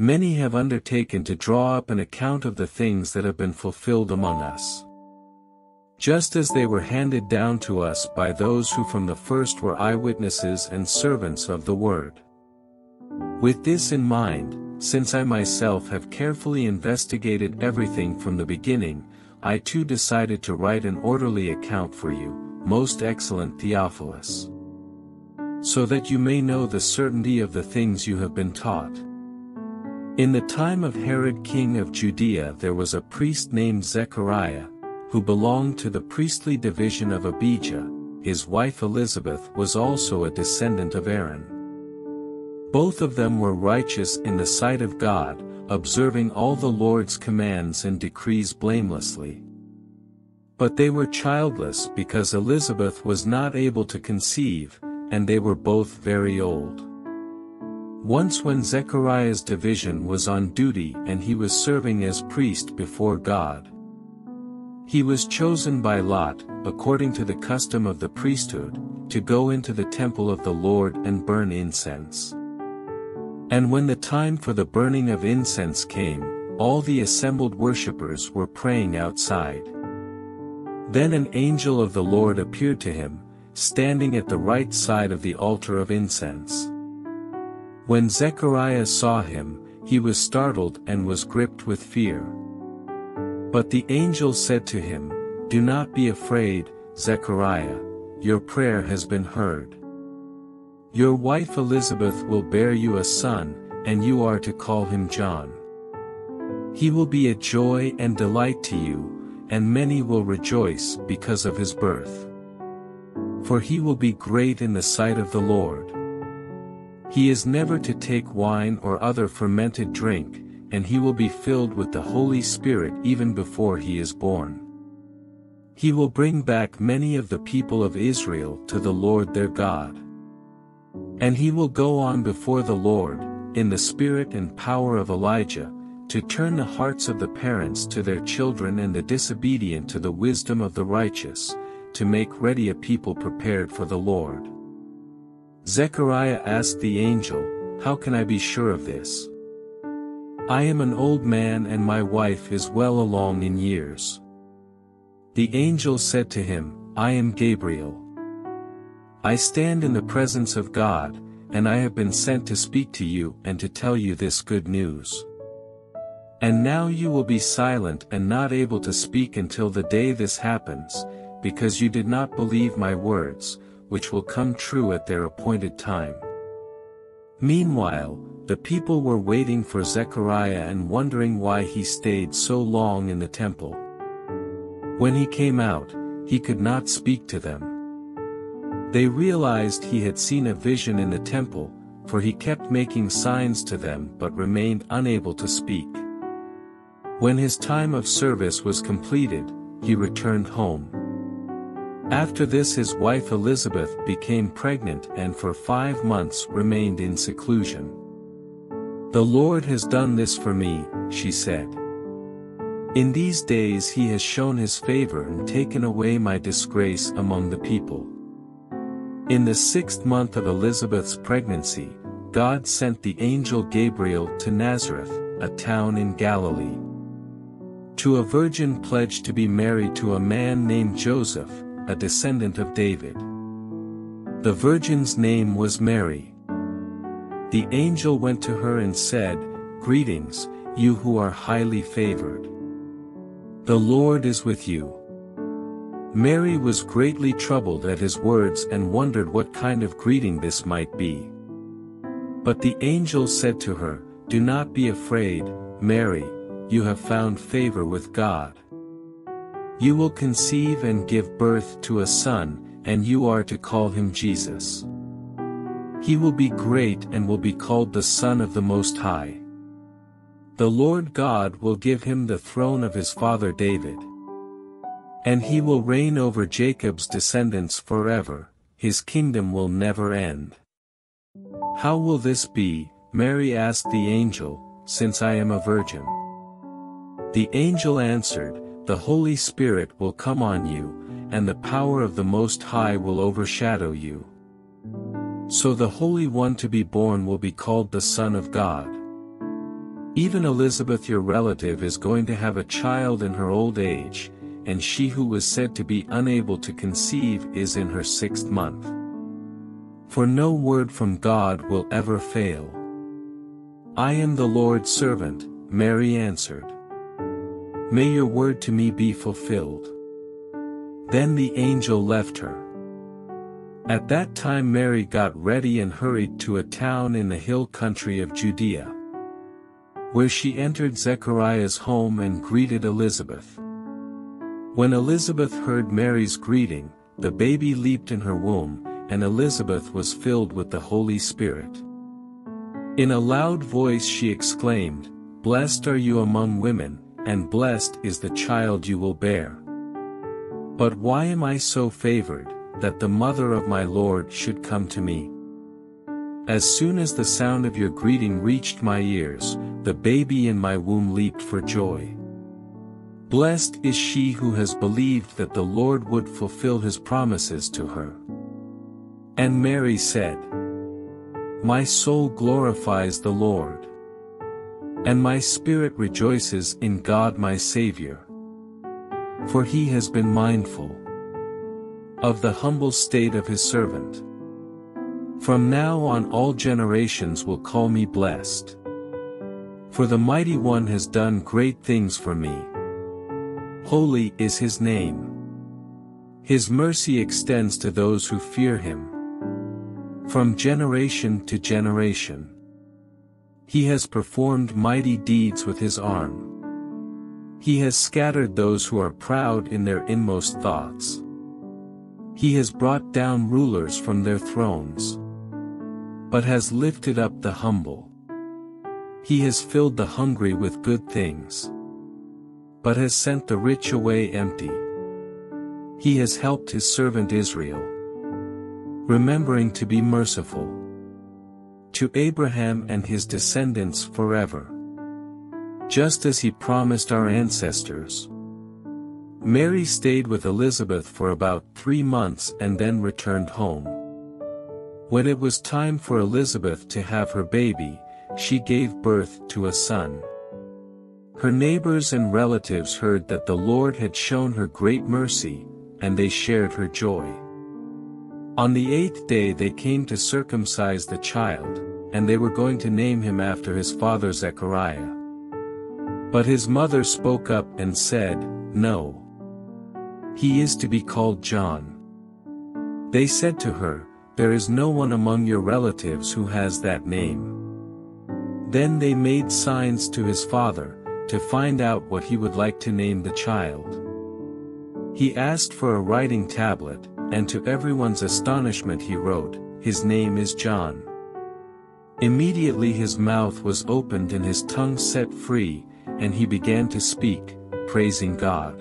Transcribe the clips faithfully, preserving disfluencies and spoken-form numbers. Many have undertaken to draw up an account of the things that have been fulfilled among us, just as they were handed down to us by those who from the first were eyewitnesses and servants of the word. With this in mind, since I myself have carefully investigated everything from the beginning, I too decided to write an orderly account for you, most excellent Theophilus, so that you may know the certainty of the things you have been taught. In the time of Herod king of Judea there was a priest named Zechariah, who belonged to the priestly division of Abijah. His wife Elizabeth was also a descendant of Aaron. Both of them were righteous in the sight of God, observing all the Lord's commands and decrees blamelessly. But they were childless because Elizabeth was not able to conceive, and they were both very old. Once when Zechariah's division was on duty and he was serving as priest before God, he was chosen by lot, according to the custom of the priesthood, to go into the temple of the Lord and burn incense. And when the time for the burning of incense came, all the assembled worshippers were praying outside. Then an angel of the Lord appeared to him, standing at the right side of the altar of incense. When Zechariah saw him, he was startled and was gripped with fear. But the angel said to him, "Do not be afraid, Zechariah, your prayer has been heard. Your wife Elizabeth will bear you a son, and you are to call him John. He will be a joy and delight to you, and many will rejoice because of his birth. For he will be great in the sight of the Lord. He is never to take wine or other fermented drink, and he will be filled with the Holy Spirit even before he is born. He will bring back many of the people of Israel to the Lord their God. And he will go on before the Lord, in the spirit and power of Elijah, to turn the hearts of the parents to their children and the disobedient to the wisdom of the righteous, to make ready a people prepared for the Lord." Zechariah asked the angel, "How can I be sure of this? I am an old man and my wife is well along in years." The angel said to him, "I am Gabriel. I stand in the presence of God, and I have been sent to speak to you and to tell you this good news. And now you will be silent and not able to speak until the day this happens, because you did not believe my words, which will come true at their appointed time." Meanwhile, the people were waiting for Zechariah and wondering why he stayed so long in the temple. When he came out, he could not speak to them. They realized he had seen a vision in the temple, for he kept making signs to them but remained unable to speak. When his time of service was completed, he returned home. After this his wife Elizabeth became pregnant and for five months remained in seclusion. "The Lord has done this for me," she said. "In these days he has shown his favor and taken away my disgrace among the people." In the sixth month of Elizabeth's pregnancy, God sent the angel Gabriel to Nazareth, a town in Galilee, to a virgin pledged to be married to a man named Joseph, a descendant of David. The virgin's name was Mary. The angel went to her and said, "Greetings, you who are highly favored. The Lord is with you." Mary was greatly troubled at his words and wondered what kind of greeting this might be. But the angel said to her, "Do not be afraid, Mary, you have found favor with God. You will conceive and give birth to a son, and you are to call him Jesus. He will be great and will be called the Son of the Most High. The Lord God will give him the throne of his father David. And he will reign over Jacob's descendants forever, his kingdom will never end." "How will this be," Mary asked the angel, "since I am a virgin?" The angel answered, "The Holy Spirit will come on you, and the power of the Most High will overshadow you. So the Holy One to be born will be called the Son of God. Even Elizabeth your relative is going to have a child in her old age, and she who was said to be unable to conceive is in her sixth month. For no word from God will ever fail. I am the Lord's servant, Mary answered. May your word to me be fulfilled. Then the angel left her. At that time Mary got ready and hurried to a town in the hill country of Judea, where she entered Zechariah's home and greeted Elizabeth. When Elizabeth heard Mary's greeting, the baby leaped in her womb, and Elizabeth was filled with the Holy Spirit. In a loud voice she exclaimed, "Blessed are you among women, and blessed is the child you will bear. But why am I so favored, that the mother of my Lord should come to me? As soon as the sound of your greeting reached my ears, the baby in my womb leaped for joy. Blessed is she who has believed that the Lord would fulfill his promises to her." And Mary said, "My soul glorifies the Lord, and my spirit rejoices in God my Savior. For he has been mindful of the humble state of his servant. From now on all generations will call me blessed. For the Mighty One has done great things for me. Holy is his name. His mercy extends to those who fear him. From generation to generation, he has performed mighty deeds with his arm. He has scattered those who are proud in their inmost thoughts. He has brought down rulers from their thrones, but has lifted up the humble. He has filled the hungry with good things, but has sent the rich away empty. He has helped his servant Israel, remembering to be merciful to Abraham and his descendants forever, just as he promised our ancestors." Mary stayed with Elizabeth for about three months and then returned home. When it was time for Elizabeth to have her baby, she gave birth to a son. Her neighbors and relatives heard that the Lord had shown her great mercy, and they shared her joy. On the eighth day they came to circumcise the child, and they were going to name him after his father Zechariah. But his mother spoke up and said, "No. He is to be called John." They said to her, "There is no one among your relatives who has that name." Then they made signs to his father, to find out what he would like to name the child. He asked for a writing tablet, and to everyone's astonishment he wrote, "His name is John." Immediately his mouth was opened and his tongue set free, and he began to speak, praising God.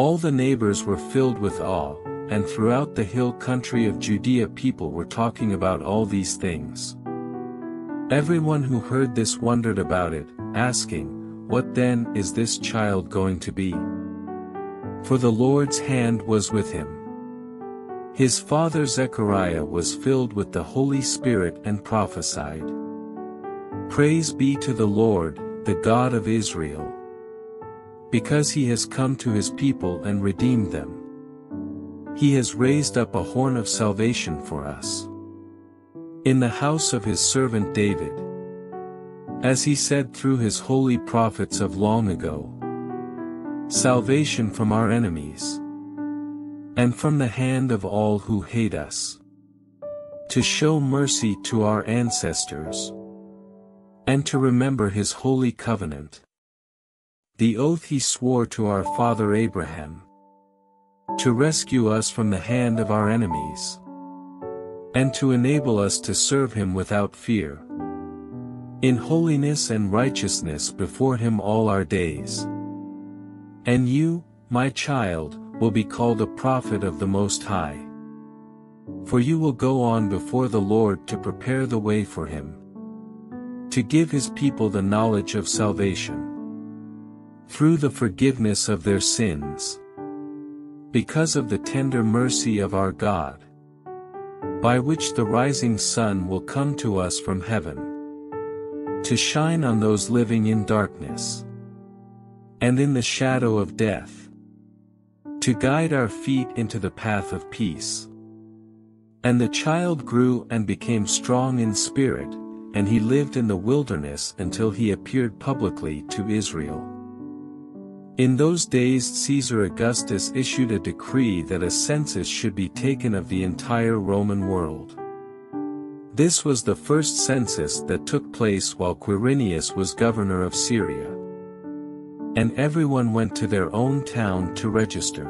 All the neighbors were filled with awe, and throughout the hill country of Judea people were talking about all these things. Everyone who heard this wondered about it, asking, "What then is this child going to be?" For the Lord's hand was with him. His father Zechariah was filled with the Holy Spirit and prophesied, "Praise be to the Lord, the God of Israel, because he has come to his people and redeemed them. He has raised up a horn of salvation for us in the house of his servant David, as he said through his holy prophets of long ago, salvation from our enemies, and from the hand of all who hate us, to show mercy to our ancestors, and to remember his holy covenant, the oath he swore to our father Abraham, to rescue us from the hand of our enemies, and to enable us to serve him without fear, in holiness and righteousness before him all our days. And you, my child, will be called a prophet of the Most High, for you will go on before the Lord to prepare the way for him, to give his people the knowledge of salvation through the forgiveness of their sins, because of the tender mercy of our God, by which the rising sun will come to us from heaven, to shine on those living in darkness and in the shadow of death, to guide our feet into the path of peace. And the child grew and became strong in spirit, and he lived in the wilderness until he appeared publicly to Israel. In those days Caesar Augustus issued a decree that a census should be taken of the entire Roman world. This was the first census that took place while Quirinius was governor of Syria. And everyone went to their own town to register.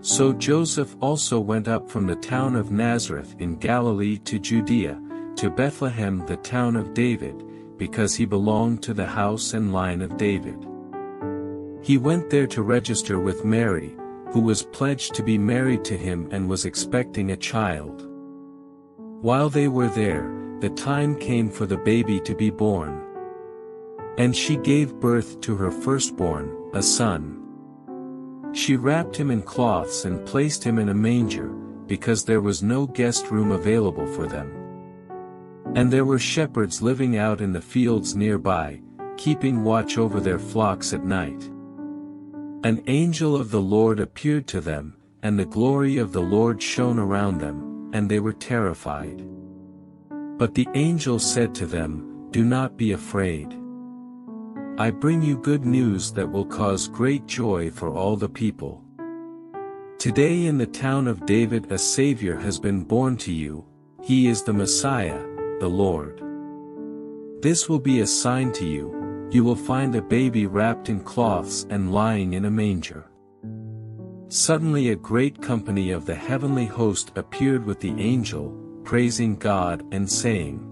So Joseph also went up from the town of Nazareth in Galilee to Judea, to Bethlehem the town of David, because he belonged to the house and line of David. He went there to register with Mary, who was pledged to be married to him and was expecting a child. While they were there, the time came for the baby to be born. And she gave birth to her firstborn, a son. She wrapped him in cloths and placed him in a manger, because there was no guest room available for them. And there were shepherds living out in the fields nearby, keeping watch over their flocks at night. An angel of the Lord appeared to them, and the glory of the Lord shone around them, and they were terrified. But the angel said to them, "Do not be afraid. I bring you good news that will cause great joy for all the people. Today in the town of David a Savior has been born to you, he is the Messiah, the Lord. This will be a sign to you, you will find a baby wrapped in cloths and lying in a manger." Suddenly a great company of the heavenly host appeared with the angel, praising God and saying,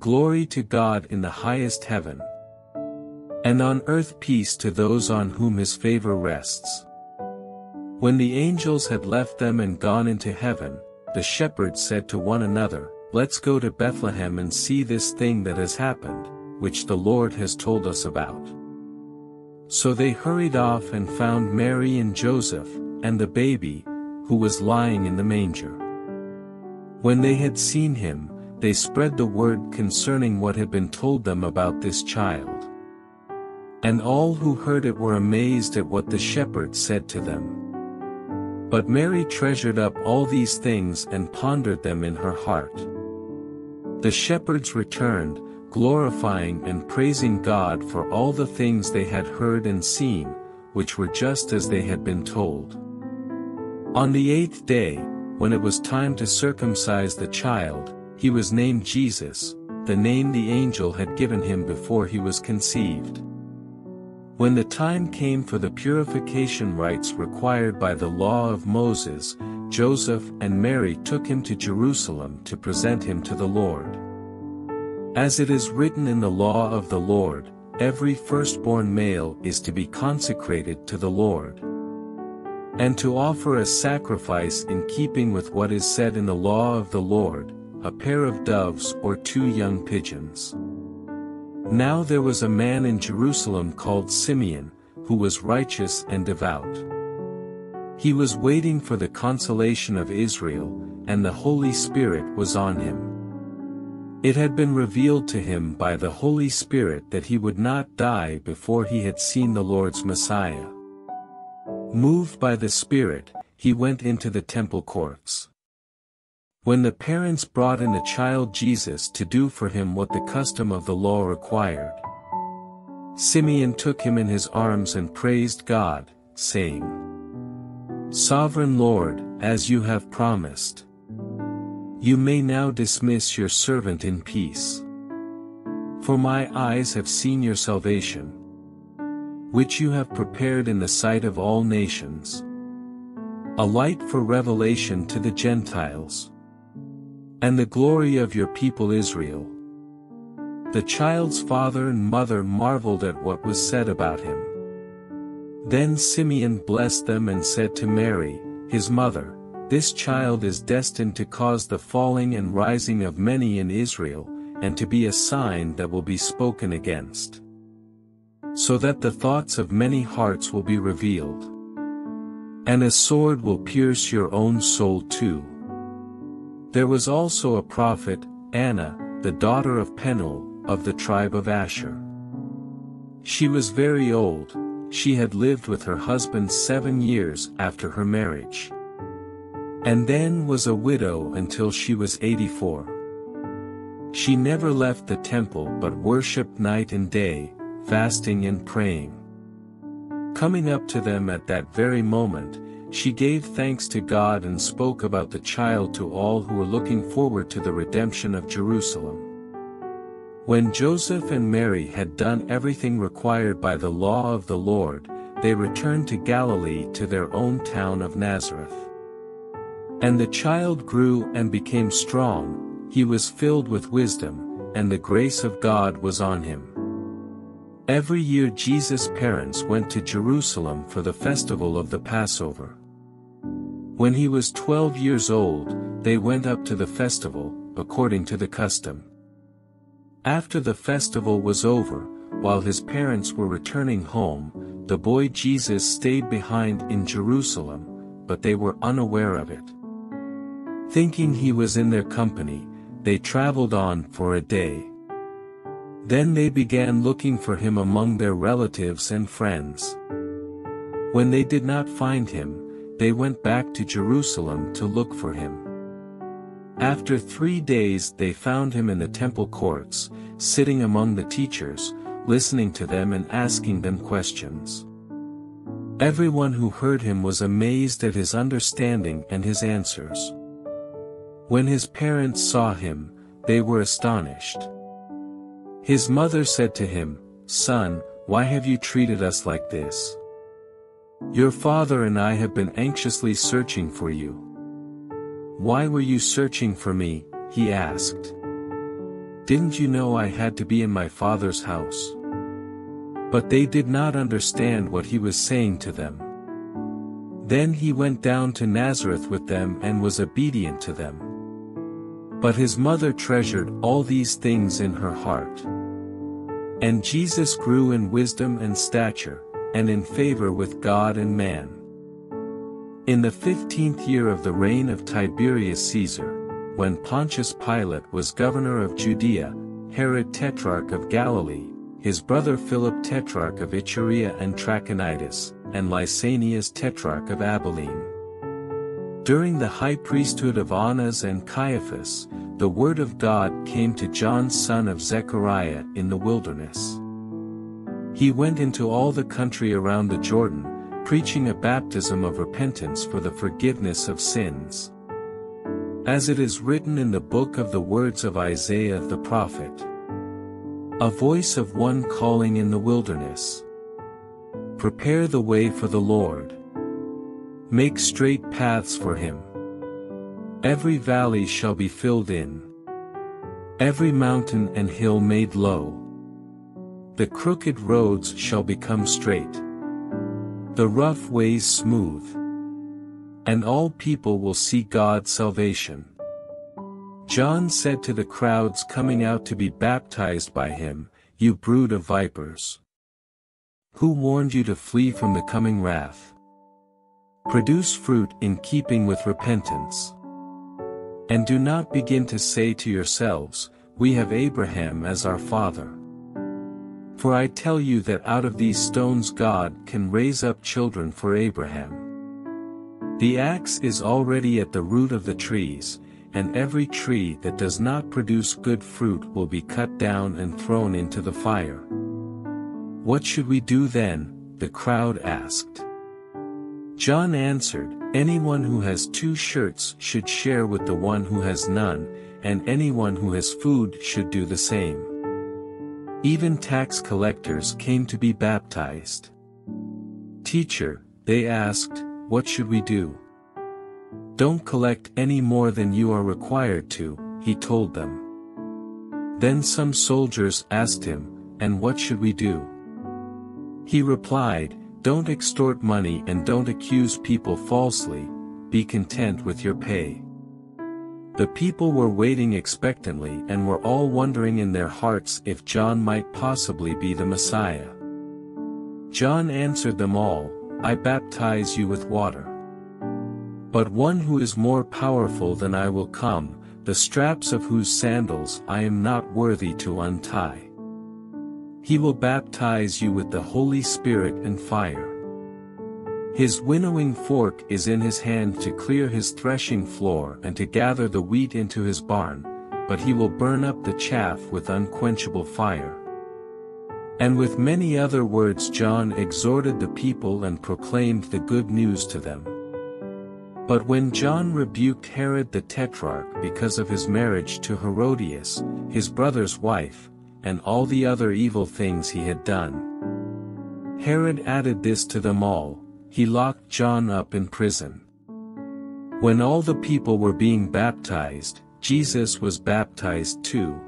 "Glory to God in the highest heaven. And on earth peace to those on whom his favor rests." When the angels had left them and gone into heaven, the shepherds said to one another, "Let's go to Bethlehem and see this thing that has happened, which the Lord has told us about." So they hurried off and found Mary and Joseph, and the baby, who was lying in the manger. When they had seen him, they spread the word concerning what had been told them about this child. And all who heard it were amazed at what the shepherds said to them. But Mary treasured up all these things and pondered them in her heart. The shepherds returned, glorifying and praising God for all the things they had heard and seen, which were just as they had been told. On the eighth day, when it was time to circumcise the child, he was named Jesus, the name the angel had given him before he was conceived. When the time came for the purification rites required by the law of Moses, Joseph and Mary took him to Jerusalem to present him to the Lord. As it is written in the law of the Lord, every firstborn male is to be consecrated to the Lord, and to offer a sacrifice in keeping with what is said in the law of the Lord, a pair of doves or two young pigeons. Now there was a man in Jerusalem called Simeon, who was righteous and devout. He was waiting for the consolation of Israel, and the Holy Spirit was on him. It had been revealed to him by the Holy Spirit that he would not die before he had seen the Lord's Messiah. Moved by the Spirit, he went into the temple courts. When the parents brought in the child Jesus to do for him what the custom of the law required, Simeon took him in his arms and praised God, saying, "Sovereign Lord, as you have promised, you may now dismiss your servant in peace. For my eyes have seen your salvation, which you have prepared in the sight of all nations, a light for revelation to the Gentiles, and the glory of your people Israel." The child's father and mother marveled at what was said about him. Then Simeon blessed them and said to Mary, his mother, "This child is destined to cause the falling and rising of many in Israel, and to be a sign that will be spoken against, so that the thoughts of many hearts will be revealed. And a sword will pierce your own soul too." There was also a prophet, Anna, the daughter of Penuel, of the tribe of Asher. She was very old, she had lived with her husband seven years after her marriage, and then was a widow until she was eighty-four. She never left the temple but worshipped night and day, fasting and praying. Coming up to them at that very moment, she gave thanks to God and spoke about the child to all who were looking forward to the redemption of Jerusalem. When Joseph and Mary had done everything required by the law of the Lord, they returned to Galilee to their own town of Nazareth. And the child grew and became strong, he was filled with wisdom, and the grace of God was on him. Every year Jesus' parents went to Jerusalem for the festival of the Passover. When he was twelve years old, they went up to the festival, according to the custom. After the festival was over, while his parents were returning home, the boy Jesus stayed behind in Jerusalem, but they were unaware of it. Thinking he was in their company, they traveled on for a day. Then they began looking for him among their relatives and friends. When they did not find him, they went back to Jerusalem to look for him. After three days they found him in the temple courts, sitting among the teachers, listening to them and asking them questions. Everyone who heard him was amazed at his understanding and his answers. When his parents saw him, they were astonished. His mother said to him, "Son, why have you treated us like this? Your father and I have been anxiously searching for you." "Why were you searching for me?" he asked. "Didn't you know I had to be in my father's house?" But they did not understand what he was saying to them. Then he went down to Nazareth with them and was obedient to them. But his mother treasured all these things in her heart. And Jesus grew in wisdom and stature, and in favor with God and man. In the fifteenth year of the reign of Tiberius Caesar, when Pontius Pilate was governor of Judea, Herod tetrarch of Galilee, his brother Philip tetrarch of Iturea and Trachonitis, and Lysanias tetrarch of Abilene. During the high priesthood of Annas and Caiaphas, the word of God came to John son of Zechariah in the wilderness. He went into all the country around the Jordan, preaching a baptism of repentance for the forgiveness of sins. As it is written in the book of the words of Isaiah the prophet, "A voice of one calling in the wilderness, prepare the way for the Lord. Make straight paths for him. Every valley shall be filled in. Every mountain and hill made low. The crooked roads shall become straight. The rough ways smooth, and all people will see God's salvation." John said to the crowds coming out to be baptized by him, "You brood of vipers! Who warned you to flee from the coming wrath? Produce fruit in keeping with repentance. And do not begin to say to yourselves, 'We have Abraham as our father.' For I tell you that out of these stones God can raise up children for Abraham. The axe is already at the root of the trees, and every tree that does not produce good fruit will be cut down and thrown into the fire." "What should we do then?" the crowd asked. John answered, "Anyone who has two shirts should share with the one who has none, and anyone who has food should do the same." Even tax collectors came to be baptized. "Teacher," they asked, "what should we do?" "Don't collect any more than you are required to," he told them. Then some soldiers asked him, "And what should we do?" He replied, "Don't extort money and don't accuse people falsely, be content with your pay." The people were waiting expectantly and were all wondering in their hearts if John might possibly be the Messiah. John answered them all, "I baptize you with water. But one who is more powerful than I will come, the straps of whose sandals I am not worthy to untie. He will baptize you with the Holy Spirit and fire. His winnowing fork is in his hand to clear his threshing floor and to gather the wheat into his barn, but he will burn up the chaff with unquenchable fire. And with many other words John exhorted the people and proclaimed the good news to them. But when John rebuked Herod the Tetrarch because of his marriage to Herodias, his brother's wife, and all the other evil things he had done, Herod added this to them all: he locked John up in prison. When all the people were being baptized, Jesus was baptized too.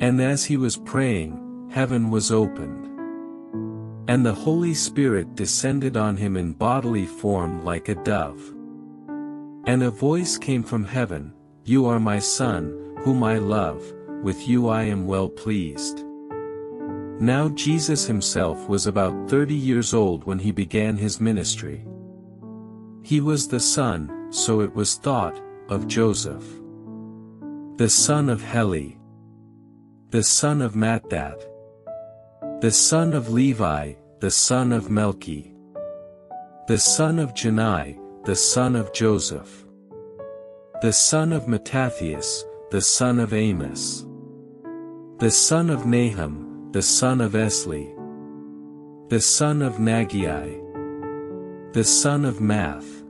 And as he was praying, heaven was opened. And the Holy Spirit descended on him in bodily form like a dove. And a voice came from heaven, "You are my Son, whom I love, with you I am well pleased." Now Jesus himself was about thirty years old when he began his ministry. He was the son, so it was thought, of Joseph, the son of Heli, the son of Mattat, the son of Levi, the son of Melchi, the son of Janai, the son of Joseph, the son of Mattathias, the son of Amos, the son of Nahum, the son of Esli, the son of Nagai, the son of Math,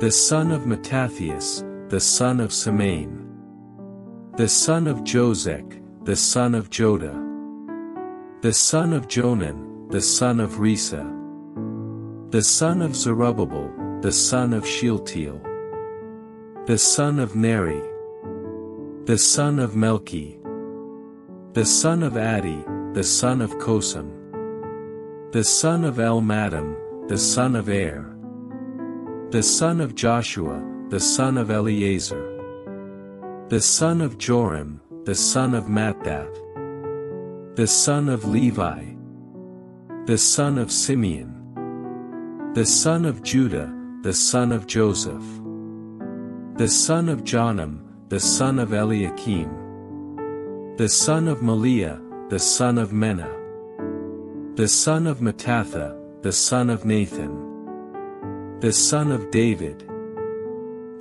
the son of Mattathias, the son of Semain, the son of Josek, the son of Joda, the son of Jonan, the son of Resa, the son of Zerubbabel, the son of Shealtiel, the son of Neri, the son of Melchi, the son of Adi, the son of Kosam, the son of Elmadam, the son of Er, the son of Joshua, the son of Eleazar, the son of Joram, the son of Mattat, the son of Levi, the son of Simeon, the son of Judah, the son of Joseph, the son of Johnam, the son of Eliakim, the son of Maliah, the son of Mena, the son of Mattatha, the son of Nathan, the son of David,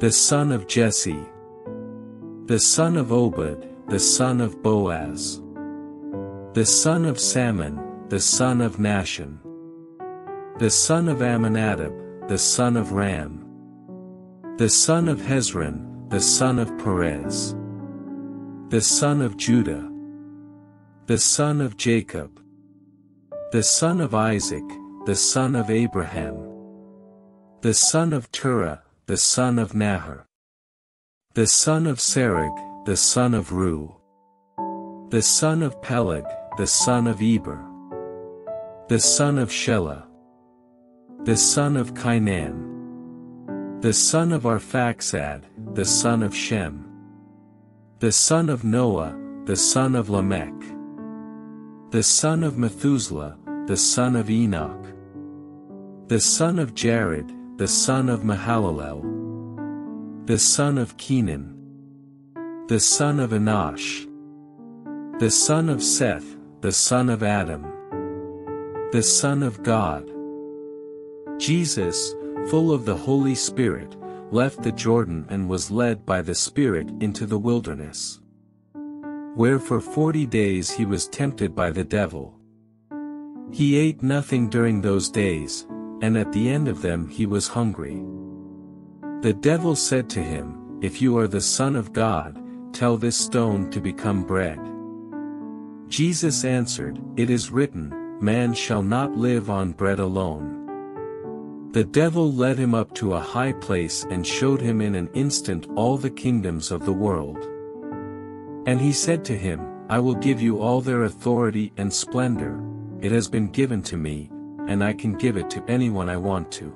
the son of Jesse, the son of Obed, the son of Boaz, the son of Salmon, the son of Nashon, the son of Amminadab, the son of Ram, the son of Hezron, the son of Perez, the son of Judah, the son of Jacob, the son of Isaac, the son of Abraham, the son of Terah, the son of Nahor, the son of Serug, the son of Ru, the son of Peleg, the son of Eber, the son of Shelah, the son of Kainan, the son of Arphaxad, the son of Shem, the son of Noah, the son of Lamech, the son of Methuselah, the son of Enoch, the son of Jared, the son of Mahalalel, the son of Kenan, the son of Enosh, the son of Seth, the son of Adam, the son of God. Jesus, full of the Holy Spirit, left the Jordan and was led by the Spirit into the wilderness, where for forty days he was tempted by the devil. He ate nothing during those days, and at the end of them he was hungry. The devil said to him, "If you are the Son of God, tell this stone to become bread." Jesus answered, "It is written, man shall not live on bread alone." The devil led him up to a high place and showed him in an instant all the kingdoms of the world. And he said to him, "I will give you all their authority and splendor, it has been given to me, and I can give it to anyone I want to.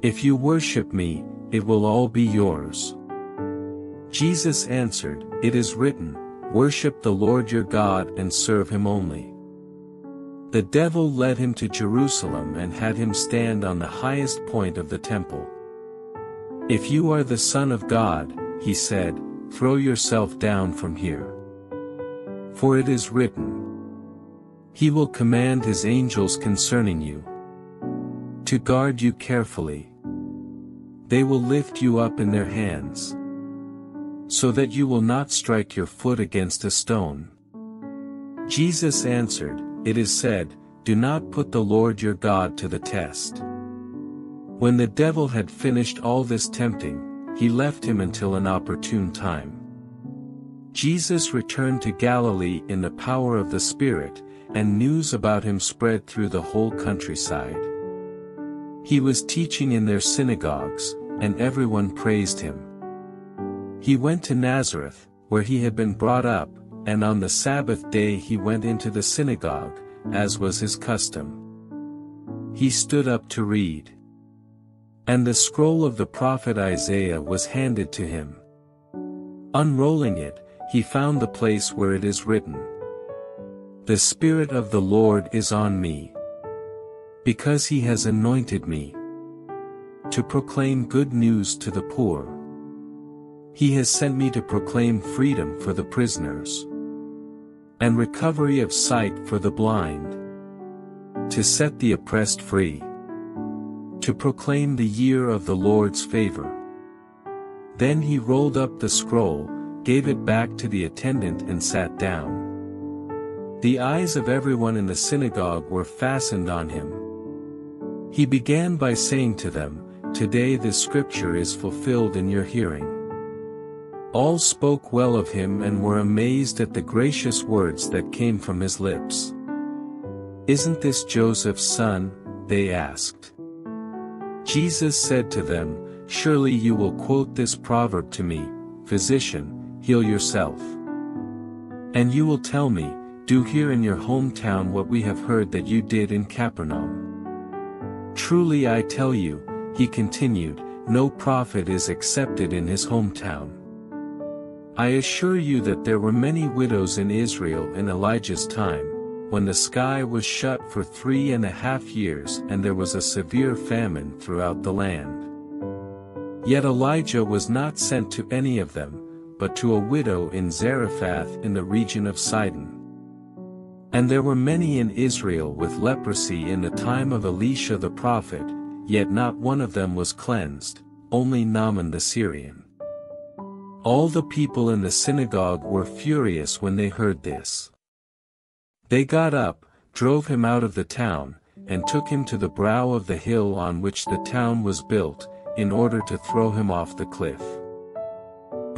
If you worship me, it will all be yours." Jesus answered, "It is written, worship the Lord your God and serve him only." The devil led him to Jerusalem and had him stand on the highest point of the temple. "If you are the Son of God, he said, "Throw yourself down from here. For it is written, He will command His angels concerning you, to guard you carefully. They will lift you up in their hands, so that you will not strike your foot against a stone." Jesus answered, "It is said, Do not put the Lord your God to the test." When the devil had finished all this tempting, he left him until an opportune time. Jesus returned to Galilee in the power of the Spirit, and news about him spread through the whole countryside. He was teaching in their synagogues, and everyone praised him. He went to Nazareth, where he had been brought up, and on the Sabbath day he went into the synagogue, as was his custom. He stood up to read. And the scroll of the prophet Isaiah was handed to him. Unrolling it, he found the place where it is written, "The Spirit of the Lord is on me, because he has anointed me to proclaim good news to the poor. He has sent me to proclaim freedom for the prisoners, and recovery of sight for the blind, to set the oppressed free, to proclaim the year of the Lord's favor." Then he rolled up the scroll, gave it back to the attendant and sat down. The eyes of everyone in the synagogue were fastened on him. He began by saying to them, "Today this scripture is fulfilled in your hearing." All spoke well of him and were amazed at the gracious words that came from his lips. "Isn't this Joseph's son?" they asked. Jesus said to them, "Surely you will quote this proverb to me, 'Physician, heal yourself.' And you will tell me, 'Do here in your hometown what we have heard that you did in Capernaum.' Truly I tell you," he continued, "no prophet is accepted in his hometown. I assure you that there were many widows in Israel in Elijah's time, when the sky was shut for three and a half years and there was a severe famine throughout the land. Yet Elijah was not sent to any of them, but to a widow in Zarephath in the region of Sidon. And there were many in Israel with leprosy in the time of Elisha the prophet, yet not one of them was cleansed, only Naaman the Syrian." All the people in the synagogue were furious when they heard this. They got up, drove him out of the town, and took him to the brow of the hill on which the town was built, in order to throw him off the cliff.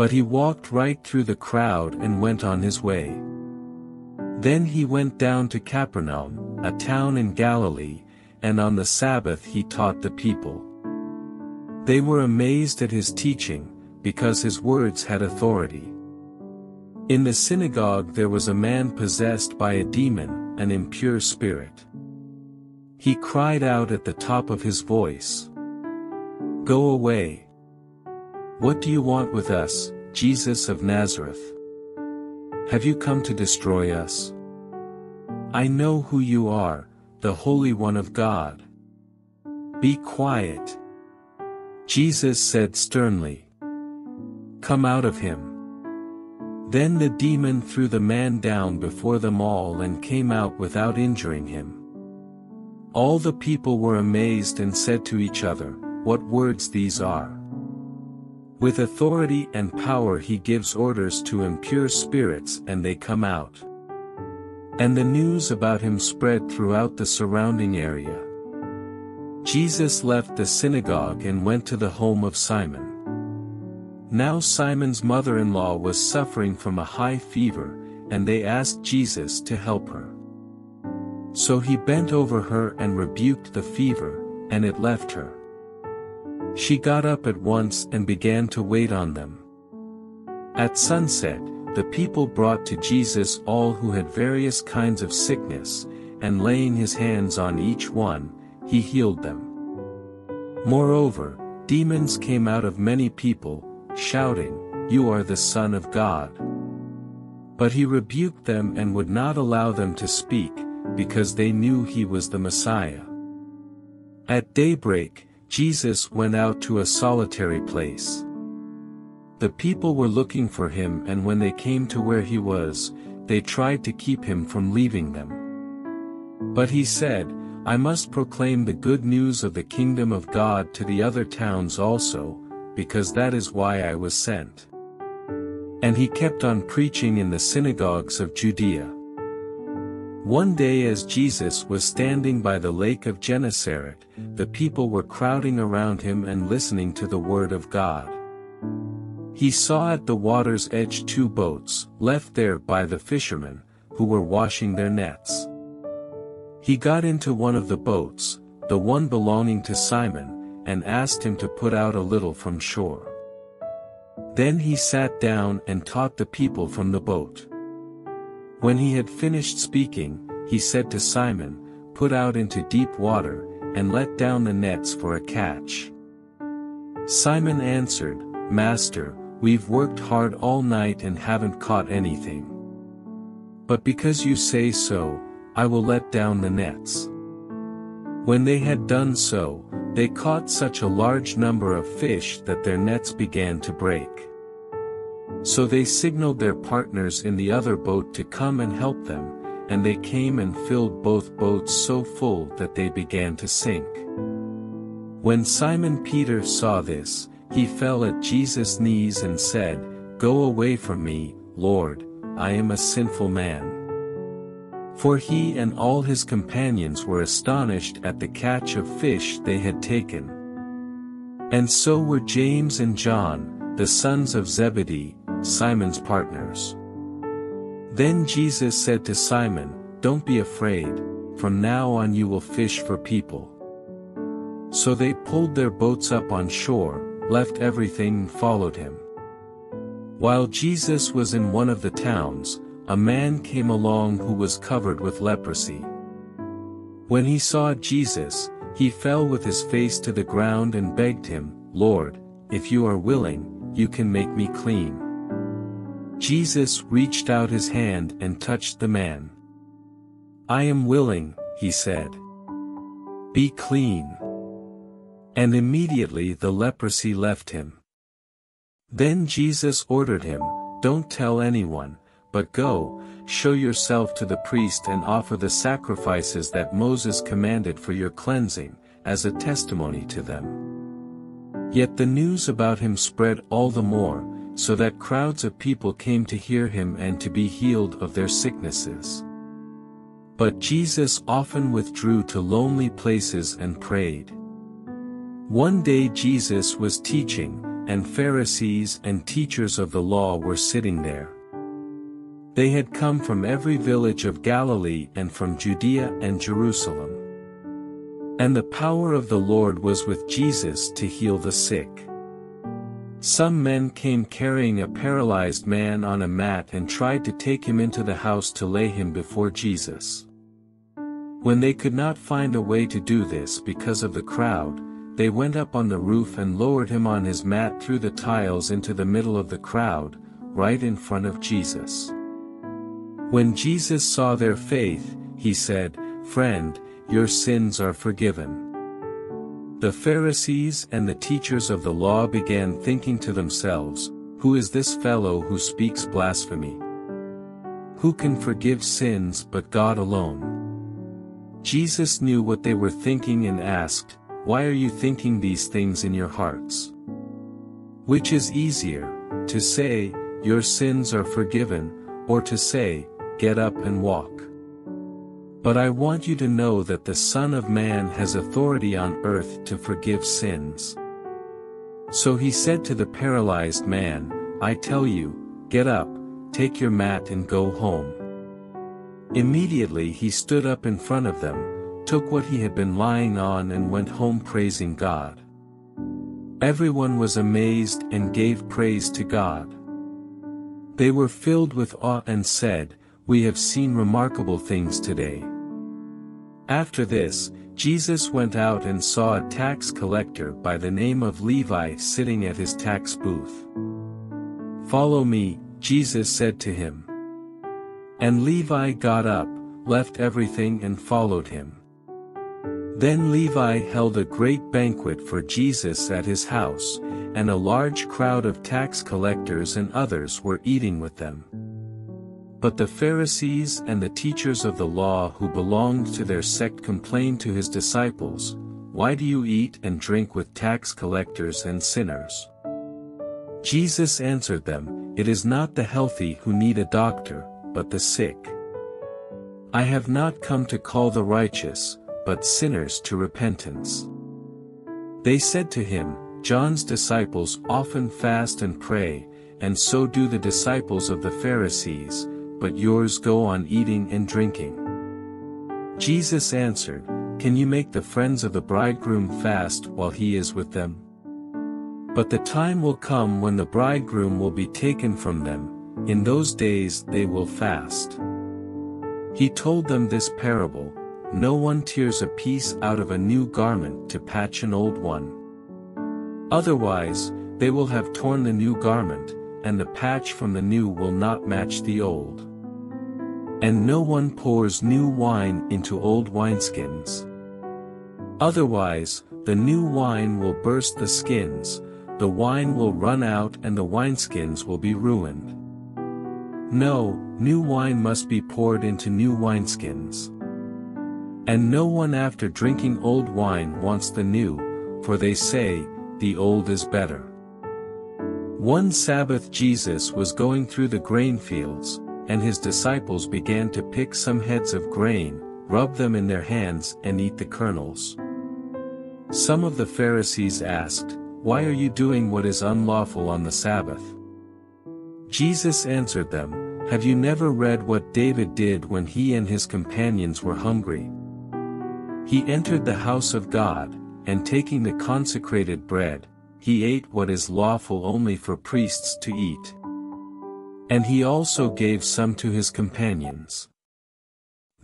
But he walked right through the crowd and went on his way. Then he went down to Capernaum, a town in Galilee, and on the Sabbath he taught the people. They were amazed at his teaching, because his words had authority. In the synagogue there was a man possessed by a demon, an impure spirit. He cried out at the top of his voice, "Go away! What do you want with us, Jesus of Nazareth? Have you come to destroy us? I know who you are, the Holy One of God." "Be quiet," Jesus said sternly. "Come out of him." Then the demon threw the man down before them all and came out without injuring him. All the people were amazed and said to each other, "What words these are! With authority and power he gives orders to impure spirits and they come out." And the news about him spread throughout the surrounding area. Jesus left the synagogue and went to the home of Simon. Now Simon's mother-in-law was suffering from a high fever, and they asked Jesus to help her. So he bent over her and rebuked the fever, and it left her. She got up at once and began to wait on them. At sunset, the people brought to Jesus all who had various kinds of sickness, and laying his hands on each one, he healed them. Moreover, demons came out of many people, shouting, "You are the Son of God." But he rebuked them and would not allow them to speak, because they knew he was the Messiah. At daybreak, Jesus went out to a solitary place. The people were looking for him, and when they came to where he was, they tried to keep him from leaving them. But he said, I must proclaim the good news of the kingdom of God to the other towns also, because that is why I was sent. And he kept on preaching in the synagogues of Judea. One day, as Jesus was standing by the lake of Gennesaret, the people were crowding around him and listening to the word of God. He saw at the water's edge two boats, left there by the fishermen, who were washing their nets. He got into one of the boats, the one belonging to Simon, and asked him to put out a little from shore. Then he sat down and taught the people from the boat. When he had finished speaking, he said to Simon, Put out into deep water, and let down the nets for a catch. Simon answered, Master, we've worked hard all night and haven't caught anything. But because you say so, I will let down the nets. When they had done so, they caught such a large number of fish that their nets began to break. So they signaled their partners in the other boat to come and help them, and they came and filled both boats so full that they began to sink. When Simon Peter saw this, he fell at Jesus' knees and said, Go away from me, Lord, I am a sinful man. For he and all his companions were astonished at the catch of fish they had taken. And so were James and John, the sons of Zebedee, Simon's partners. Then Jesus said to Simon, Don't be afraid, from now on you will fish for people. So they pulled their boats up on shore, left everything and followed him. While Jesus was in one of the towns, a man came along who was covered with leprosy. When he saw Jesus, he fell with his face to the ground and begged him, Lord, if you are willing, you can make me clean. Jesus reached out his hand and touched the man. I am willing, he said. Be clean. And immediately the leprosy left him. Then Jesus ordered him, Don't tell anyone, but go, show yourself to the priest and offer the sacrifices that Moses commanded for your cleansing, as a testimony to them. Yet the news about him spread all the more, so that crowds of people came to hear him and to be healed of their sicknesses. But Jesus often withdrew to lonely places and prayed. One day Jesus was teaching, and Pharisees and teachers of the law were sitting there. They had come from every village of Galilee and from Judea and Jerusalem. And the power of the Lord was with Jesus to heal the sick. Some men came carrying a paralyzed man on a mat and tried to take him into the house to lay him before Jesus. When they could not find a way to do this because of the crowd, they went up on the roof and lowered him on his mat through the tiles into the middle of the crowd, right in front of Jesus. When Jesus saw their faith, he said, Friend, your sins are forgiven. The Pharisees and the teachers of the law began thinking to themselves, Who is this fellow who speaks blasphemy? Who can forgive sins but God alone? Jesus knew what they were thinking and asked, Why are you thinking these things in your hearts? Which is easier, to say, Your sins are forgiven, or to say, Get up and walk? But I want you to know that the Son of Man has authority on earth to forgive sins. So he said to the paralyzed man, I tell you, get up, take your mat and go home. Immediately he stood up in front of them, took what he had been lying on and went home praising God. Everyone was amazed and gave praise to God. They were filled with awe and said, We have seen remarkable things today. After this, Jesus went out and saw a tax collector by the name of Levi sitting at his tax booth. Follow me, Jesus said to him. And Levi got up, left everything and followed him. Then Levi held a great banquet for Jesus at his house, and a large crowd of tax collectors and others were eating with them. But the Pharisees and the teachers of the law who belonged to their sect complained to his disciples, "Why do you eat and drink with tax collectors and sinners?" Jesus answered them, "It is not the healthy who need a doctor, but the sick. I have not come to call the righteous, but sinners to repentance." They said to him, "John's disciples often fast and pray, and so do the disciples of the Pharisees, but yours go on eating and drinking." Jesus answered, "Can you make the friends of the bridegroom fast while he is with them? But the time will come when the bridegroom will be taken from them. In those days they will fast." He told them this parable: "No one tears a piece out of a new garment to patch an old one. Otherwise, they will have torn the new garment, and the patch from the new will not match the old. And no one pours new wine into old wineskins. Otherwise, the new wine will burst the skins, the wine will run out and the wineskins will be ruined. No, new wine must be poured into new wineskins. And no one after drinking old wine wants the new, for they say, 'The old is better.'" One Sabbath Jesus was going through the grain fields, and his disciples began to pick some heads of grain, rub them in their hands and eat the kernels. Some of the Pharisees asked, "Why are you doing what is unlawful on the Sabbath?" Jesus answered them, "Have you never read what David did when he and his companions were hungry? He entered the house of God, and taking the consecrated bread, he ate what is lawful only for priests to eat. And he also gave some to his companions."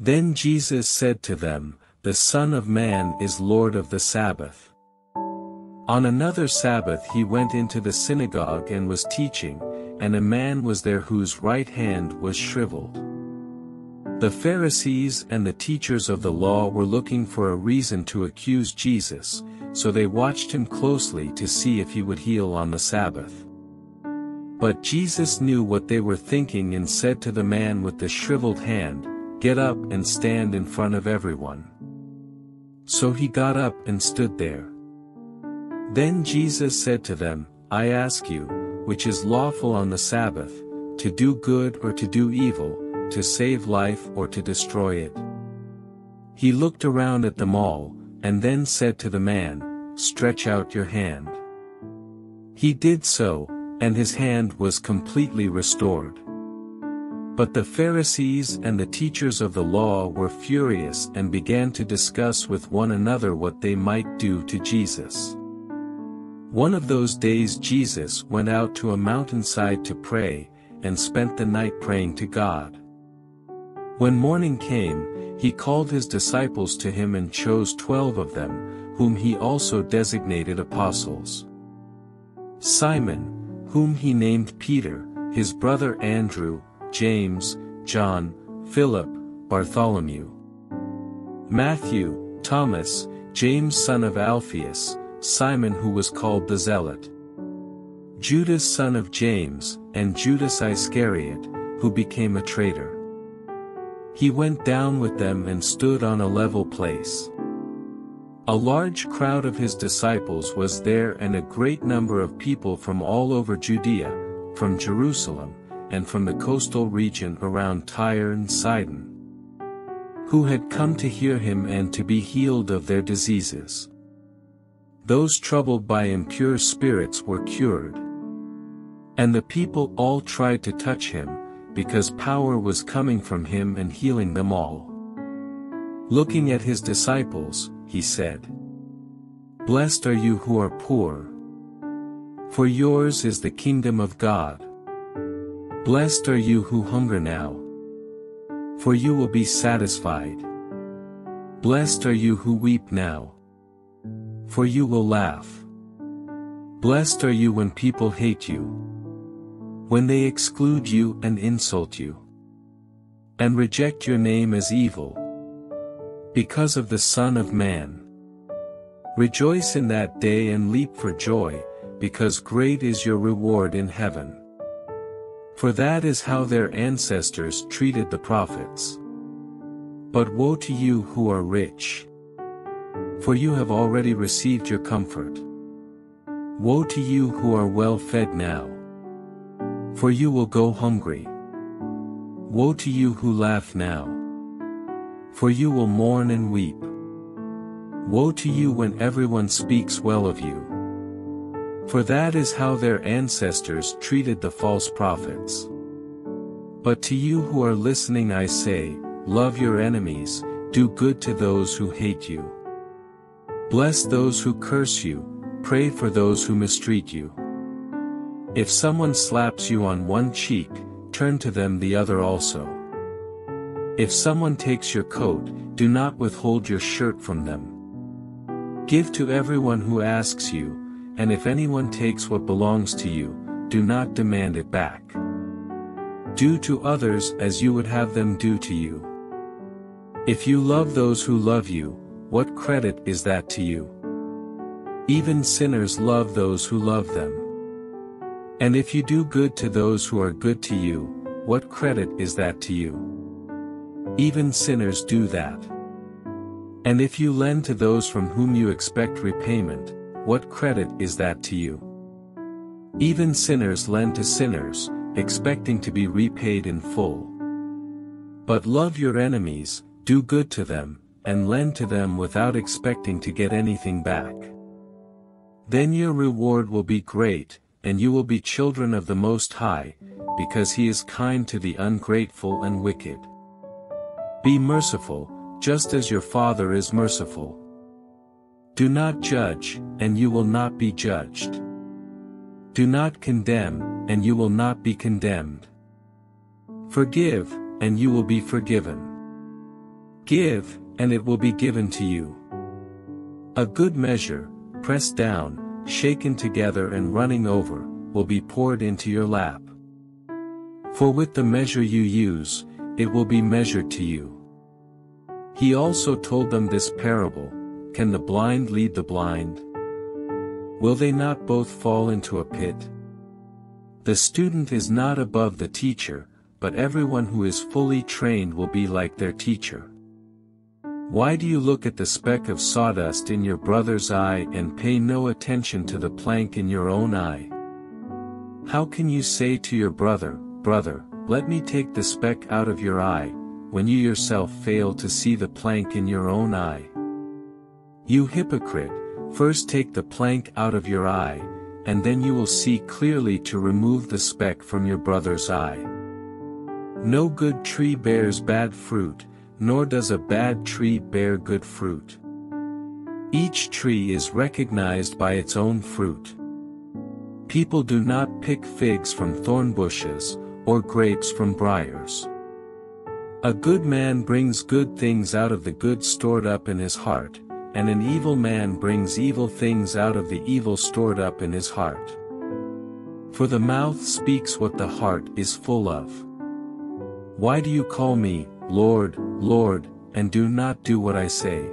Then Jesus said to them, "The Son of Man is Lord of the Sabbath." On another Sabbath he went into the synagogue and was teaching, and a man was there whose right hand was shriveled. The Pharisees and the teachers of the law were looking for a reason to accuse Jesus, so they watched him closely to see if he would heal on the Sabbath. But Jesus knew what they were thinking and said to the man with the shriveled hand, "Get up and stand in front of everyone." So he got up and stood there. Then Jesus said to them, "I ask you, which is lawful on the Sabbath, to do good or to do evil, to save life or to destroy it?" He looked around at them all, and then said to the man, "Stretch out your hand." He did so, and his hand was completely restored. But the Pharisees and the teachers of the law were furious and began to discuss with one another what they might do to Jesus. One of those days Jesus went out to a mountainside to pray, and spent the night praying to God. When morning came, he called his disciples to him and chose twelve of them, whom he also designated apostles: Simon, whom he named Peter, his brother Andrew, James, John, Philip, Bartholomew, Matthew, Thomas, James son of Alphaeus, Simon who was called the Zealot, Judas son of James, and Judas Iscariot, who became a traitor. He went down with them and stood on a level place. A large crowd of his disciples was there and a great number of people from all over Judea, from Jerusalem, and from the coastal region around Tyre and Sidon, who had come to hear him and to be healed of their diseases. Those troubled by impure spirits were cured. And the people all tried to touch him, because power was coming from him and healing them all. Looking at his disciples, he said, "Blessed are you who are poor, for yours is the kingdom of God. Blessed are you who hunger now, for you will be satisfied. Blessed are you who weep now, for you will laugh. Blessed are you when people hate you, when they exclude you and insult you, and reject your name as evil, because of the Son of Man. Rejoice in that day and leap for joy, because great is your reward in heaven. For that is how their ancestors treated the prophets. But woe to you who are rich! For you have already received your comfort. Woe to you who are well fed now! For you will go hungry. Woe to you who laugh now! For you will mourn and weep. Woe to you when everyone speaks well of you! For that is how their ancestors treated the false prophets. But to you who are listening I say, love your enemies, do good to those who hate you. Bless those who curse you, pray for those who mistreat you. If someone slaps you on one cheek, turn to them the other also. If someone takes your coat, do not withhold your shirt from them. Give to everyone who asks you, and if anyone takes what belongs to you, do not demand it back. Do to others as you would have them do to you. If you love those who love you, what credit is that to you? Even sinners love those who love them. And if you do good to those who are good to you, what credit is that to you? Even sinners do that. And if you lend to those from whom you expect repayment, what credit is that to you? Even sinners lend to sinners, expecting to be repaid in full. But love your enemies, do good to them, and lend to them without expecting to get anything back. Then your reward will be great, and you will be children of the Most High, because He is kind to the ungrateful and wicked. Be merciful, just as your Father is merciful. Do not judge, and you will not be judged. Do not condemn, and you will not be condemned. Forgive, and you will be forgiven. Give, and it will be given to you. A good measure, pressed down, shaken together and running over, will be poured into your lap. For with the measure you use, it will be measured to you. He also told them this parable: can the blind lead the blind? Will they not both fall into a pit? The student is not above the teacher, but everyone who is fully trained will be like their teacher. Why do you look at the speck of sawdust in your brother's eye and pay no attention to the plank in your own eye? How can you say to your brother, brother, let me take the speck out of your eye, when you yourself fail to see the plank in your own eye? You hypocrite, first take the plank out of your eye, and then you will see clearly to remove the speck from your brother's eye. No good tree bears bad fruit, nor does a bad tree bear good fruit. Each tree is recognized by its own fruit. People do not pick figs from thorn bushes, or grapes from briars. A good man brings good things out of the good stored up in his heart, and an evil man brings evil things out of the evil stored up in his heart. For the mouth speaks what the heart is full of. Why do you call me, Lord, Lord, and do not do what I say?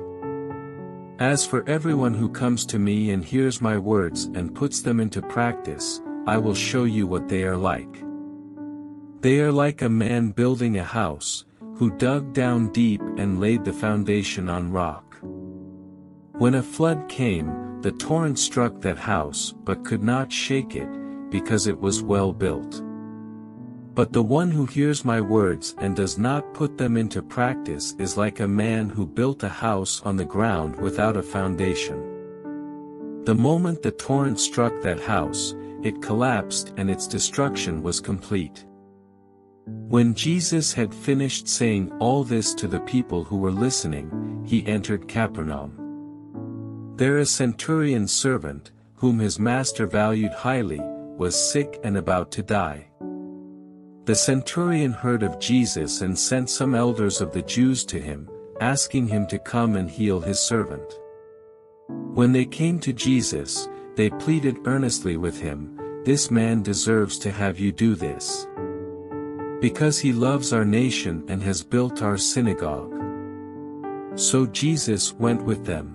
As for everyone who comes to me and hears my words and puts them into practice, I will show you what they are like. They are like a man building a house, who dug down deep and laid the foundation on rock. When a flood came, the torrent struck that house but could not shake it, because it was well built. But the one who hears my words and does not put them into practice is like a man who built a house on the ground without a foundation. The moment the torrent struck that house, it collapsed and its destruction was complete. When Jesus had finished saying all this to the people who were listening, he entered Capernaum. There a centurion's servant, whom his master valued highly, was sick and about to die. The centurion heard of Jesus and sent some elders of the Jews to him, asking him to come and heal his servant. When they came to Jesus, they pleaded earnestly with him, "This man deserves to have you do this, because he loves our nation and has built our synagogue." So Jesus went with them.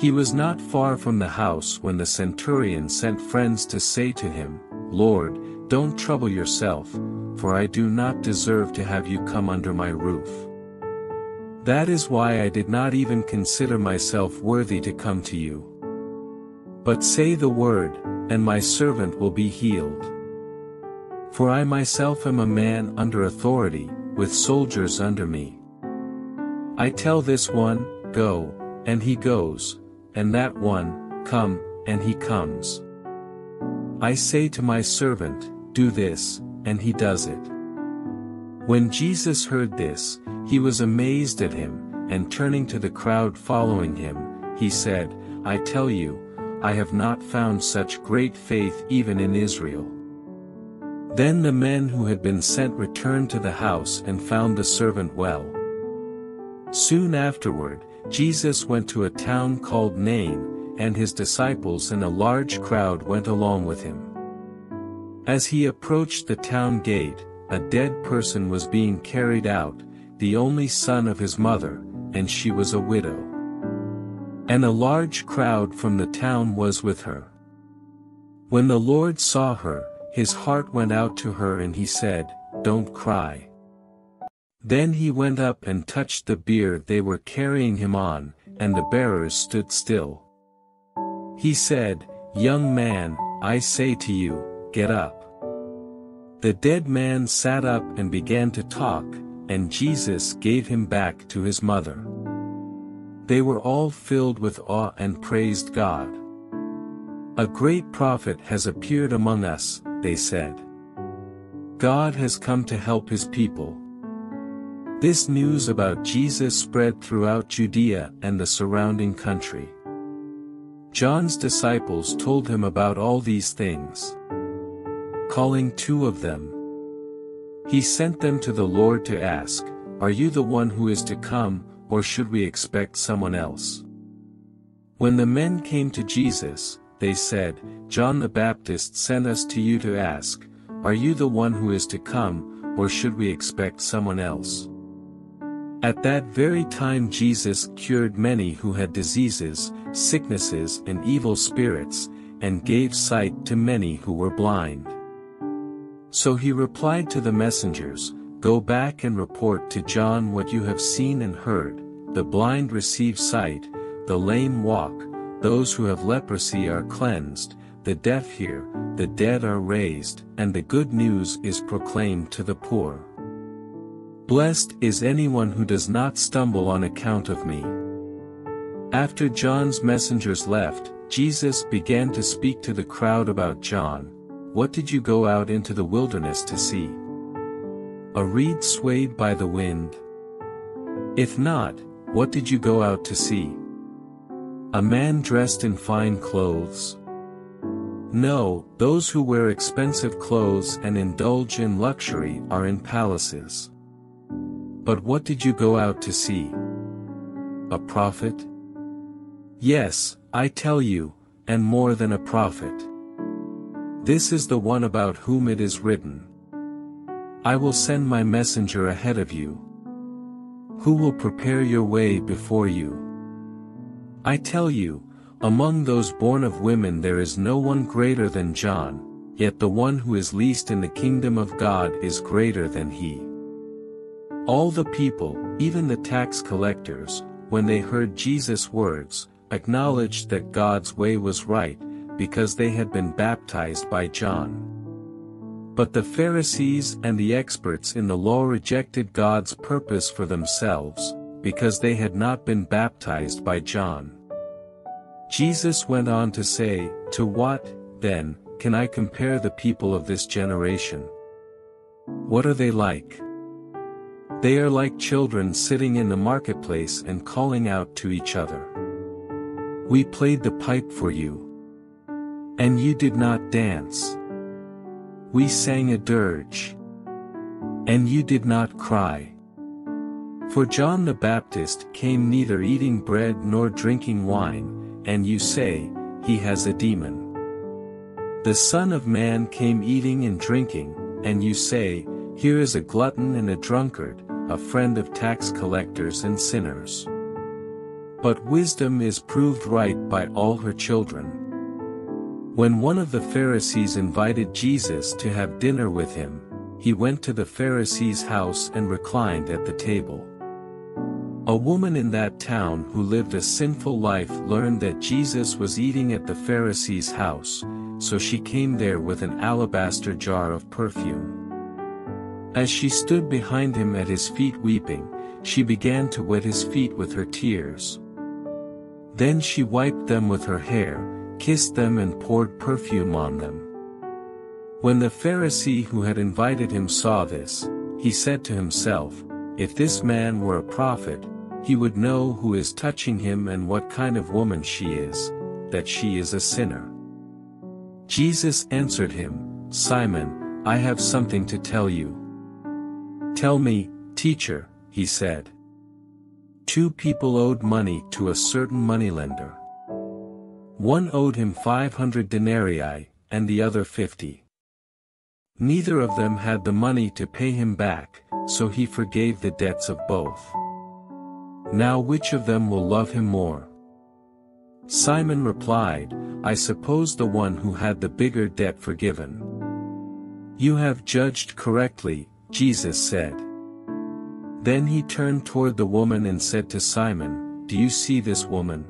He was not far from the house when the centurion sent friends to say to him, "Lord, don't trouble yourself, for I do not deserve to have you come under my roof. That is why I did not even consider myself worthy to come to you. But say the word, and my servant will be healed. For I myself am a man under authority, with soldiers under me. I tell this one, go, and he goes, and that one, come, and he comes. I say to my servant, do this, and he does it." When Jesus heard this, he was amazed at him, and turning to the crowd following him, he said, "I tell you, I have not found such great faith even in Israel." Then the men who had been sent returned to the house and found the servant well. Soon afterward, Jesus went to a town called Nain, and his disciples and a large crowd went along with him. As he approached the town gate, a dead person was being carried out, the only son of his mother, and she was a widow. And a large crowd from the town was with her. When the Lord saw her, his heart went out to her and he said, "Don't cry." Then he went up and touched the bier they were carrying him on, and the bearers stood still. He said, "Young man, I say to you, get up." The dead man sat up and began to talk, and Jesus gave him back to his mother. They were all filled with awe and praised God. "A great prophet has appeared among us," they said. "God has come to help his people." This news about Jesus spread throughout Judea and the surrounding country. John's disciples told him about all these things. Calling two of them, he sent them to the Lord to ask, "Are you the one who is to come, or should we expect someone else?" When the men came to Jesus, they said, "John the Baptist sent us to you to ask, are you the one who is to come, or should we expect someone else?" At that very time Jesus cured many who had diseases, sicknesses and evil spirits, and gave sight to many who were blind. So he replied to the messengers, "Go back and report to John what you have seen and heard. The blind receive sight, the lame walk, those who have leprosy are cleansed, the deaf hear, the dead are raised, and the good news is proclaimed to the poor. Blessed is anyone who does not stumble on account of me." After John's messengers left, Jesus began to speak to the crowd about John. "What did you go out into the wilderness to see? A reed swayed by the wind? If not, what did you go out to see? A man dressed in fine clothes? No, those who wear expensive clothes and indulge in luxury are in palaces. But what did you go out to see? A prophet? Yes, I tell you, and more than a prophet. This is the one about whom it is written, 'I will send my messenger ahead of you, who will prepare your way before you.' I tell you, among those born of women there is no one greater than John, yet the one who is least in the kingdom of God is greater than he." All the people, even the tax collectors, when they heard Jesus' words, acknowledged that God's way was right, because they had been baptized by John. But the Pharisees and the experts in the law rejected God's purpose for themselves, because they had not been baptized by John. Jesus went on to say, "To what, then, can I compare the people of this generation? What are they like? They are like children sitting in the marketplace and calling out to each other, 'We played the pipe for you, and you did not dance. We sang a dirge, and you did not cry.' For John the Baptist came neither eating bread nor drinking wine, and you say, 'He has a demon.' The Son of Man came eating and drinking, and you say, 'Here is a glutton and a drunkard, a friend of tax collectors and sinners.' But wisdom is proved right by all her children. When one of the Pharisees invited Jesus to have dinner with him, he went to the Pharisee's house and reclined at the table. A woman in that town who lived a sinful life learned that Jesus was eating at the Pharisee's house, so she came there with an alabaster jar of perfume. As she stood behind him at his feet weeping, she began to wet his feet with her tears. Then she wiped them with her hair, kissed them and poured perfume on them. When the Pharisee who had invited him saw this, he said to himself, "If this man were a prophet, he would know who is touching him and what kind of woman she is, that she is a sinner." Jesus answered him, "Simon, I have something to tell you." "Tell me, teacher," he said. Two people owed money to a certain moneylender. One owed him five hundred denarii, and the other fifty. Neither of them had the money to pay him back, so he forgave the debts of both. Now which of them will love him more? Simon replied, "I suppose the one who had the bigger debt forgiven." "You have judged correctly," Jesus said. Then he turned toward the woman and said to Simon, "Do you see this woman?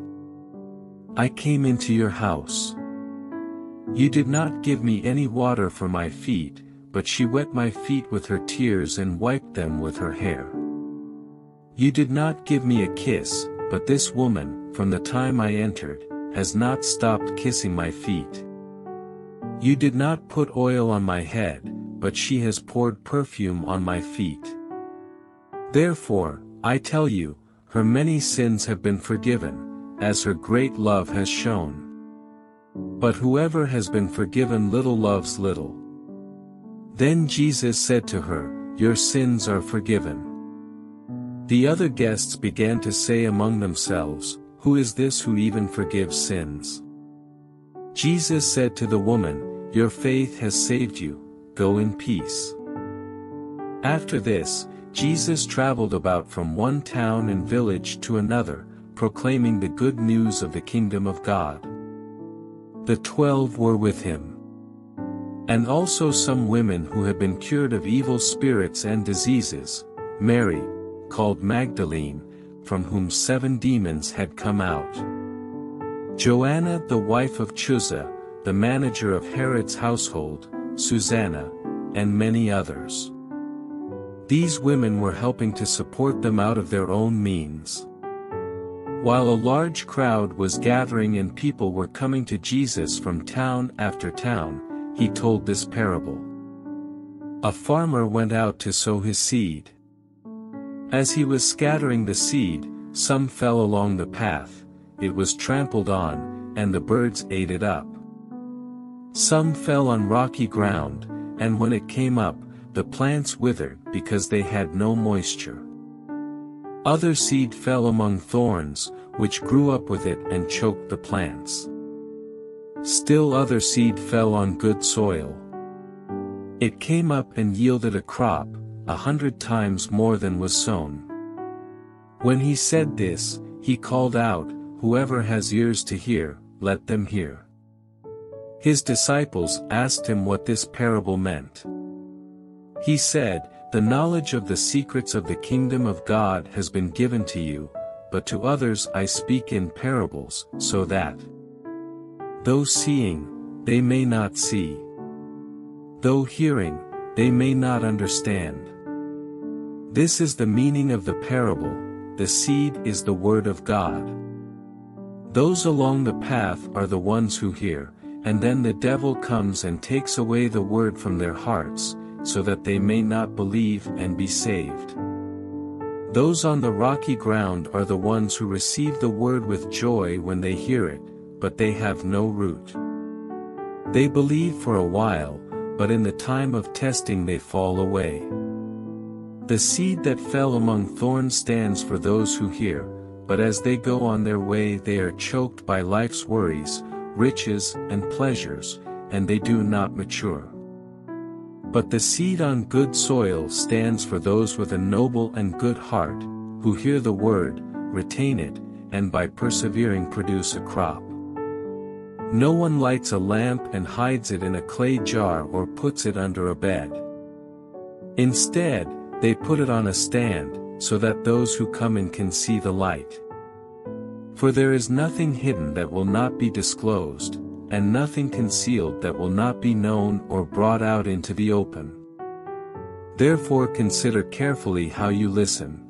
I came into your house. You did not give me any water for my feet, but she wet my feet with her tears and wiped them with her hair. You did not give me a kiss, but this woman, from the time I entered, has not stopped kissing my feet. You did not put oil on my head, but she has poured perfume on my feet. Therefore, I tell you, her many sins have been forgiven, as her great love has shown. But whoever has been forgiven little loves little." Then Jesus said to her, "Your sins are forgiven." The other guests began to say among themselves, "Who is this who even forgives sins?" Jesus said to the woman, "Your faith has saved you, go in peace." After this, Jesus traveled about from one town and village to another, proclaiming the good news of the kingdom of God. The twelve were with him. And also some women who had been cured of evil spirits and diseases, Mary, called Magdalene, from whom seven demons had come out, Joanna the wife of Chuza, the manager of Herod's household, Susanna, and many others. These women were helping to support them out of their own means. While a large crowd was gathering and people were coming to Jesus from town after town, he told this parable. A farmer went out to sow his seed. As he was scattering the seed, some fell along the path, it was trampled on, and the birds ate it up. Some fell on rocky ground, and when it came up, the plants withered because they had no moisture. Other seed fell among thorns, which grew up with it and choked the plants. Still other seed fell on good soil. It came up and yielded a crop, a hundred times more than was sown. When he said this, he called out, "Whoever has ears to hear, let them hear." His disciples asked him what this parable meant. He said, "The knowledge of the secrets of the kingdom of God has been given to you, but to others I speak in parables, so that, though seeing, they may not see; though hearing, they may not understand." This is the meaning of the parable: the seed is the word of God. Those along the path are the ones who hear, and then the devil comes and takes away the word from their hearts, so that they may not believe and be saved. Those on the rocky ground are the ones who receive the word with joy when they hear it, but they have no root. They believe for a while, but in the time of testing they fall away. The seed that fell among thorns stands for those who hear, but as they go on their way they are choked by life's worries, riches, and pleasures, and they do not mature. But the seed on good soil stands for those with a noble and good heart, who hear the word, retain it, and by persevering produce a crop. No one lights a lamp and hides it in a clay jar or puts it under a bed. Instead, they put it on a stand, so that those who come in can see the light. For there is nothing hidden that will not be disclosed, and nothing concealed that will not be known or brought out into the open. Therefore consider carefully how you listen.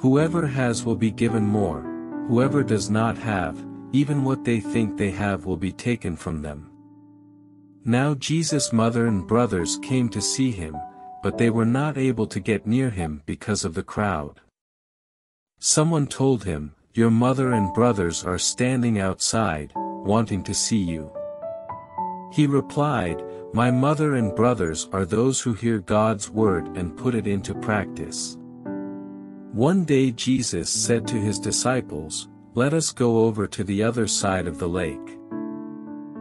Whoever has will be given more, whoever does not have, even what they think they have will be taken from them. Now Jesus' mother and brothers came to see him, but they were not able to get near him because of the crowd. Someone told him, "Your mother and brothers are standing outside, wanting to see you." He replied, "My mother and brothers are those who hear God's word and put it into practice." One day Jesus said to his disciples, "Let us go over to the other side of the lake."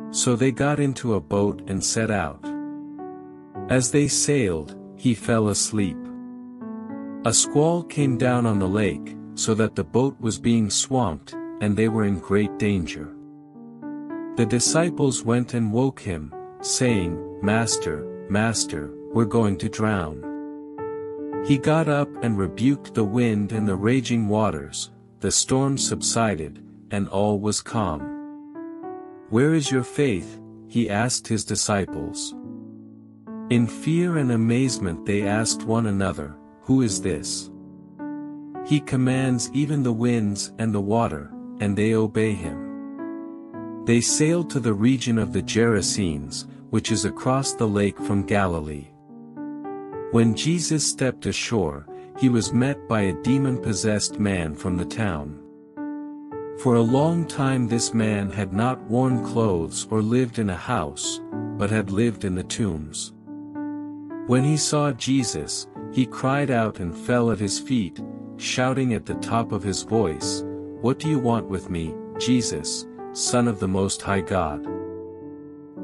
So they got into a boat and set out. As they sailed, he fell asleep. A squall came down on the lake, so that the boat was being swamped, and they were in great danger. The disciples went and woke him, saying, "Master, Master, we're going to drown." He got up and rebuked the wind and the raging waters. The storm subsided, and all was calm. "Where is your faith?" he asked his disciples. In fear and amazement they asked one another, "Who is this? He commands even the winds and the water, and they obey him." They sailed to the region of the Gerasenes, which is across the lake from Galilee. When Jesus stepped ashore, he was met by a demon-possessed man from the town. For a long time this man had not worn clothes or lived in a house, but had lived in the tombs. When he saw Jesus, he cried out and fell at his feet, shouting at the top of his voice, "What do you want with me, Jesus, Son of the Most High God?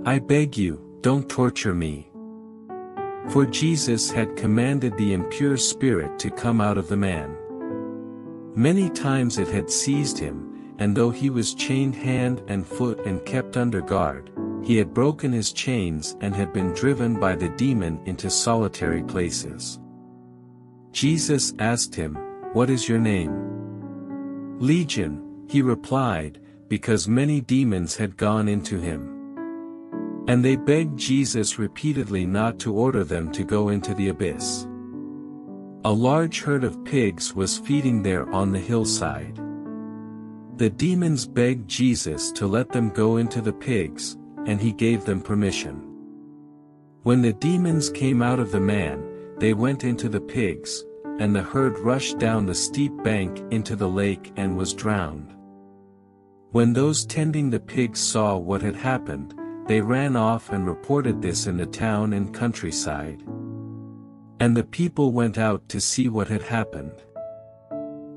I beg you, don't torture me." For Jesus had commanded the impure spirit to come out of the man. Many times it had seized him, and though he was chained hand and foot and kept under guard, he had broken his chains and had been driven by the demon into solitary places. Jesus asked him, "What is your name?" "Legion," he replied, because many demons had gone into him. And they begged Jesus repeatedly not to order them to go into the abyss. A large herd of pigs was feeding there on the hillside. The demons begged Jesus to let them go into the pigs, and he gave them permission. When the demons came out of the man, they went into the pigs, and the herd rushed down the steep bank into the lake and was drowned. When those tending the pigs saw what had happened, they ran off and reported this in the town and countryside. And the people went out to see what had happened.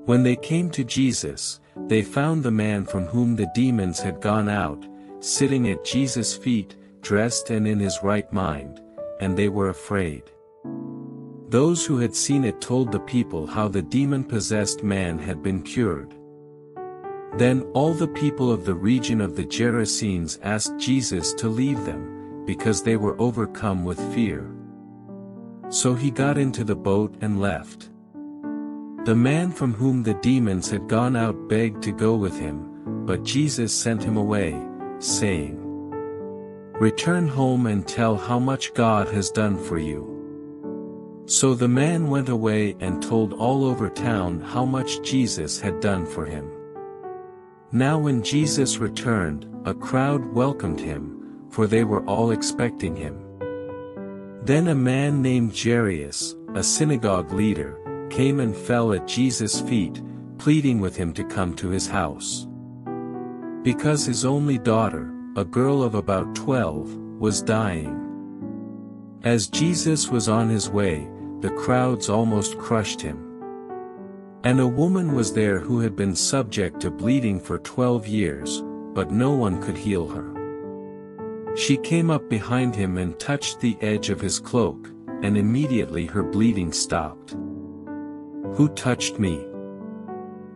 When they came to Jesus, they found the man from whom the demons had gone out, sitting at Jesus' feet, dressed and in his right mind, and they were afraid. Those who had seen it told the people how the demon-possessed man had been cured. Then all the people of the region of the Gerasenes asked Jesus to leave them, because they were overcome with fear. So he got into the boat and left. The man from whom the demons had gone out begged to go with him, but Jesus sent him away, saying, "Return home and tell how much God has done for you." So the man went away and told all over town how much Jesus had done for him. Now when Jesus returned, a crowd welcomed him, for they were all expecting him. Then a man named Jairus, a synagogue leader, came and fell at Jesus' feet, pleading with him to come to his house. Because his only daughter, a girl of about twelve, was dying. As Jesus was on his way, the crowds almost crushed him. And a woman was there who had been subject to bleeding for twelve years, but no one could heal her. She came up behind him and touched the edge of his cloak, and immediately her bleeding stopped. "Who touched me?"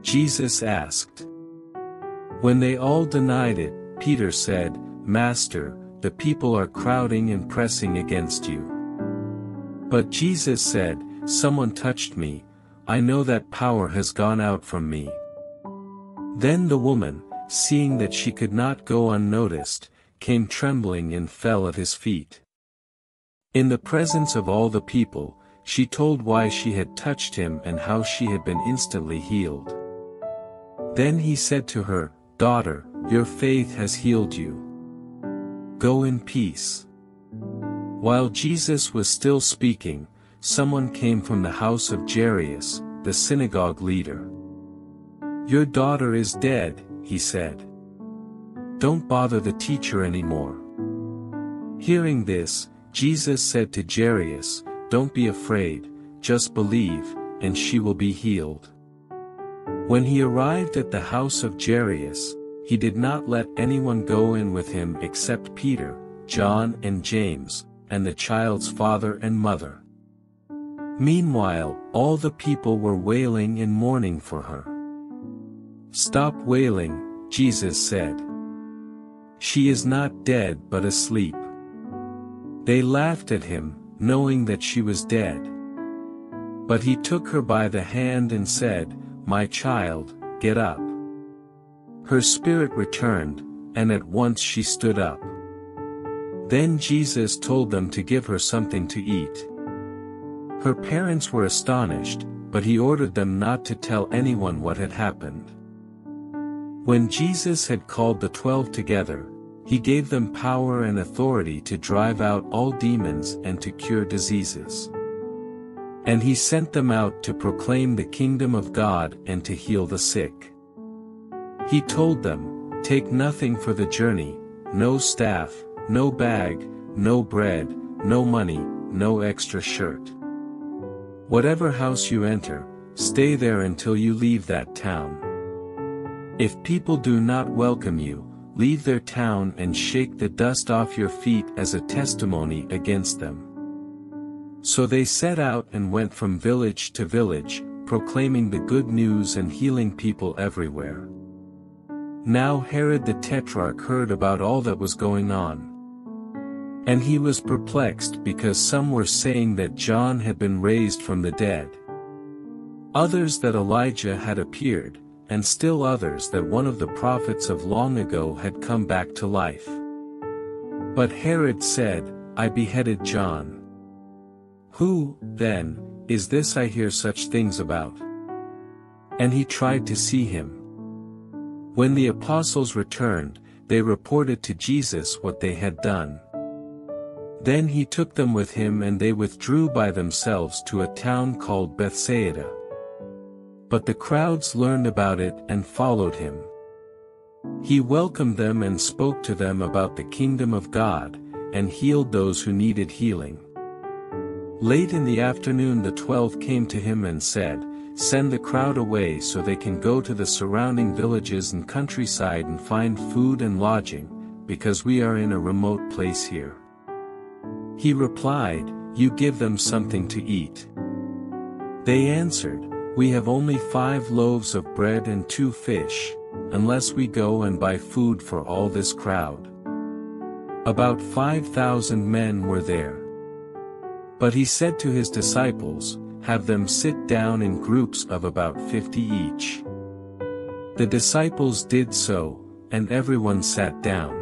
Jesus asked. When they all denied it, Peter said, "Master, the people are crowding and pressing against you." But Jesus said, "Someone touched me, I know that power has gone out from me." Then the woman, seeing that she could not go unnoticed, came trembling and fell at his feet. In the presence of all the people, she told why she had touched him and how she had been instantly healed. Then he said to her, "Daughter, your faith has healed you. Go in peace." While Jesus was still speaking, someone came from the house of Jairus, the synagogue leader. "Your daughter is dead," he said. "Don't bother the teacher anymore." Hearing this, Jesus said to Jairus, "Don't be afraid, just believe, and she will be healed." When he arrived at the house of Jairus, he did not let anyone go in with him except Peter, John and James, and the child's father and mother. Meanwhile, all the people were wailing and mourning for her. "Stop wailing," Jesus said. "She is not dead but asleep." They laughed at him, knowing that she was dead. But he took her by the hand and said, "My child, get up." Her spirit returned, and at once she stood up. Then Jesus told them to give her something to eat. Her parents were astonished, but he ordered them not to tell anyone what had happened. When Jesus had called the twelve together, he gave them power and authority to drive out all demons and to cure diseases. And he sent them out to proclaim the kingdom of God and to heal the sick. He told them, "Take nothing for the journey, no staff, no bag, no bread, no money, no extra shirt. Whatever house you enter, stay there until you leave that town. If people do not welcome you, leave their town and shake the dust off your feet as a testimony against them." So they set out and went from village to village, proclaiming the good news and healing people everywhere. Now Herod the Tetrarch heard about all that was going on. And he was perplexed because some were saying that John had been raised from the dead, others that Elijah had appeared, and still others that one of the prophets of long ago had come back to life. But Herod said, "I beheaded John. Who, then, is this I hear such things about?" And he tried to see him. When the apostles returned, they reported to Jesus what they had done. Then he took them with him and they withdrew by themselves to a town called Bethsaida. But the crowds learned about it and followed him. He welcomed them and spoke to them about the kingdom of God, and healed those who needed healing. Late in the afternoon the twelve came to him and said, "Send the crowd away so they can go to the surrounding villages and countryside and find food and lodging, because we are in a remote place here." He replied, "You give them something to eat." They answered, "We have only five loaves of bread and two fish, unless we go and buy food for all this crowd." About five thousand men were there. But he said to his disciples, "Have them sit down in groups of about fifty each." The disciples did so, and everyone sat down.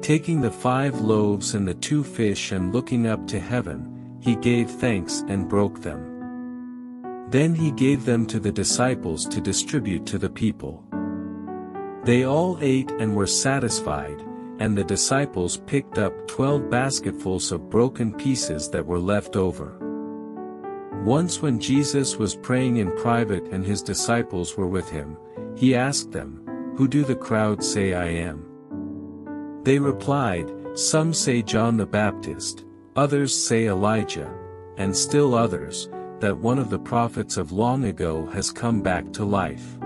Taking the five loaves and the two fish and looking up to heaven, he gave thanks and broke them. Then he gave them to the disciples to distribute to the people. They all ate and were satisfied, and the disciples picked up twelve basketfuls of broken pieces that were left over. Once when Jesus was praying in private and his disciples were with him, he asked them, "Who do the crowd say I am?" They replied, "Some say John the Baptist, others say Elijah, and still others, that one of the prophets of long ago has come back to life."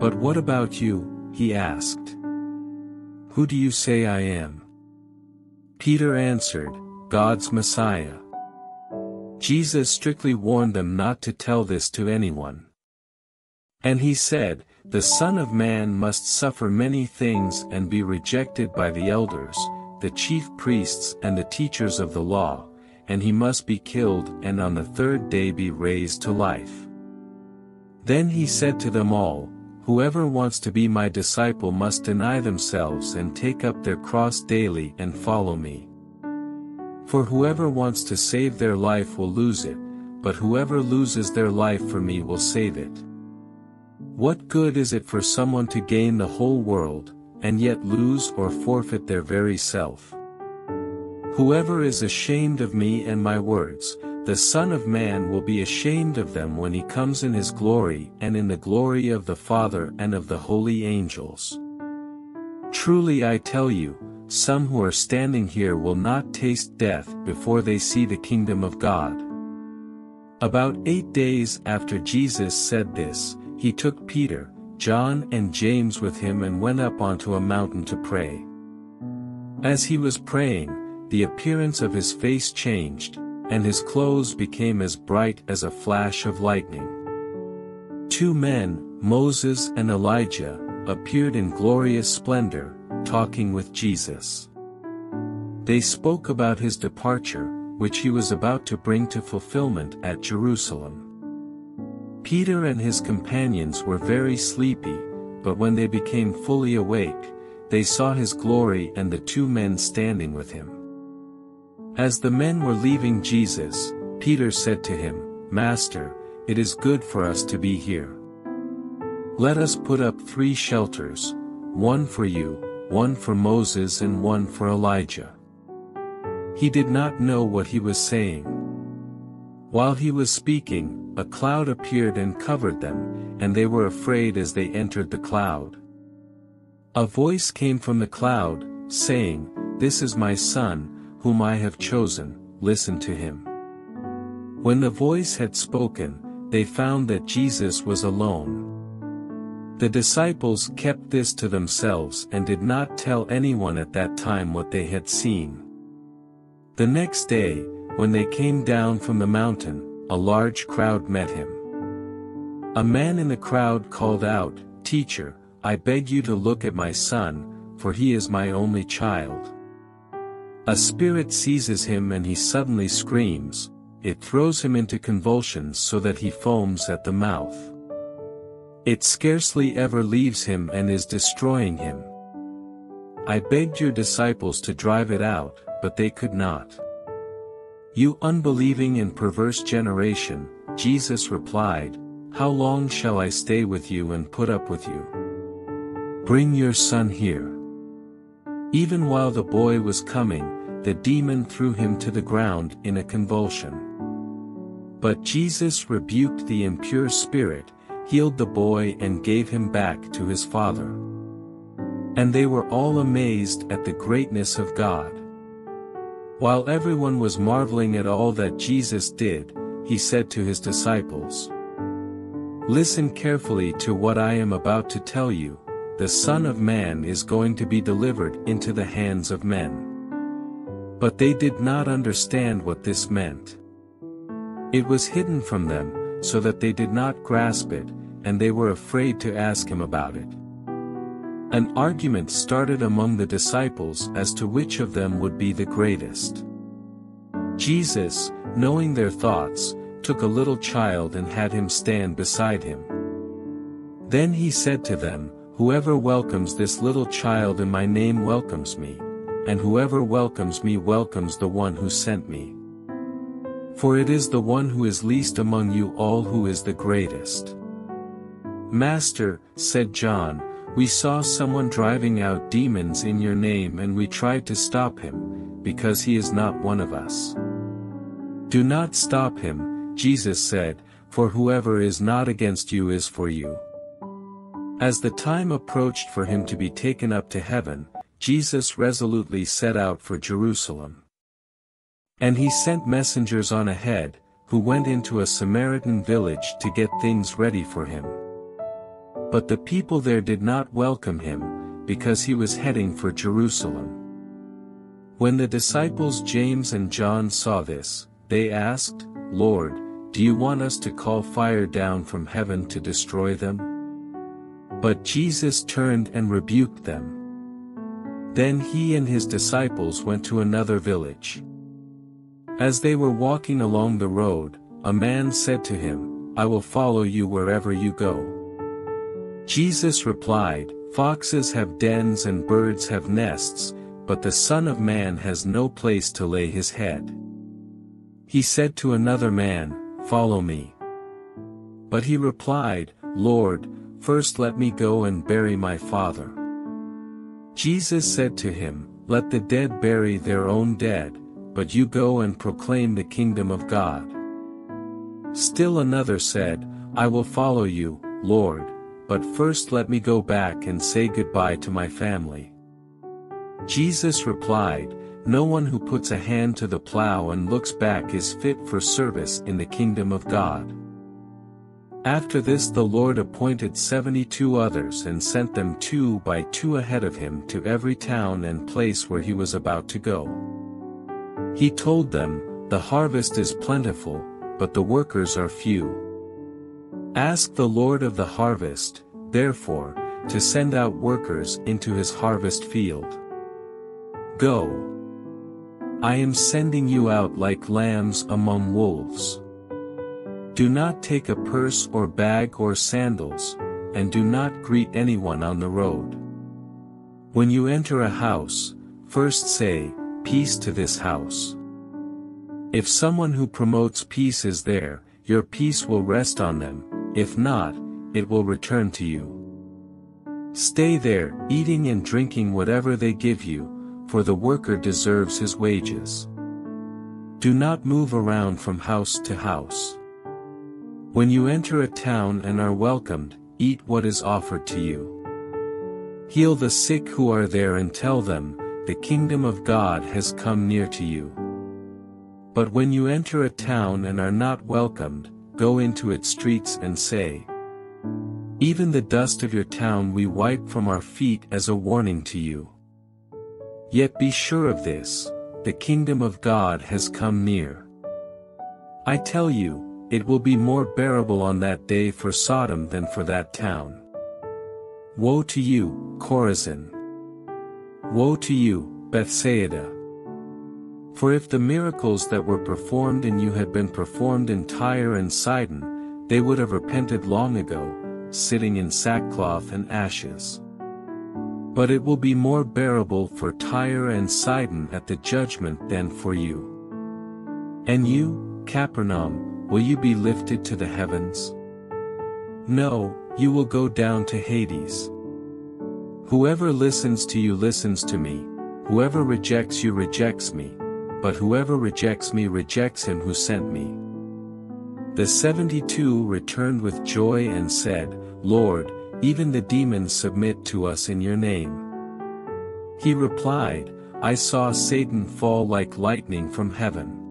"But what about you?" he asked. "Who do you say I am?" Peter answered, "God's Messiah." Jesus strictly warned them not to tell this to anyone. And he said, The Son of Man must suffer many things and be rejected by the elders, the chief priests and the teachers of the law, and he must be killed and on the third day be raised to life. Then he said to them all, Whoever wants to be my disciple must deny themselves and take up their cross daily and follow me. For whoever wants to save their life will lose it, but whoever loses their life for me will save it. What good is it for someone to gain the whole world, and yet lose or forfeit their very self? Whoever is ashamed of me and my words, the Son of Man will be ashamed of them when he comes in his glory and in the glory of the Father and of the holy angels. Truly I tell you, some who are standing here will not taste death before they see the kingdom of God. About eight days after Jesus said this, he took Peter, John and James with him and went up onto a mountain to pray. As he was praying, the appearance of his face changed, and his clothes became as bright as a flash of lightning. Two men, Moses and Elijah, appeared in glorious splendor, talking with Jesus. They spoke about his departure, which he was about to bring to fulfillment at Jerusalem. Peter and his companions were very sleepy, but when they became fully awake, they saw his glory and the two men standing with him. As the men were leaving Jesus, Peter said to him, Master, it is good for us to be here. Let us put up three shelters, one for you, one for Moses and one for Elijah. He did not know what he was saying. While he was speaking, a cloud appeared and covered them, and they were afraid as they entered the cloud. A voice came from the cloud, saying, This is my son, whom I have chosen, listen to him. When the voice had spoken, they found that Jesus was alone. The disciples kept this to themselves and did not tell anyone at that time what they had seen. The next day, when they came down from the mountain, a large crowd met him. A man in the crowd called out, Teacher, I beg you to look at my son, for he is my only child. A spirit seizes him and he suddenly screams, it throws him into convulsions so that he foams at the mouth. It scarcely ever leaves him and is destroying him. I begged your disciples to drive it out, but they could not. You unbelieving and perverse generation, Jesus replied, How long shall I stay with you and put up with you? Bring your son here. Even while the boy was coming, the demon threw him to the ground in a convulsion. But Jesus rebuked the impure spirit, healed the boy and gave him back to his father. And they were all amazed at the greatness of God. While everyone was marveling at all that Jesus did, he said to his disciples, Listen carefully to what I am about to tell you, the Son of Man is going to be delivered into the hands of men. But they did not understand what this meant. It was hidden from them, so that they did not grasp it, and they were afraid to ask him about it. An argument started among the disciples as to which of them would be the greatest. Jesus, knowing their thoughts, took a little child and had him stand beside him. Then he said to them, Whoever welcomes this little child in my name welcomes me, and whoever welcomes me welcomes the one who sent me. For it is the one who is least among you all who is the greatest. Master, said John, we saw someone driving out demons in your name and we tried to stop him, because he is not one of us. Do not stop him, Jesus said, for whoever is not against you is for you. As the time approached for him to be taken up to heaven, Jesus resolutely set out for Jerusalem. And he sent messengers on ahead, who went into a Samaritan village to get things ready for him. But the people there did not welcome him, because he was heading for Jerusalem. When the disciples James and John saw this, they asked, Lord, Do you want us to call fire down from heaven to destroy them? But Jesus turned and rebuked them. Then he and his disciples went to another village. As they were walking along the road, a man said to him, I will follow you wherever you go. Jesus replied, Foxes have dens and birds have nests, but the Son of Man has no place to lay his head. He said to another man, Follow me. But he replied, Lord, first let me go and bury my father. Jesus said to him, Let the dead bury their own dead, but you go and proclaim the kingdom of God. Still another said, I will follow you, Lord, but first let me go back and say goodbye to my family. Jesus replied, No one who puts a hand to the plow and looks back is fit for service in the kingdom of God. After this the Lord appointed seventy-two others and sent them two by two ahead of him to every town and place where he was about to go. He told them, The harvest is plentiful, but the workers are few. Ask the Lord of the harvest, therefore, to send out workers into his harvest field. Go. I am sending you out like lambs among wolves. Do not take a purse or bag or sandals, and do not greet anyone on the road. When you enter a house, first say, Peace to this house. If someone who promotes peace is there, your peace will rest on them, if not, it will return to you. Stay there, eating and drinking whatever they give you, for the worker deserves his wages. Do not move around from house to house. When you enter a town and are welcomed, eat what is offered to you. Heal the sick who are there and tell them, the kingdom of God has come near to you. But when you enter a town and are not welcomed, go into its streets and say, Even the dust of your town we wipe from our feet as a warning to you. Yet be sure of this, the kingdom of God has come near. I tell you, it will be more bearable on that day for Sodom than for that town. Woe to you, Chorazin! Woe to you, Bethsaida! For if the miracles that were performed in you had been performed in Tyre and Sidon, they would have repented long ago, sitting in sackcloth and ashes. But it will be more bearable for Tyre and Sidon at the judgment than for you. And you, Capernaum, will you be lifted to the heavens? No, you will go down to Hades. Whoever listens to you listens to me, whoever rejects you rejects me, but whoever rejects me rejects him who sent me. The seventy-two returned with joy and said, Lord, even the demons submit to us in your name. He replied, I saw Satan fall like lightning from heaven.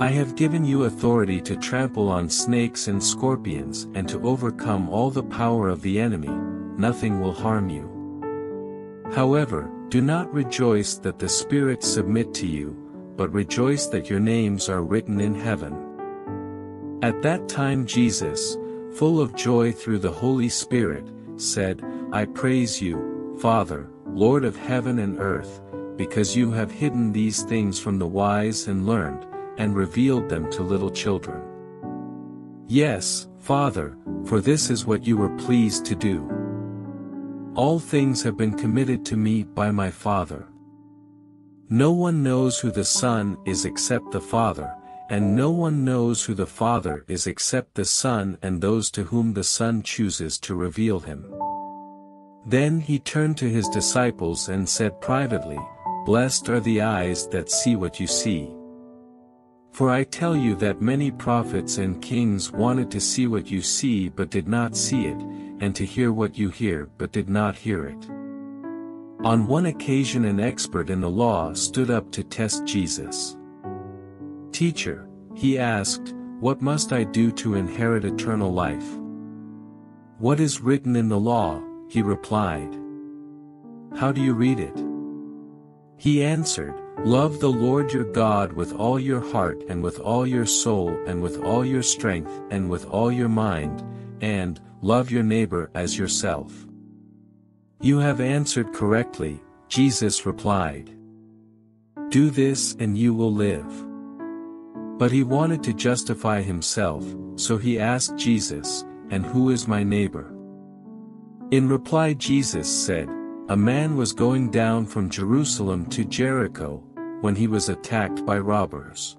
I have given you authority to trample on snakes and scorpions and to overcome all the power of the enemy, nothing will harm you. However, do not rejoice that the spirits submit to you, but rejoice that your names are written in heaven. At that time Jesus, full of joy through the Holy Spirit, said, I praise you, Father, Lord of heaven and earth, because you have hidden these things from the wise and learned, and revealed them to little children. Yes, Father, for this is what you were pleased to do. All things have been committed to me by my Father. No one knows who the Son is except the Father, and no one knows who the Father is except the Son and those to whom the Son chooses to reveal him. Then he turned to his disciples and said privately, Blessed are the eyes that see what you see. For I tell you that many prophets and kings wanted to see what you see but did not see it, and to hear what you hear but did not hear it. On one occasion an expert in the law stood up to test Jesus. Teacher, he asked, what must I do to inherit eternal life? What is written in the law? He replied. How do you read it? He answered, Love the Lord your God with all your heart and with all your soul and with all your strength and with all your mind, and love your neighbor as yourself. You have answered correctly, Jesus replied. Do this and you will live. But he wanted to justify himself, so he asked Jesus, and who is my neighbor? In reply Jesus said, a man was going down from Jerusalem to Jericho, when he was attacked by robbers.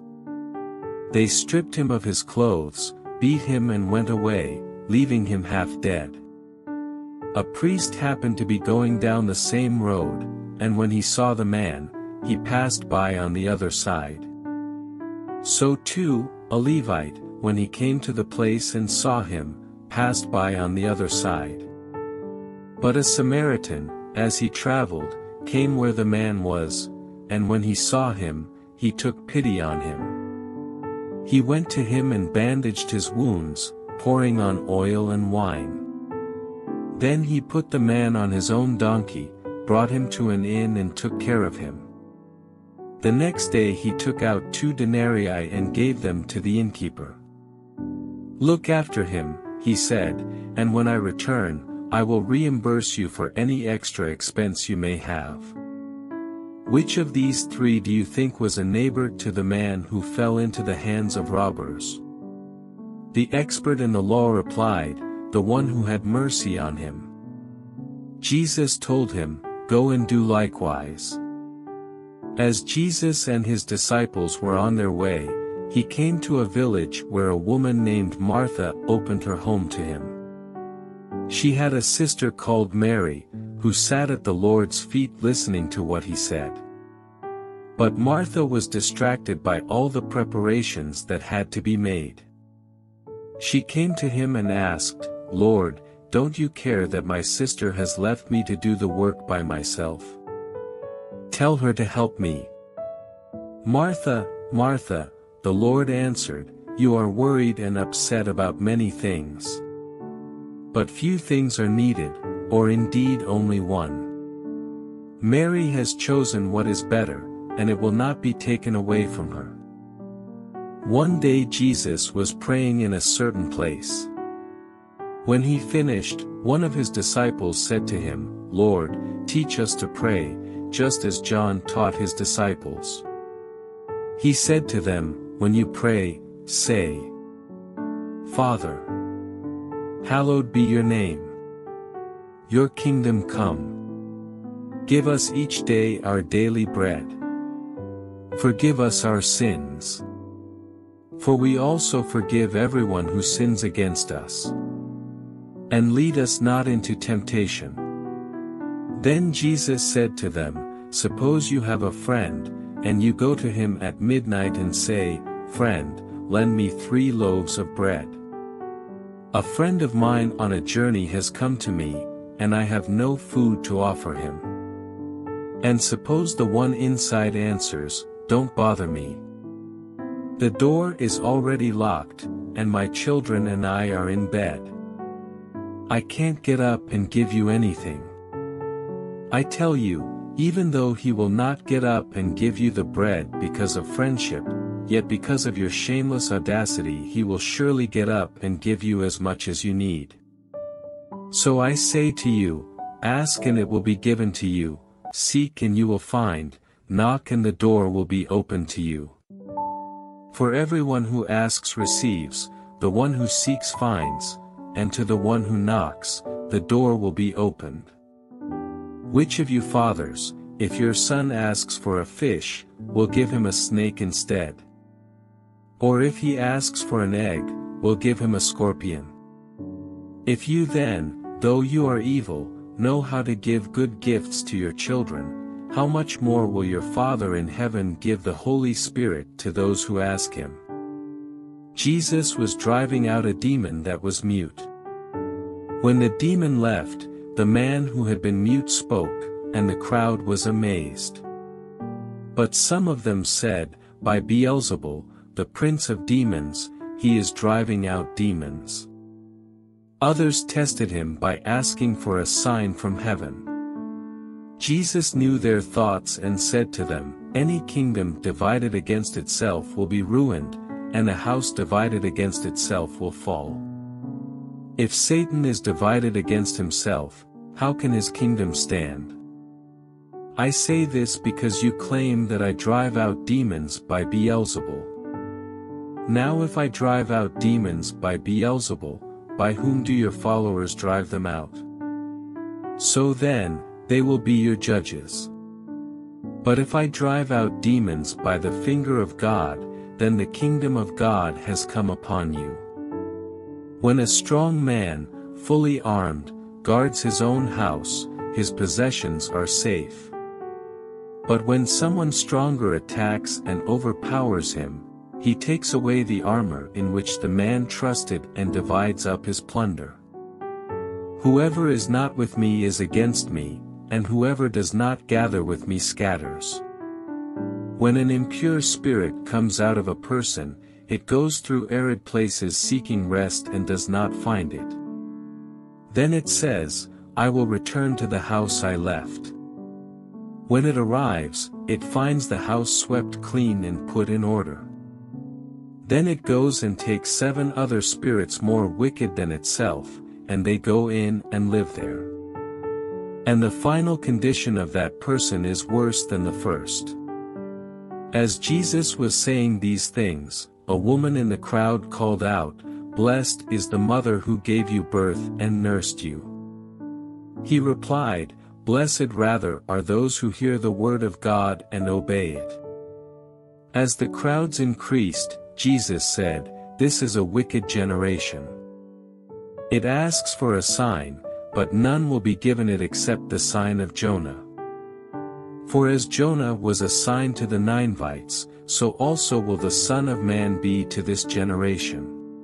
They stripped him of his clothes, beat him and went away, leaving him half dead. A priest happened to be going down the same road, and when he saw the man, he passed by on the other side. So too, a Levite, when he came to the place and saw him, passed by on the other side. But a Samaritan, as he traveled, came where the man was, and when he saw him, he took pity on him. He went to him and bandaged his wounds, pouring on oil and wine. Then he put the man on his own donkey, brought him to an inn and took care of him. The next day he took out two denarii and gave them to the innkeeper. Look after him, he said, and when I return, I will reimburse you for any extra expense you may have. Which of these three do you think was a neighbor to the man who fell into the hands of robbers? The expert in the law replied, the one who had mercy on him. Jesus told him, go and do likewise. As Jesus and his disciples were on their way, he came to a village where a woman named Martha opened her home to him. She had a sister called Mary, who sat at the Lord's feet listening to what he said. But Martha was distracted by all the preparations that had to be made. She came to him and asked, Lord, don't you care that my sister has left me to do the work by myself? Tell her to help me. Martha, Martha, the Lord answered, you are worried and upset about many things. But few things are needed, or indeed only one. Mary has chosen what is better, and it will not be taken away from her. One day Jesus was praying in a certain place. When he finished, one of his disciples said to him, Lord, teach us to pray, just as John taught his disciples. He said to them, when you pray, say, Father, hallowed be your name. Your kingdom come. Give us each day our daily bread. Forgive us our sins. For we also forgive everyone who sins against us. And lead us not into temptation. Then Jesus said to them, suppose you have a friend, and you go to him at midnight and say, Friend, lend me three loaves of bread. A friend of mine on a journey has come to me, and I have no food to offer him. And suppose the one inside answers, don't bother me. The door is already locked, and my children and I are in bed. I can't get up and give you anything. I tell you, even though he will not get up and give you the bread because of friendship, yet because of your shameless audacity he will surely get up and give you as much as you need. So I say to you, ask and it will be given to you, seek and you will find, knock and the door will be opened to you. For everyone who asks receives, the one who seeks finds, and to the one who knocks, the door will be opened. Which of you fathers, if your son asks for a fish, will give him a snake instead? Or if he asks for an egg, will give him a scorpion? If you then, though you are evil, know how to give good gifts to your children, how much more will your Father in heaven give the Holy Spirit to those who ask him? Jesus was driving out a demon that was mute. When the demon left, the man who had been mute spoke, and the crowd was amazed. But some of them said, by Beelzebul, the prince of demons, he is driving out demons. Others tested him by asking for a sign from heaven. Jesus knew their thoughts and said to them, Any kingdom divided against itself will be ruined, and a house divided against itself will fall. If Satan is divided against himself, how can his kingdom stand? I say this because you claim that I drive out demons by Beelzebul. Now if I drive out demons by Beelzebul, by whom do your followers drive them out? So then, they will be your judges. But if I drive out demons by the finger of God, then the kingdom of God has come upon you. When a strong man, fully armed, guards his own house, his possessions are safe. But when someone stronger attacks and overpowers him, he takes away the armor in which the man trusted and divides up his plunder. Whoever is not with me is against me, and whoever does not gather with me scatters. When an impure spirit comes out of a person, it goes through arid places seeking rest and does not find it. Then it says, I will return to the house I left. When it arrives, it finds the house swept clean and put in order. Then it goes and takes seven other spirits more wicked than itself, and they go in and live there. And the final condition of that person is worse than the first. As Jesus was saying these things, a woman in the crowd called out, Blessed is the mother who gave you birth and nursed you. He replied, Blessed rather are those who hear the word of God and obey it. As the crowds increased, Jesus said, This is a wicked generation. It asks for a sign, but none will be given it except the sign of Jonah. For as Jonah was a sign to the Ninevites, so also will the Son of Man be to this generation.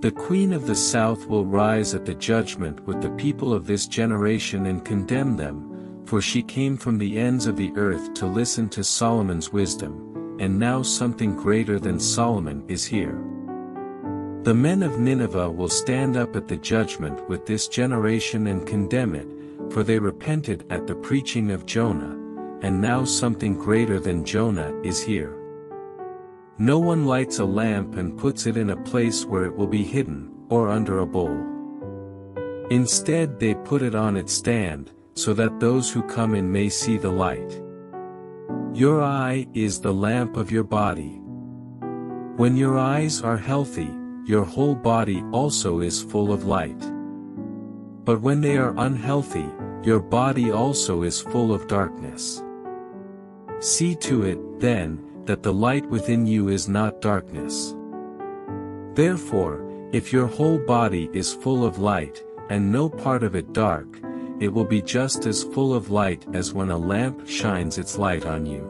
The Queen of the South will rise at the judgment with the people of this generation and condemn them, for she came from the ends of the earth to listen to Solomon's wisdom, and now something greater than Solomon is here. The men of Nineveh will stand up at the judgment with this generation and condemn it, for they repented at the preaching of Jonah, and now something greater than Jonah is here. No one lights a lamp and puts it in a place where it will be hidden, or under a bowl. Instead they put it on its stand, so that those who come in may see the light. Your eye is the lamp of your body. When your eyes are healthy, your whole body also is full of light. But when they are unhealthy, your body also is full of darkness. See to it, then, that the light within you is not darkness. Therefore, if your whole body is full of light, and no part of it dark, it will be just as full of light as when a lamp shines its light on you.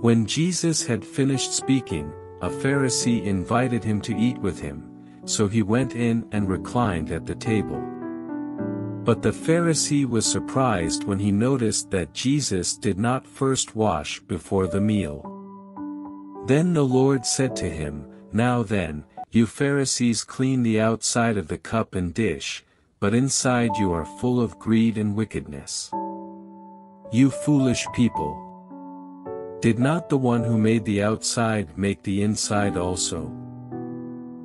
When Jesus had finished speaking, a Pharisee invited him to eat with him, so he went in and reclined at the table. But the Pharisee was surprised when he noticed that Jesus did not first wash before the meal. Then the Lord said to him, Now then, you Pharisees clean the outside of the cup and dish, but inside you are full of greed and wickedness. You foolish people! Did not the one who made the outside make the inside also?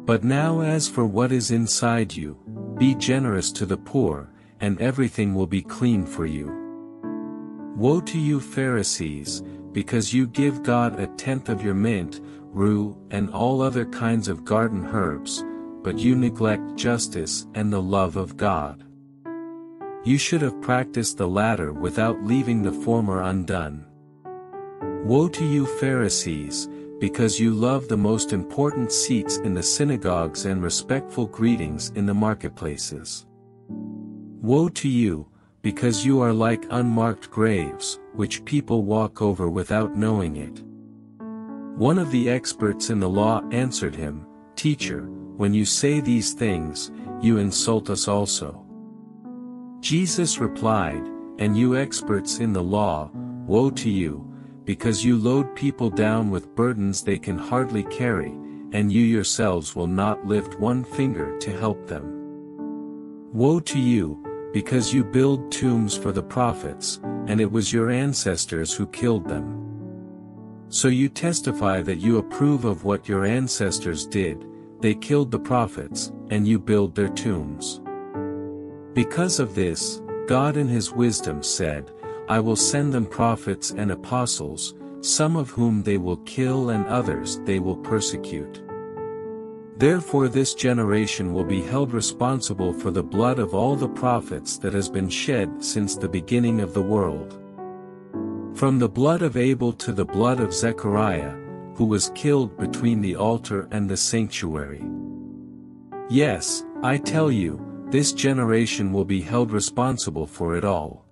But now as for what is inside you, be generous to the poor, and everything will be clean for you. Woe to you Pharisees, because you give God a tenth of your mint, rue, and all other kinds of garden herbs, but you neglect justice and the love of God. You should have practiced the latter without leaving the former undone. Woe to you Pharisees, because you love the most important seats in the synagogues and respectful greetings in the marketplaces. Woe to you, because you are like unmarked graves, which people walk over without knowing it. One of the experts in the law answered him, Teacher, when you say these things, you insult us also. Jesus replied, And you experts in the law, woe to you, because you load people down with burdens they can hardly carry, and you yourselves will not lift one finger to help them. Woe to you, because you build tombs for the prophets, and it was your ancestors who killed them. So you testify that you approve of what your ancestors did, they killed the prophets, and you build their tombs. Because of this, God in his wisdom said, I will send them prophets and apostles, some of whom they will kill and others they will persecute. Therefore this generation will be held responsible for the blood of all the prophets that has been shed since the beginning of the world. From the blood of Abel to the blood of Zechariah, who was killed between the altar and the sanctuary. Yes, I tell you, this generation will be held responsible for it all.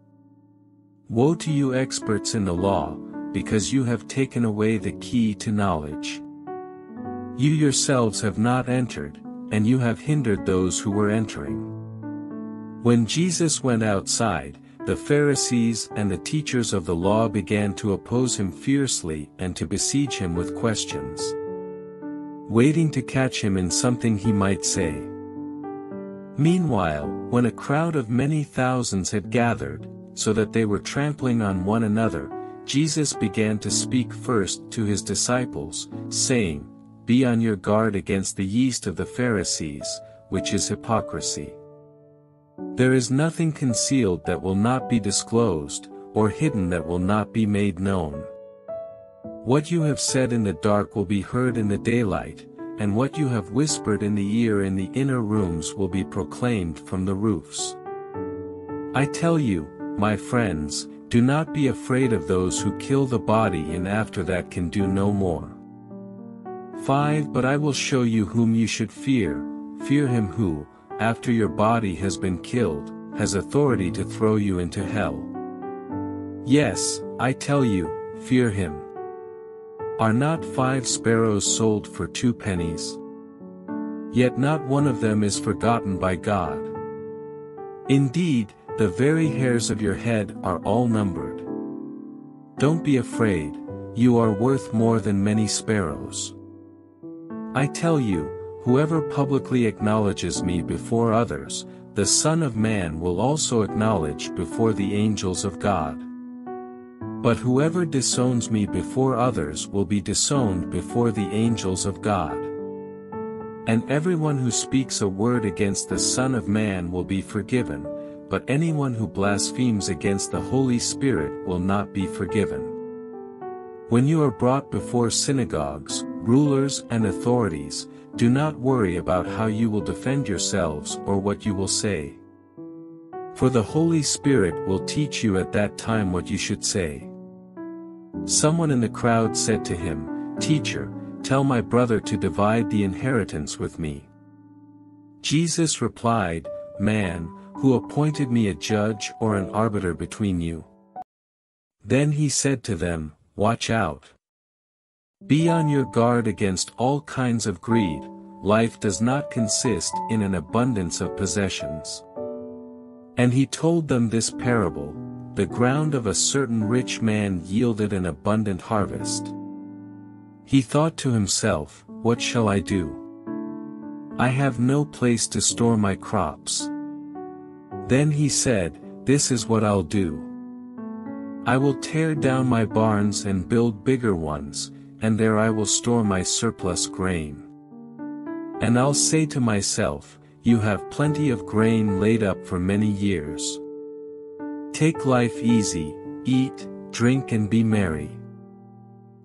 Woe to you experts in the law, because you have taken away the key to knowledge. You yourselves have not entered, and you have hindered those who were entering. When Jesus went outside, the Pharisees and the teachers of the law began to oppose him fiercely and to besiege him with questions, waiting to catch him in something he might say. Meanwhile, when a crowd of many thousands had gathered, so that they were trampling on one another, Jesus began to speak first to his disciples, saying, Be on your guard against the yeast of the Pharisees, which is hypocrisy. There is nothing concealed that will not be disclosed, or hidden that will not be made known. What you have said in the dark will be heard in the daylight, and what you have whispered in the ear in the inner rooms will be proclaimed from the roofs. I tell you, my friends, do not be afraid of those who kill the body and after that can do no more. five But I will show you whom you should fear, fear him who, after your body has been killed, has authority to throw you into hell. Yes, I tell you, fear him. Are not five sparrows sold for two pennies? Yet not one of them is forgotten by God. Indeed, the very hairs of your head are all numbered. Don't be afraid, you are worth more than many sparrows. I tell you, whoever publicly acknowledges me before others, the Son of Man will also acknowledge before the angels of God. But whoever disowns me before others will be disowned before the angels of God. And everyone who speaks a word against the Son of Man will be forgiven, but anyone who blasphemes against the Holy Spirit will not be forgiven. When you are brought before synagogues, rulers and authorities, do not worry about how you will defend yourselves or what you will say. For the Holy Spirit will teach you at that time what you should say. Someone in the crowd said to him, Teacher, tell my brother to divide the inheritance with me. Jesus replied, Man, who appointed me a judge or an arbiter between you? Then he said to them, Watch out. Be on your guard against all kinds of greed. Life does not consist in an abundance of possessions. And he told them this parable, The ground of a certain rich man yielded an abundant harvest. He thought to himself, What shall I do? I have no place to store my crops. Then he said, This is what I'll do. I will tear down my barns and build bigger ones, and there I will store my surplus grain. And I'll say to myself, You have plenty of grain laid up for many years. Take life easy, eat, drink and be merry.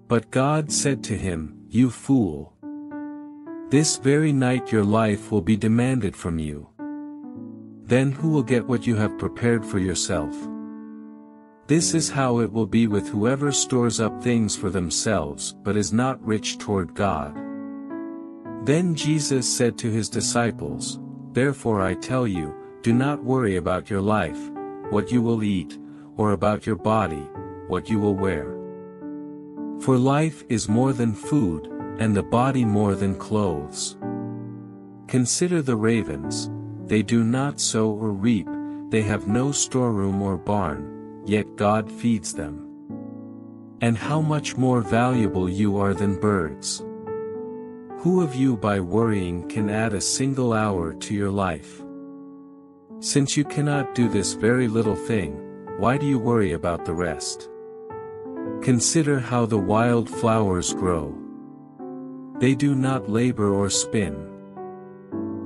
But God said to him, You fool! This very night your life will be demanded from you. Then who will get what you have prepared for yourself? This is how it will be with whoever stores up things for themselves but is not rich toward God. Then Jesus said to his disciples, Therefore I tell you, do not worry about your life, what you will eat, or about your body, what you will wear. For life is more than food, and the body more than clothes. Consider the ravens, they do not sow or reap, they have no storeroom or barn, yet God feeds them. And how much more valuable you are than birds. Who of you by worrying can add a single hour to your life? Since you cannot do this very little thing, why do you worry about the rest? Consider how the wild flowers grow. They do not labor or spin.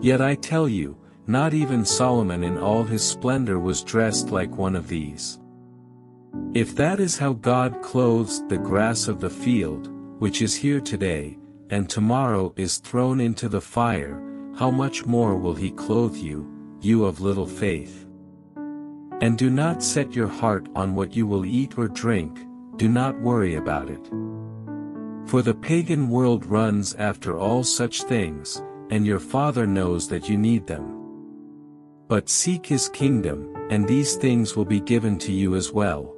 Yet I tell you, not even Solomon in all his splendor was dressed like one of these. If that is how God clothes the grass of the field, which is here today, and tomorrow is thrown into the fire, how much more will he clothe you, you of little faith? And do not set your heart on what you will eat or drink, do not worry about it. For the pagan world runs after all such things, and your Father knows that you need them. But seek his kingdom, and these things will be given to you as well.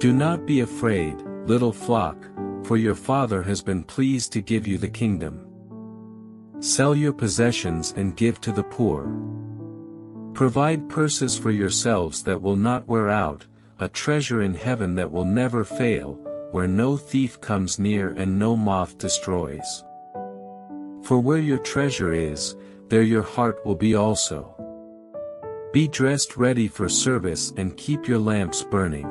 Do not be afraid, little flock, for your Father has been pleased to give you the kingdom. Sell your possessions and give to the poor. Provide purses for yourselves that will not wear out, a treasure in heaven that will never fail, where no thief comes near and no moth destroys. For where your treasure is, there your heart will be also. Be dressed ready for service and keep your lamps burning.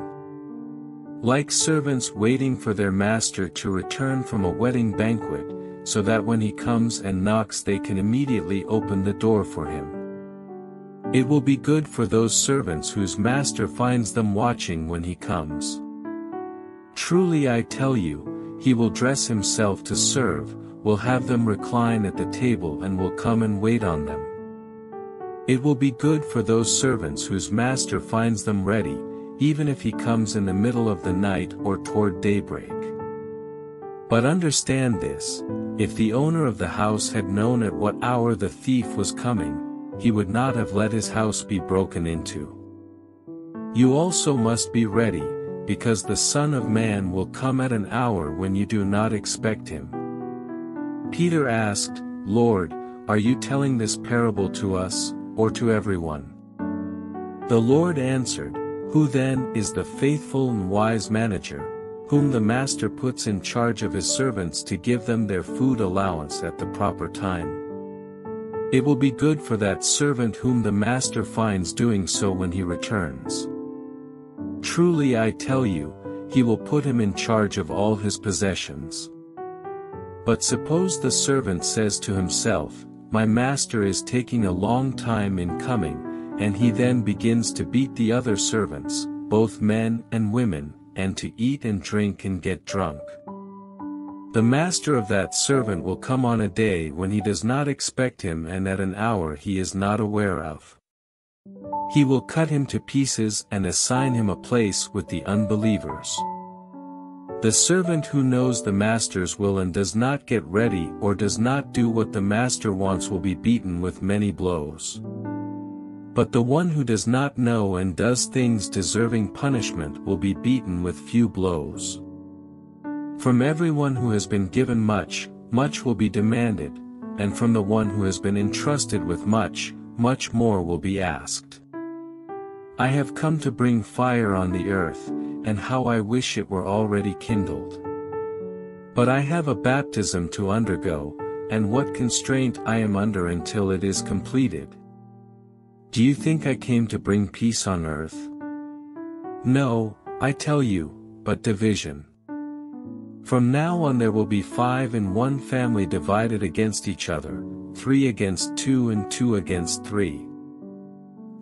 Like servants waiting for their master to return from a wedding banquet, so that when he comes and knocks they can immediately open the door for him. It will be good for those servants whose master finds them watching when he comes. Truly I tell you, he will dress himself to serve, will have them recline at the table and will come and wait on them. It will be good for those servants whose master finds them ready, even if he comes in the middle of the night or toward daybreak. But understand this, if the owner of the house had known at what hour the thief was coming, he would not have let his house be broken into. You also must be ready, because the Son of Man will come at an hour when you do not expect him. Peter asked, Lord, are you telling this parable to us, or to everyone? The Lord answered, Who then is the faithful and wise manager, whom the master puts in charge of his servants to give them their food allowance at the proper time? It will be good for that servant whom the master finds doing so when he returns. Truly I tell you, he will put him in charge of all his possessions. But suppose the servant says to himself, My master is taking a long time in coming, and he then begins to beat the other servants, both men and women, and to eat and drink and get drunk. The master of that servant will come on a day when he does not expect him and at an hour he is not aware of. He will cut him to pieces and assign him a place with the unbelievers. The servant who knows the master's will and does not get ready or does not do what the master wants will be beaten with many blows. But the one who does not know and does things deserving punishment will be beaten with few blows. From everyone who has been given much, much will be demanded, and from the one who has been entrusted with much, much more will be asked. I have come to bring fire on the earth, and how I wish it were already kindled. But I have a baptism to undergo, and what constraint I am under until it is completed. Do you think I came to bring peace on earth? No, I tell you, but division. From now on there will be five in one family divided against each other, three against two and two against three.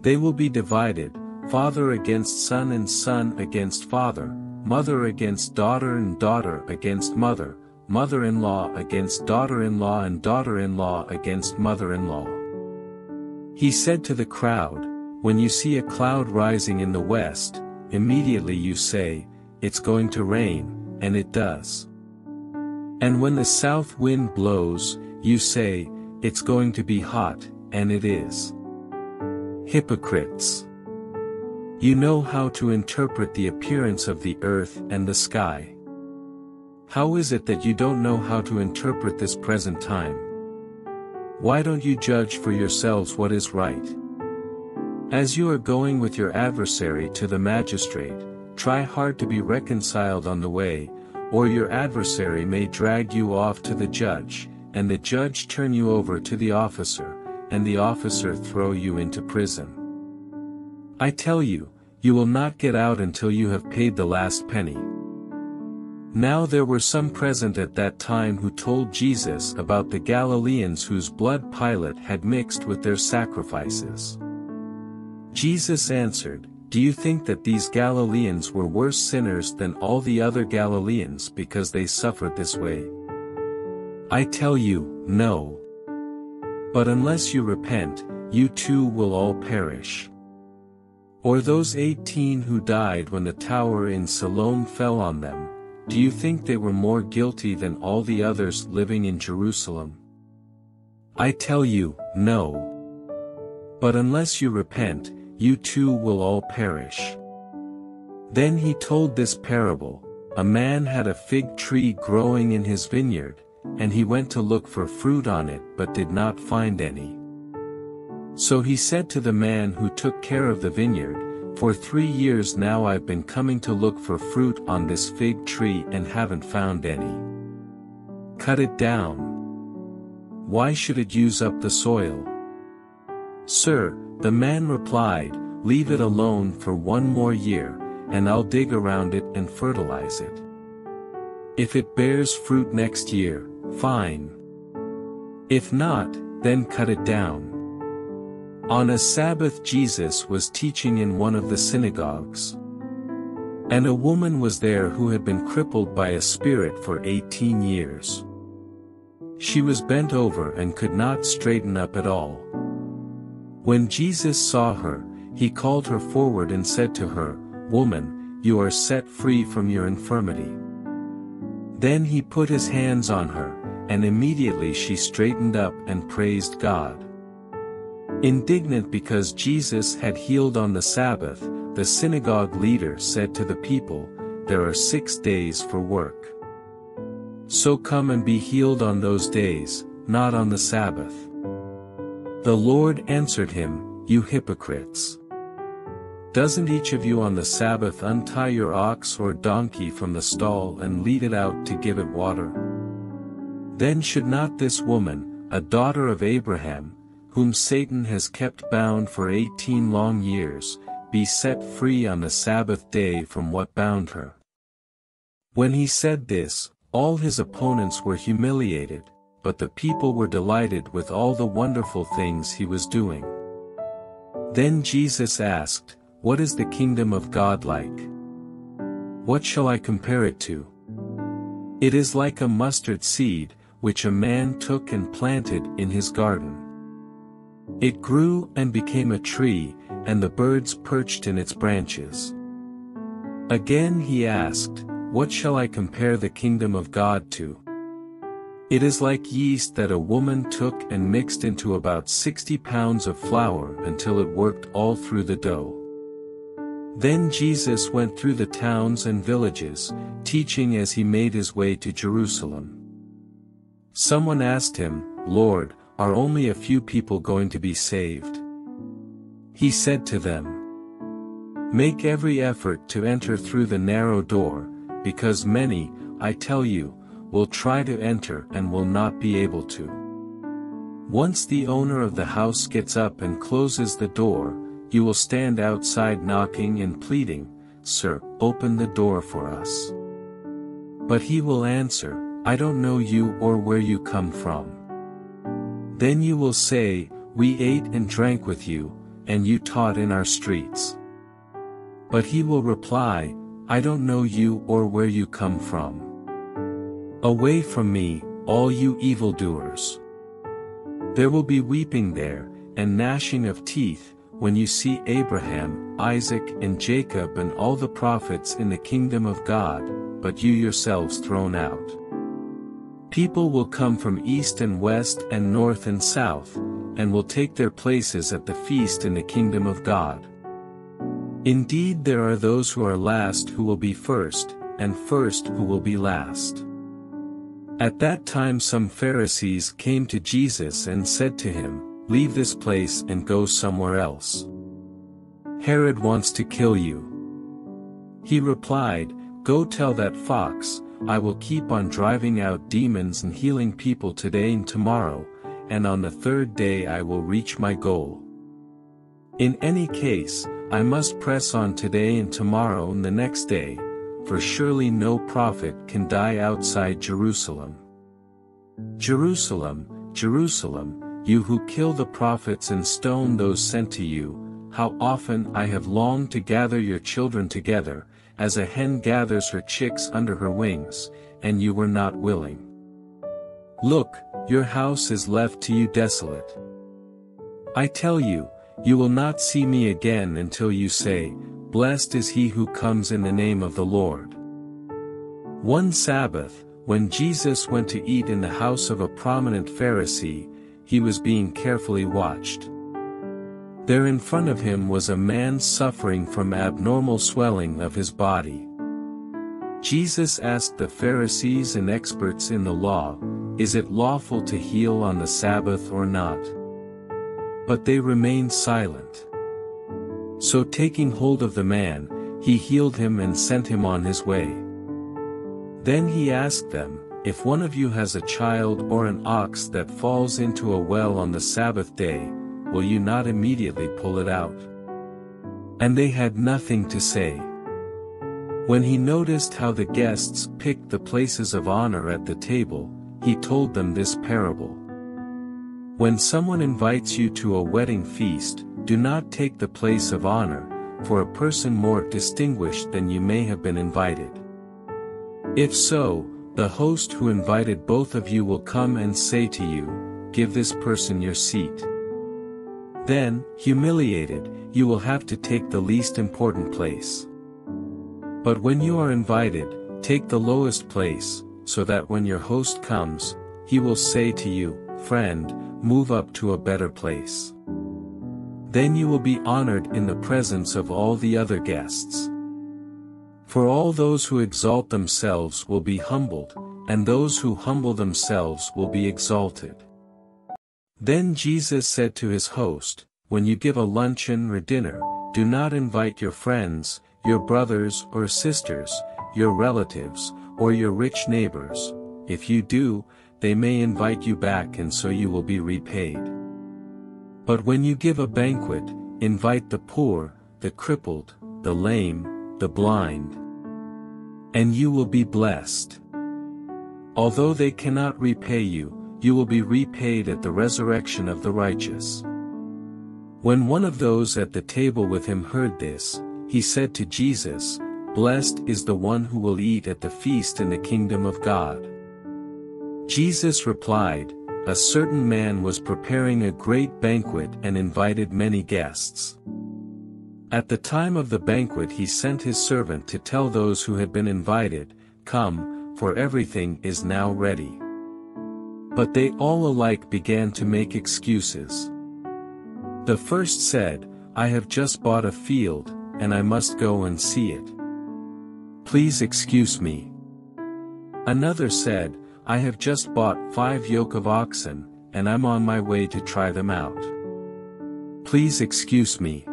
They will be divided, father against son and son against father, mother against daughter and daughter against mother, mother-in-law against daughter-in-law and daughter-in-law against mother-in-law. He said to the crowd, When you see a cloud rising in the west, immediately you say, It's going to rain, and it does. And when the south wind blows, you say, It's going to be hot, and it is. Hypocrites! You know how to interpret the appearance of the earth and the sky. How is it that you don't know how to interpret this present time? Why don't you judge for yourselves what is right? As you are going with your adversary to the magistrate, try hard to be reconciled on the way, or your adversary may drag you off to the judge, and the judge turn you over to the officer, and the officer throw you into prison. I tell you, You will not get out until you have paid the last penny. Now there were some present at that time who told Jesus about the Galileans whose blood Pilate had mixed with their sacrifices. Jesus answered, Do you think that these Galileans were worse sinners than all the other Galileans because they suffered this way? I tell you, no. But unless you repent, you too will all perish. Or those eighteen who died when the tower in Siloam fell on them, do you think they were more guilty than all the others living in Jerusalem? I tell you, no. But unless you repent, you too will all perish. Then he told this parable, A man had a fig tree growing in his vineyard, and he went to look for fruit on it but did not find any. So he said to the man who took care of the vineyard, For three years now I've been coming to look for fruit on this fig tree and haven't found any. Cut it down. Why should it use up the soil? Sir, the man replied, leave it alone for one more year, and I'll dig around it and fertilize it. If it bears fruit next year, fine. If not, then cut it down. On a Sabbath Jesus was teaching in one of the synagogues. And a woman was there who had been crippled by a spirit for eighteen years. She was bent over and could not straighten up at all. When Jesus saw her, he called her forward and said to her, Woman, you are set free from your infirmity. Then he put his hands on her, and immediately she straightened up and praised God. Indignant because Jesus had healed on the Sabbath, the synagogue leader said to the people, There are six days for work. So come and be healed on those days, not on the Sabbath. The Lord answered him, You hypocrites! Doesn't each of you on the Sabbath untie your ox or donkey from the stall and lead it out to give it water? Then should not this woman, a daughter of Abraham, whom Satan has kept bound for eighteen long years, be set free on the Sabbath day from what bound her? When he said this, all his opponents were humiliated, but the people were delighted with all the wonderful things he was doing. Then Jesus asked, What is the kingdom of God like? What shall I compare it to? It is like a mustard seed, which a man took and planted in his garden. It grew and became a tree, and the birds perched in its branches. Again he asked, What shall I compare the kingdom of God to? It is like yeast that a woman took and mixed into about sixty pounds of flour until it worked all through the dough. Then Jesus went through the towns and villages, teaching as he made his way to Jerusalem. Someone asked him, Lord, are only a few people going to be saved? He said to them, Make every effort to enter through the narrow door, because many, I tell you, will try to enter and will not be able to. Once the owner of the house gets up and closes the door, you will stand outside knocking and pleading, Sir, open the door for us. But he will answer, I don't know you or where you come from. Then you will say, We ate and drank with you, and you taught in our streets. But he will reply, I don't know you or where you come from. Away from me, all you evildoers. There will be weeping there, and gnashing of teeth, when you see Abraham, Isaac and Jacob and all the prophets in the kingdom of God, but you yourselves thrown out. People will come from east and west and north and south, and will take their places at the feast in the kingdom of God. Indeed, there are those who are last who will be first, and first who will be last. At that time some Pharisees came to Jesus and said to him, Leave this place and go somewhere else. Herod wants to kill you. He replied, Go tell that fox, I will keep on driving out demons and healing people today and tomorrow, and on the third day I will reach my goal. In any case, I must press on today and tomorrow and the next day, for surely no prophet can die outside Jerusalem. Jerusalem, Jerusalem, you who kill the prophets and stone those sent to you, how often I have longed to gather your children together, as a hen gathers her chicks under her wings, and you were not willing. Look, your house is left to you desolate. I tell you, you will not see me again until you say, Blessed is he who comes in the name of the Lord. One Sabbath, when Jesus went to eat in the house of a prominent Pharisee, he was being carefully watched. There in front of him was a man suffering from abnormal swelling of his body. Jesus asked the Pharisees and experts in the law, Is it lawful to heal on the Sabbath or not? But they remained silent. So taking hold of the man, he healed him and sent him on his way. Then he asked them, If one of you has a child or an ox that falls into a well on the Sabbath day, will you not immediately pull it out? And they had nothing to say. When he noticed how the guests picked the places of honor at the table, he told them this parable. When someone invites you to a wedding feast, do not take the place of honor, for a person more distinguished than you may have been invited. If so, the host who invited both of you will come and say to you, Give this person your seat. Then, humiliated, you will have to take the least important place. But when you are invited, take the lowest place, so that when your host comes, he will say to you, Friend, move up to a better place. Then you will be honored in the presence of all the other guests. For all those who exalt themselves will be humbled, and those who humble themselves will be exalted. Then Jesus said to his host, When you give a luncheon or dinner, do not invite your friends, your brothers or sisters, your relatives, or your rich neighbors. If you do, they may invite you back and so you will be repaid. But when you give a banquet, invite the poor, the crippled, the lame, the blind, and you will be blessed. Although they cannot repay you, you will be repaid at the resurrection of the righteous. When one of those at the table with him heard this, he said to Jesus, Blessed is the one who will eat at the feast in the kingdom of God. Jesus replied, A certain man was preparing a great banquet and invited many guests. At the time of the banquet he sent his servant to tell those who had been invited, Come, for everything is now ready. But they all alike began to make excuses. The first said, I have just bought a field, and I must go and see it. Please excuse me. Another said, I have just bought five yoke of oxen, and I'm on my way to try them out. Please excuse me.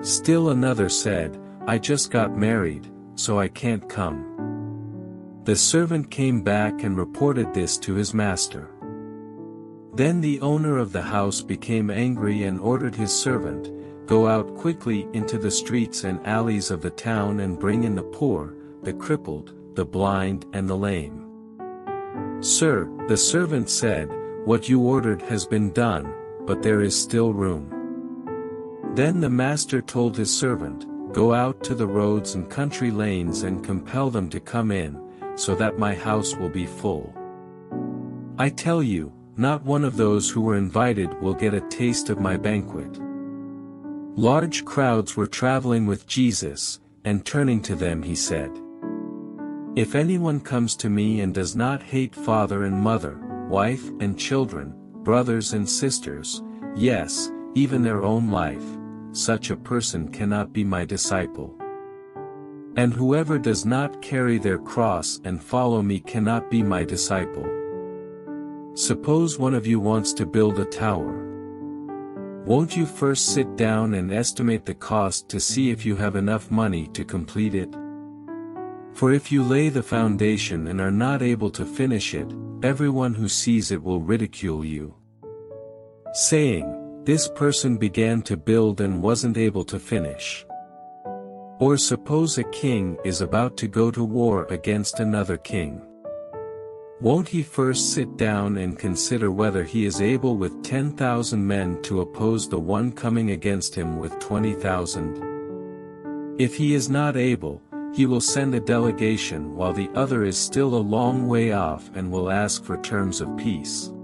Still another said, I just got married, so I can't come. The servant came back and reported this to his master. Then the owner of the house became angry and ordered his servant, Go out quickly into the streets and alleys of the town and bring in the poor, the crippled, the blind and the lame. Sir, the servant said, What you ordered has been done, but there is still room. Then the master told his servant, Go out to the roads and country lanes and compel them to come in, so that my house will be full. I tell you, not one of those who were invited will get a taste of my banquet. Large crowds were traveling with Jesus, and turning to them he said, If anyone comes to me and does not hate father and mother, wife and children, brothers and sisters, yes, even their own life, such a person cannot be my disciple. And whoever does not carry their cross and follow me cannot be my disciple. Suppose one of you wants to build a tower. Won't you first sit down and estimate the cost to see if you have enough money to complete it? For if you lay the foundation and are not able to finish it, everyone who sees it will ridicule you, saying, this person began to build and wasn't able to finish. Or suppose a king is about to go to war against another king. Won't he first sit down and consider whether he is able with ten thousand men to oppose the one coming against him with twenty thousand? If he is not able, he will send a delegation while the other is still a long way off and will ask for terms of peace.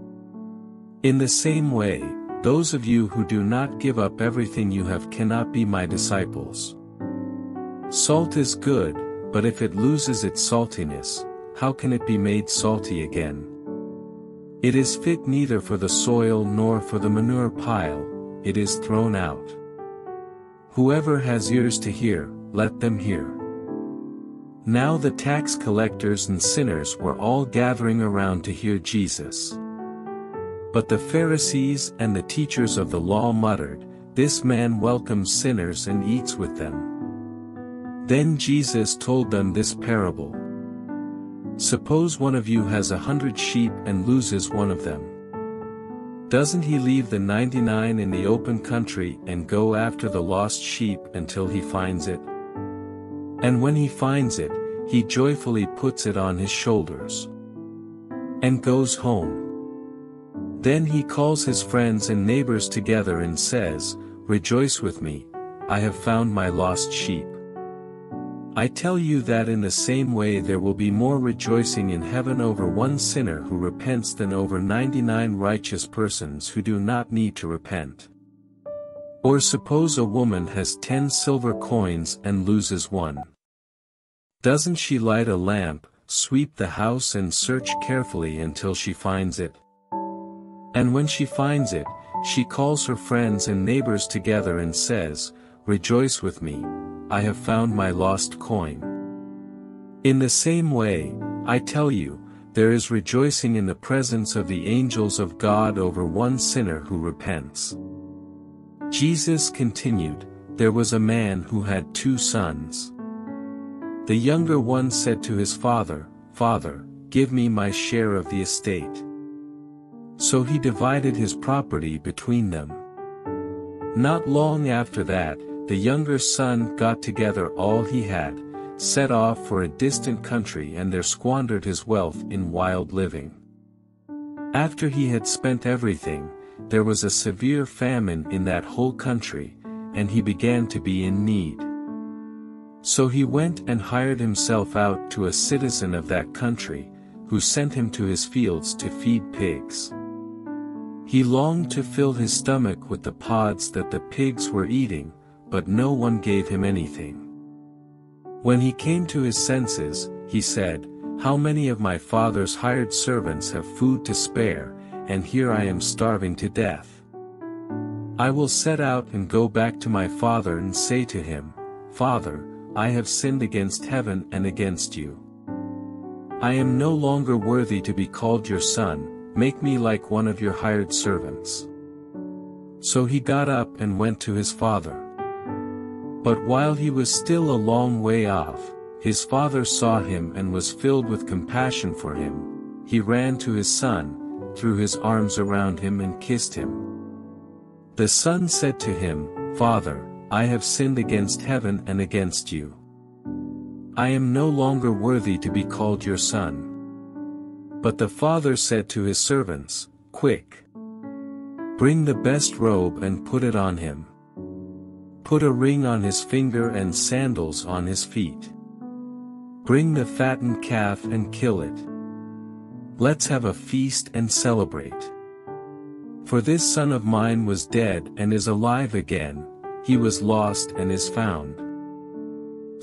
In the same way, those of you who do not give up everything you have cannot be my disciples. Salt is good, but if it loses its saltiness, how can it be made salty again? It is fit neither for the soil nor for the manure pile, it is thrown out. Whoever has ears to hear, let them hear. Now the tax collectors and sinners were all gathering around to hear Jesus. But the Pharisees and the teachers of the law muttered, "This man welcomes sinners and eats with them." Then Jesus told them this parable. Suppose one of you has a hundred sheep and loses one of them. Doesn't he leave the ninety-nine in the open country and go after the lost sheep until he finds it? And when he finds it, he joyfully puts it on his shoulders and goes home. Then he calls his friends and neighbors together and says, "Rejoice with me, I have found my lost sheep." I tell you that in the same way there will be more rejoicing in heaven over one sinner who repents than over ninety-nine righteous persons who do not need to repent. Or suppose a woman has ten silver coins and loses one. Doesn't she light a lamp, sweep the house and search carefully until she finds it? And when she finds it, she calls her friends and neighbors together and says, "Rejoice with me, I have found my lost coin." In the same way, I tell you, there is rejoicing in the presence of the angels of God over one sinner who repents. Jesus continued, "There was a man who had two sons. The younger one said to his father, 'Father, give me my share of the estate.' So he divided his property between them. Not long after that, the younger son got together all he had, set off for a distant country and there squandered his wealth in wild living. After he had spent everything, there was a severe famine in that whole country, and he began to be in need. So he went and hired himself out to a citizen of that country, who sent him to his fields to feed pigs. He longed to fill his stomach with the pods that the pigs were eating, but no one gave him anything. When he came to his senses, he said, 'How many of my father's hired servants have food to spare, and here I am starving to death. I will set out and go back to my father and say to him, Father, I have sinned against heaven and against you. I am no longer worthy to be called your son, make me like one of your hired servants.' So he got up and went to his father. But while he was still a long way off, his father saw him and was filled with compassion for him. He ran to his son, threw his arms around him and kissed him. The son said to him, 'Father, I have sinned against heaven and against you. I am no longer worthy to be called your son.' But the father said to his servants, 'Quick! Bring the best robe and put it on him. Put a ring on his finger and sandals on his feet. Bring the fattened calf and kill it. Let's have a feast and celebrate. For this son of mine was dead and is alive again, he was lost and is found.'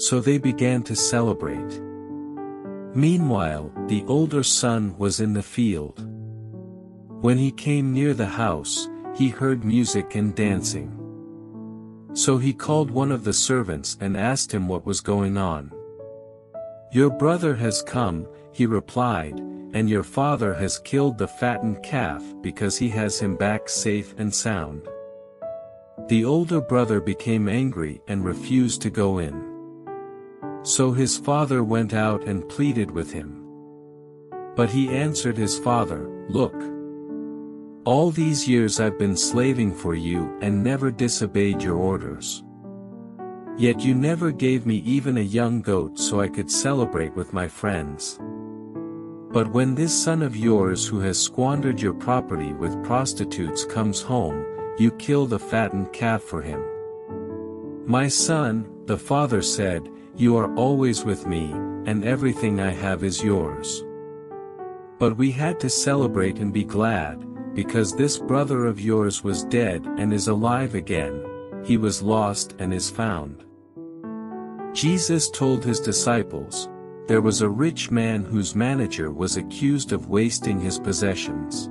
So they began to celebrate. Meanwhile, the older son was in the field. When he came near the house, he heard music and dancing. So he called one of the servants and asked him what was going on. 'Your brother has come,' he replied, 'and your father has killed the fattened calf because he has him back safe and sound.' The older brother became angry and refused to go in. So his father went out and pleaded with him. But he answered his father, 'Look, All these years I've been slaving for you and never disobeyed your orders. Yet you never gave me even a young goat so I could celebrate with my friends. But when this son of yours who has squandered your property with prostitutes comes home, you kill the fattened calf for him. My son, the father said, you are always with me, and everything I have is yours. But we had to celebrate and be glad, because this brother of yours was dead and is alive again, he was lost and is found. Jesus told his disciples, there was a rich man whose manager was accused of wasting his possessions.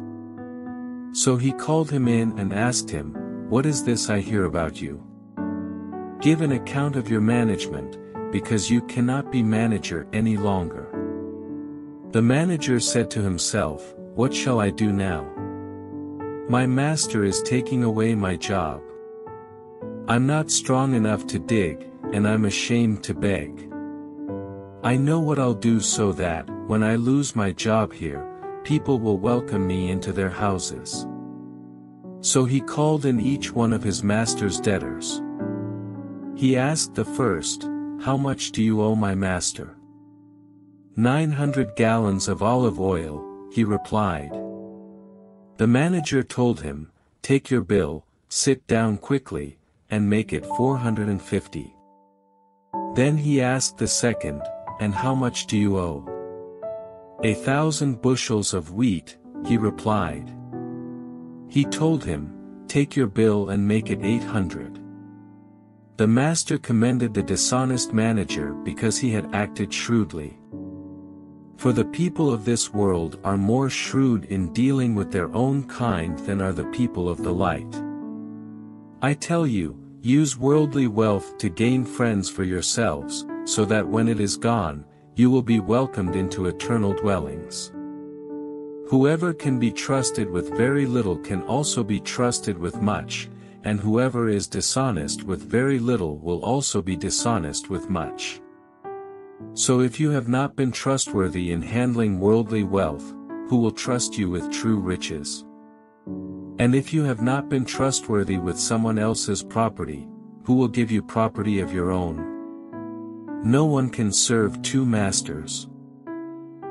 So he called him in and asked him, what is this I hear about you? Give an account of your management, because you cannot be manager any longer. The manager said to himself, what shall I do now? My master is taking away my job. I'm not strong enough to dig, and I'm ashamed to beg. I know what I'll do so that, when I lose my job here, people will welcome me into their houses. So he called in each one of his master's debtors. He asked the first, how much do you owe my master? Nine hundred gallons of olive oil, he replied. The manager told him, take your bill, sit down quickly, and make it four hundred fifty. Then he asked the second, and how much do you owe? A thousand bushels of wheat, he replied. He told him, take your bill and make it eight hundred. The master commended the dishonest manager because he had acted shrewdly. For the people of this world are more shrewd in dealing with their own kind than are the people of the light. I tell you, use worldly wealth to gain friends for yourselves, so that when it is gone, you will be welcomed into eternal dwellings. Whoever can be trusted with very little can also be trusted with much, and whoever is dishonest with very little will also be dishonest with much. So if you have not been trustworthy in handling worldly wealth, who will trust you with true riches? And if you have not been trustworthy with someone else's property, who will give you property of your own? No one can serve two masters.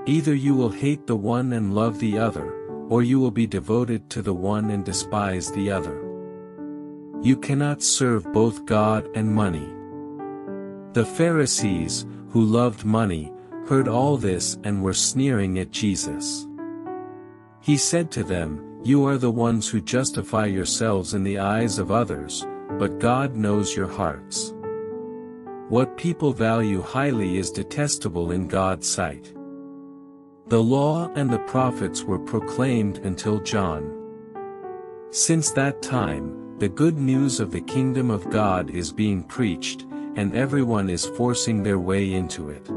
Either you will hate the one and love the other, or you will be devoted to the one and despise the other. You cannot serve both God and money. The Pharisees, who loved money, heard all this and were sneering at Jesus. He said to them, you are the ones who justify yourselves in the eyes of others, but God knows your hearts. What people value highly is detestable in God's sight. The law and the prophets were proclaimed until John. Since that time, the good news of the kingdom of God is being preached, and everyone is forcing their way into it.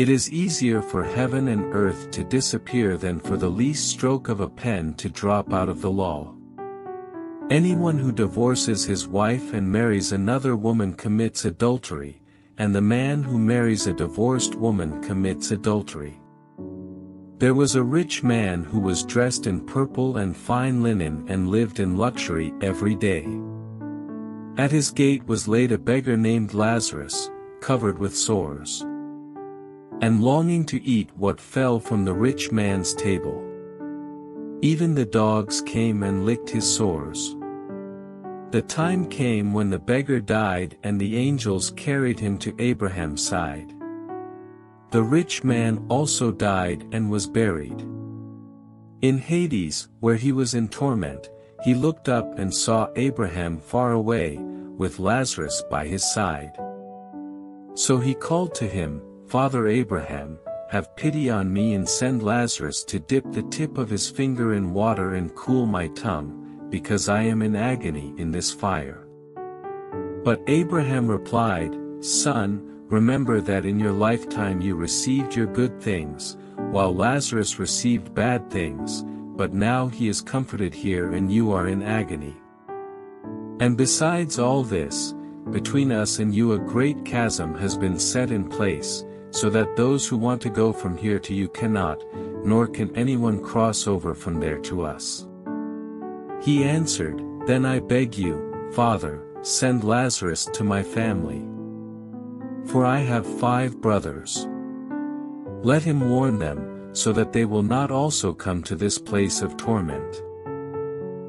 It is easier for heaven and earth to disappear than for the least stroke of a pen to drop out of the law. Anyone who divorces his wife and marries another woman commits adultery, and the man who marries a divorced woman commits adultery. There was a rich man who was dressed in purple and fine linen and lived in luxury every day. At his gate was laid a beggar named Lazarus, covered with sores, and longing to eat what fell from the rich man's table. Even the dogs came and licked his sores. The time came when the beggar died and the angels carried him to Abraham's side. The rich man also died and was buried. In Hades, where he was in torment, he looked up and saw Abraham far away, with Lazarus by his side. So he called to him, Father Abraham, have pity on me and send Lazarus to dip the tip of his finger in water and cool my tongue, because I am in agony in this fire. But Abraham replied, Son, remember that in your lifetime you received your good things, while Lazarus received bad things, but now he is comforted here and you are in agony. And besides all this, between us and you a great chasm has been set in place, so that those who want to go from here to you cannot, nor can anyone cross over from there to us. He answered, "Then I beg you, Father, send Lazarus to my family. For I have five brothers. Let him warn them, so that they will not also come to this place of torment."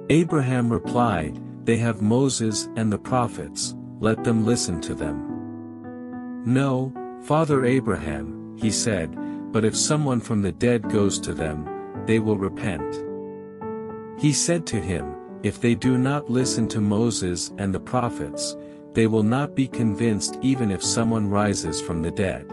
Abraham replied, "They have Moses and the prophets, let them listen to them." "No, Father Abraham," he said, "but if someone from the dead goes to them, they will repent." He said to him, "If they do not listen to Moses and the prophets, they will not be convinced even if someone rises from the dead."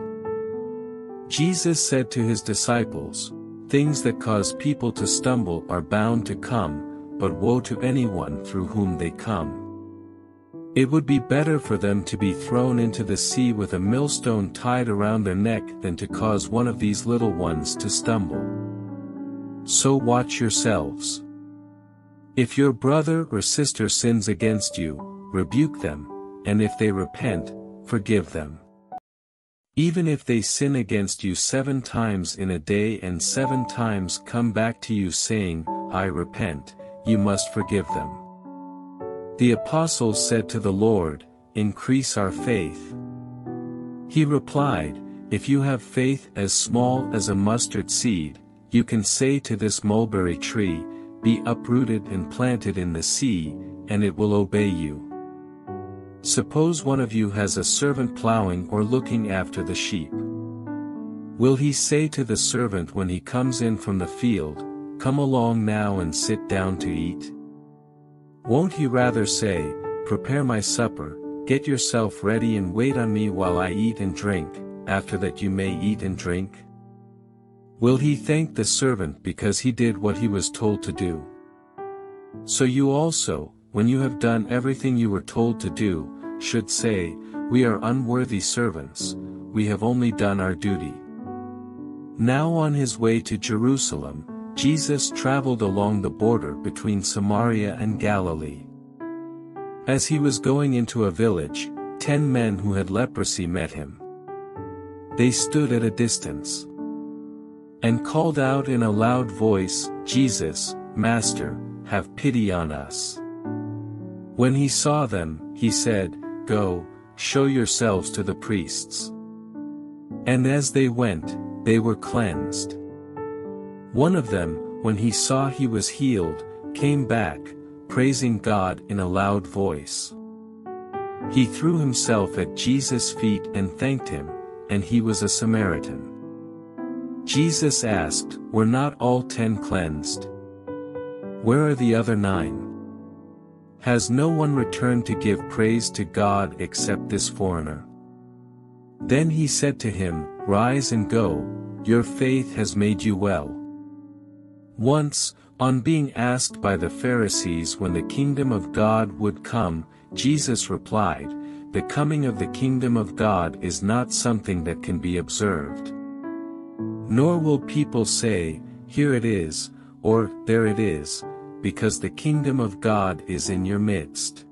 Jesus said to his disciples, "Things that cause people to stumble are bound to come, but woe to anyone through whom they come. It would be better for them to be thrown into the sea with a millstone tied around their neck than to cause one of these little ones to stumble. So watch yourselves. If your brother or sister sins against you, rebuke them, and if they repent, forgive them. Even if they sin against you seven times in a day and seven times come back to you saying, 'I repent,' you must forgive them." The apostles said to the Lord, "Increase our faith." He replied, "If you have faith as small as a mustard seed, you can say to this mulberry tree, 'Be uprooted and planted in the sea,' and it will obey you. Suppose one of you has a servant plowing or looking after the sheep. Will he say to the servant when he comes in from the field, 'Come along now and sit down to eat'? Won't he rather say, 'Prepare my supper, get yourself ready and wait on me while I eat and drink, after that you may eat and drink'? Will he thank the servant because he did what he was told to do? So you also, when you have done everything you were told to do, should say, 'We are unworthy servants, we have only done our duty.'" Now on his way to Jerusalem, Jesus traveled along the border between Samaria and Galilee. As he was going into a village, ten men who had leprosy met him. They stood at a distance and called out in a loud voice, "Jesus, Master, have pity on us." When he saw them, he said, "Go, show yourselves to the priests." And as they went, they were cleansed. One of them, when he saw he was healed, came back, praising God in a loud voice. He threw himself at Jesus' feet and thanked him, and he was a Samaritan. Jesus asked, "Were not all ten cleansed? Where are the other nine? Has no one returned to give praise to God except this foreigner?" Then he said to him, "Rise and go, your faith has made you well." Once, on being asked by the Pharisees when the kingdom of God would come, Jesus replied, "The coming of the kingdom of God is not something that can be observed. Nor will people say, 'Here it is,' or 'There it is,' because the kingdom of God is in your midst."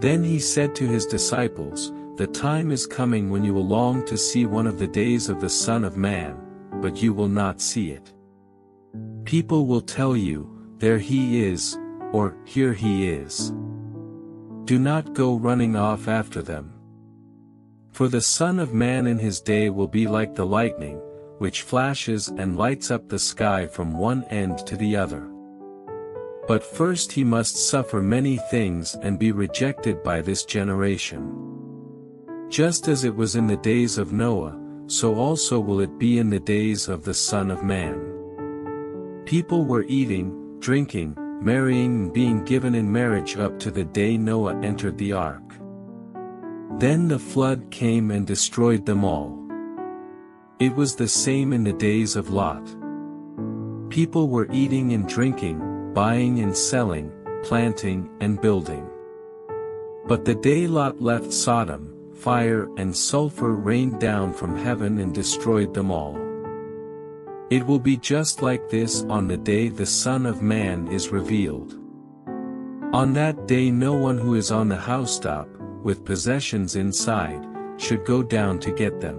Then he said to his disciples, "The time is coming when you will long to see one of the days of the Son of Man, but you will not see it. People will tell you, 'There he is,' or 'Here he is.' Do not go running off after them. For the Son of Man in his day will be like the lightning, which flashes and lights up the sky from one end to the other. But first he must suffer many things and be rejected by this generation. Just as it was in the days of Noah, so also will it be in the days of the Son of Man. People were eating, drinking, marrying and being given in marriage up to the day Noah entered the ark. Then the flood came and destroyed them all. It was the same in the days of Lot. People were eating and drinking, buying and selling, planting and building. But the day Lot left Sodom, fire and sulfur rained down from heaven and destroyed them all. It will be just like this on the day the Son of Man is revealed. On that day no one who is on the housetop, with possessions inside, should go down to get them.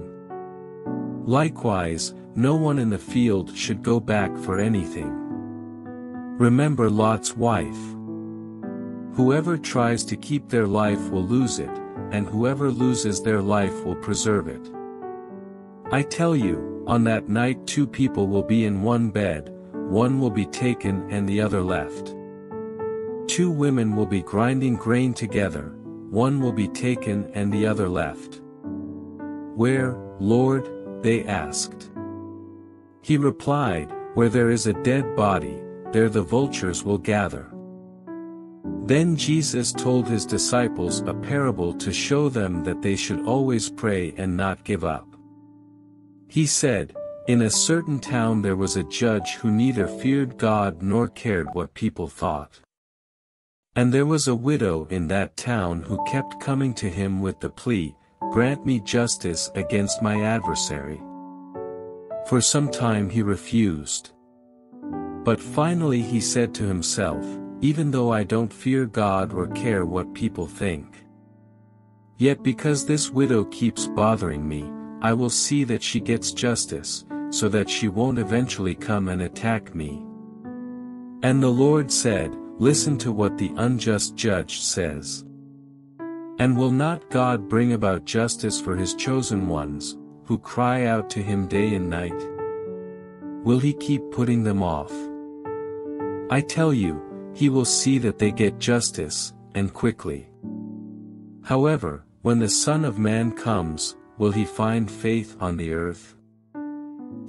Likewise, no one in the field should go back for anything. Remember Lot's wife. Whoever tries to keep their life will lose it, and whoever loses their life will preserve it. I tell you, on that night two people will be in one bed, one will be taken and the other left. Two women will be grinding grain together, one will be taken and the other left. Where, Lord? They asked. He replied, Where there is a dead body, there the vultures will gather. Then Jesus told his disciples a parable to show them that they should always pray and not give up. He said, In a certain town there was a judge who neither feared God nor cared what people thought. And there was a widow in that town who kept coming to him with the plea, Grant me justice against my adversary. For some time he refused. But finally he said to himself, Even though I don't fear God or care what people think, yet because this widow keeps bothering me, I will see that she gets justice, so that she won't eventually come and attack me. And the Lord said, Listen to what the unjust judge says. And will not God bring about justice for his chosen ones, who cry out to him day and night? Will he keep putting them off? I tell you, he will see that they get justice, and quickly. However, when the Son of Man comes, will he find faith on the earth?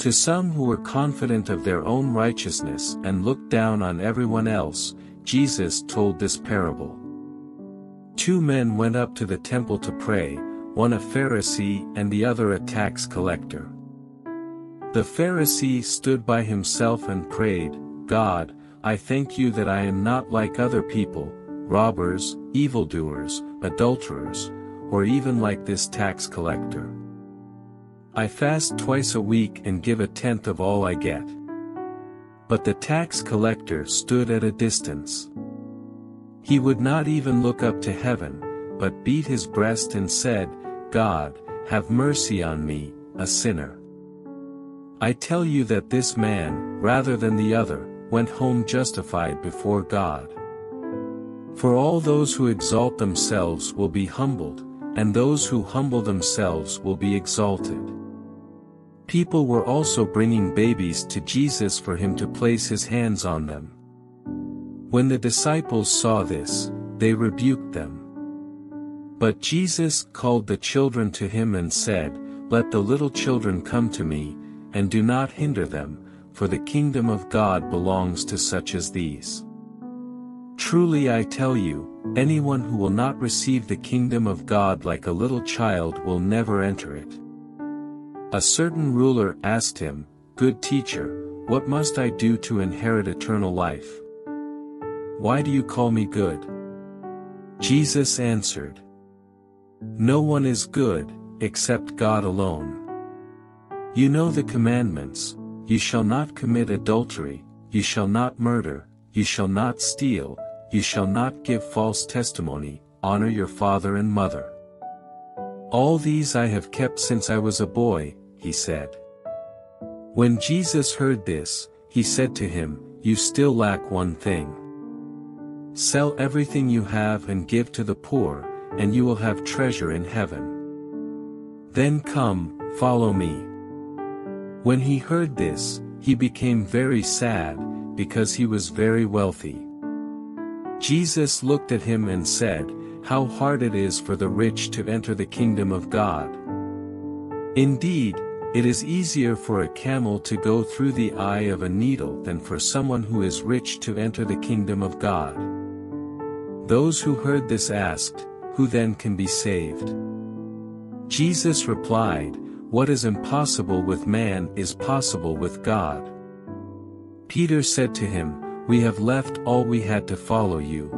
To some who were confident of their own righteousness and looked down on everyone else, Jesus told this parable. Two men went up to the temple to pray, one a Pharisee and the other a tax collector. The Pharisee stood by himself and prayed, God, I thank you that I am not like other people, robbers, evildoers, adulterers, or even like this tax collector. I fast twice a week and give a tenth of all I get. But the tax collector stood at a distance. He would not even look up to heaven, but beat his breast and said, God, have mercy on me, a sinner. I tell you that this man, rather than the other, went home justified before God. For all those who exalt themselves will be humbled, and those who humble themselves will be exalted. People were also bringing babies to Jesus for him to place his hands on them. When the disciples saw this, they rebuked them. But Jesus called the children to him and said, Let the little children come to me, and do not hinder them, for the kingdom of God belongs to such as these. Truly I tell you, anyone who will not receive the kingdom of God like a little child will never enter it. A certain ruler asked him, Good teacher, what must I do to inherit eternal life? Why do you call me good? Jesus answered, No one is good, except God alone. You know the commandments. You shall not commit adultery, you shall not murder, you shall not steal, you shall not give false testimony, honor your father and mother. All these I have kept since I was a boy, he said. When Jesus heard this, he said to him, You still lack one thing. Sell everything you have and give to the poor, and you will have treasure in heaven. Then come, follow me. When he heard this, he became very sad, because he was very wealthy. Jesus looked at him and said, How hard it is for the rich to enter the kingdom of God. Indeed, it is easier for a camel to go through the eye of a needle than for someone who is rich to enter the kingdom of God. Those who heard this asked, Who then can be saved? Jesus replied, What is impossible with man is possible with God. Peter said to him, We have left all we had to follow you.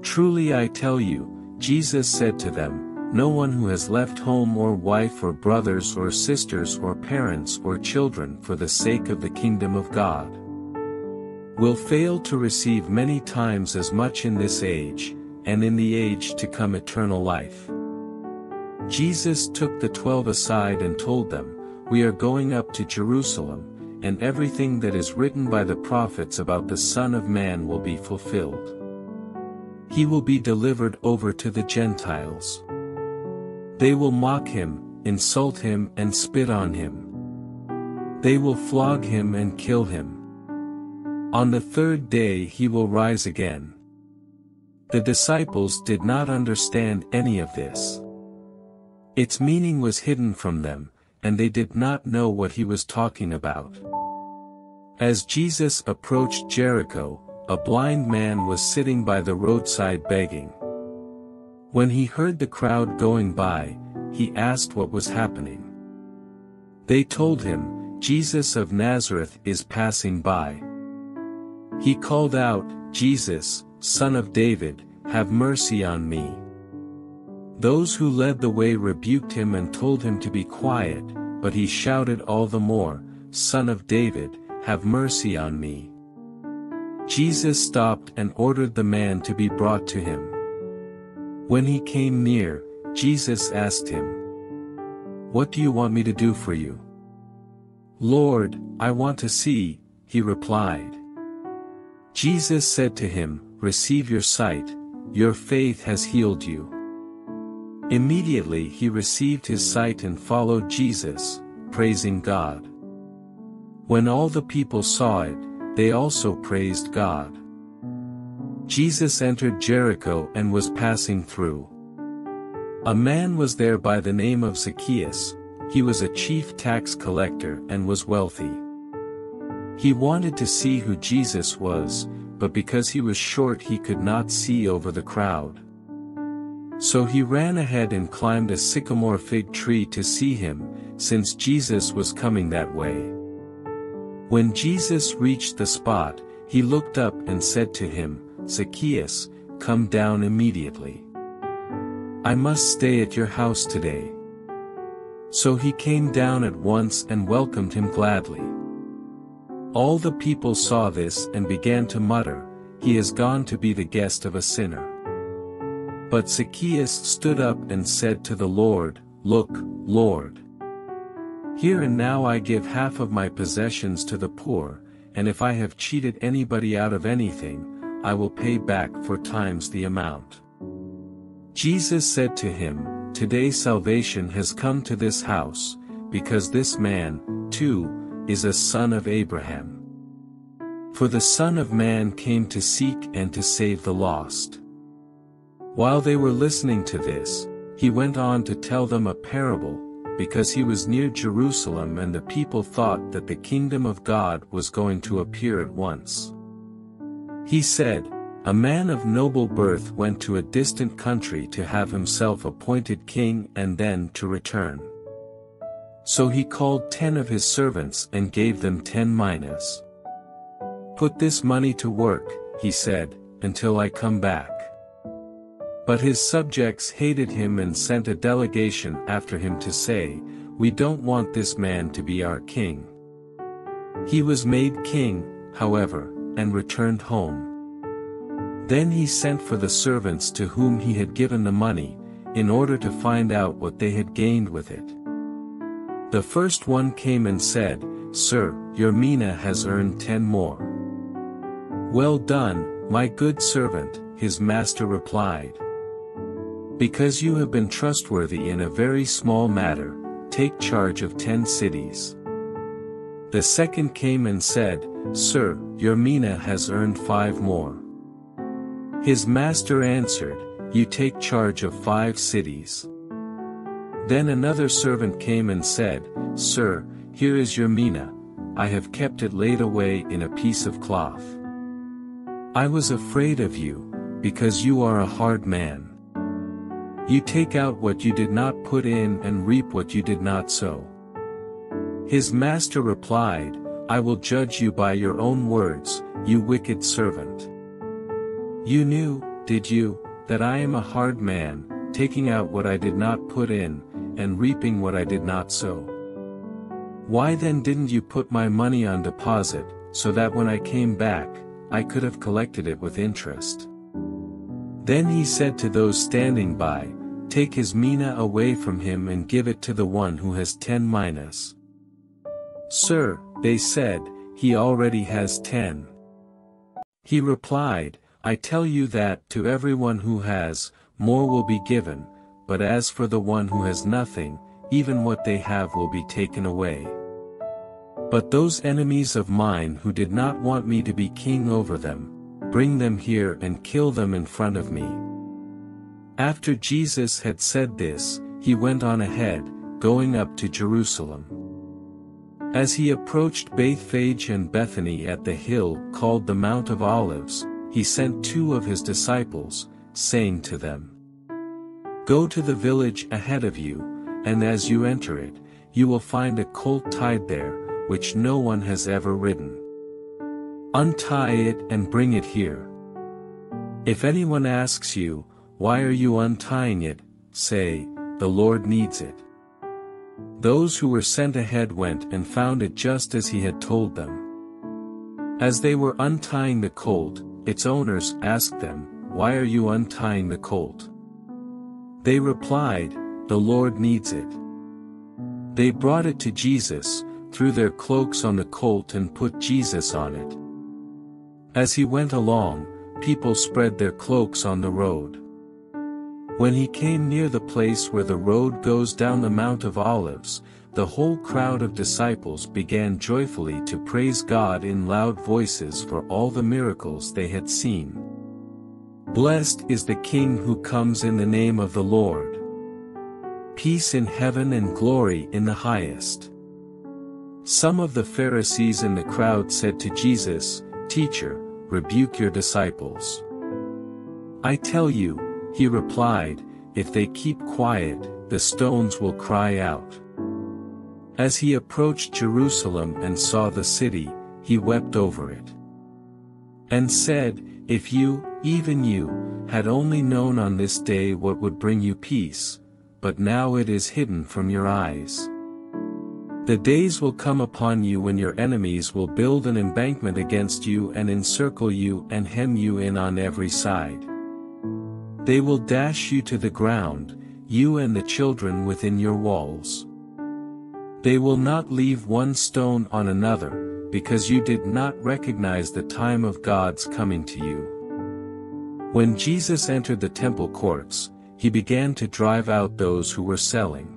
Truly I tell you, Jesus said to them, No one who has left home or wife or brothers or sisters or parents or children for the sake of the kingdom of God will fail to receive many times as much in this age, and in the age to come eternal life. Jesus took the twelve aside and told them, We are going up to Jerusalem, and everything that is written by the prophets about the Son of Man will be fulfilled. He will be delivered over to the Gentiles. They will mock him, insult him and spit on him. They will flog him and kill him. On the third day he will rise again. The disciples did not understand any of this. Its meaning was hidden from them, and they did not know what he was talking about. As Jesus approached Jericho, a blind man was sitting by the roadside begging. When he heard the crowd going by, he asked what was happening. They told him, Jesus of Nazareth is passing by. He called out, Jesus, Son of David, have mercy on me. Those who led the way rebuked him and told him to be quiet, but he shouted all the more, Son of David, have mercy on me. Jesus stopped and ordered the man to be brought to him. When he came near, Jesus asked him, What do you want me to do for you? Lord, I want to see, he replied. Jesus said to him, Receive your sight, your faith has healed you. Immediately he received his sight and followed Jesus, praising God. When all the people saw it, they also praised God. Jesus entered Jericho and was passing through. A man was there by the name of Zacchaeus. He was a chief tax collector and was wealthy. He wanted to see who Jesus was, but because he was short he could not see over the crowd. So he ran ahead and climbed a sycamore fig tree to see him, since Jesus was coming that way. When Jesus reached the spot, he looked up and said to him, Zacchaeus, come down immediately. I must stay at your house today. So he came down at once and welcomed him gladly. All the people saw this and began to mutter, He has gone to be the guest of a sinner. But Zacchaeus stood up and said to the Lord, Look, Lord. Here and now I give half of my possessions to the poor, and if I have cheated anybody out of anything, I will pay back four times the amount. Jesus said to him, Today salvation has come to this house, because this man, too, is a son of Abraham. For the Son of Man came to seek and to save the lost. While they were listening to this, he went on to tell them a parable, because he was near Jerusalem and the people thought that the kingdom of God was going to appear at once. He said, A man of noble birth went to a distant country to have himself appointed king and then to return. So he called ten of his servants and gave them ten minas. Put this money to work, he said, until I come back. But his subjects hated him and sent a delegation after him to say, We don't want this man to be our king. He was made king, however, and returned home. Then he sent for the servants to whom he had given the money, in order to find out what they had gained with it. The first one came and said, Sir, your mina has earned ten more. Well done, my good servant, his master replied. Because you have been trustworthy in a very small matter, take charge of ten cities. The second came and said, Sir, your mina has earned five more. His master answered, You take charge of five cities. Then another servant came and said, Sir, here is your mina, I have kept it laid away in a piece of cloth. I was afraid of you, because you are a hard man. You take out what you did not put in and reap what you did not sow. His master replied, I will judge you by your own words, you wicked servant. You knew, did you, that I am a hard man, taking out what I did not put in, and reaping what I did not sow. Why then didn't you put my money on deposit, so that when I came back, I could have collected it with interest? Then he said to those standing by, Take his mina away from him and give it to the one who has ten minas. Sir, They said, "He already has ten." He replied, "I tell you that to everyone who has, more will be given, but as for the one who has nothing, even what they have will be taken away. But those enemies of mine who did not want me to be king over them, bring them here and kill them in front of me." After Jesus had said this, he went on ahead, going up to Jerusalem. As he approached Bethphage and Bethany at the hill called the Mount of Olives, he sent two of his disciples, saying to them, "Go to the village ahead of you, and as you enter it, you will find a colt tied there, which no one has ever ridden. Untie it and bring it here. If anyone asks you, 'Why are you untying it?' say, 'The Lord needs it.'" Those who were sent ahead went and found it just as he had told them. As they were untying the colt, its owners asked them, "Why are you untying the colt?" They replied, "The Lord needs it." They brought it to Jesus, threw their cloaks on the colt and put Jesus on it. As he went along, people spread their cloaks on the road. When he came near the place where the road goes down the Mount of Olives, the whole crowd of disciples began joyfully to praise God in loud voices for all the miracles they had seen. "Blessed is the King who comes in the name of the Lord. Peace in heaven and glory in the highest." Some of the Pharisees in the crowd said to Jesus, "Teacher, rebuke your disciples." "I tell you," he replied, "if they keep quiet, the stones will cry out." As he approached Jerusalem and saw the city, he wept over it, and said, "If you, even you, had only known on this day what would bring you peace, but now it is hidden from your eyes. The days will come upon you when your enemies will build an embankment against you and encircle you and hem you in on every side. They will dash you to the ground, you and the children within your walls. They will not leave one stone on another, because you did not recognize the time of God's coming to you." When Jesus entered the temple courts, he began to drive out those who were selling.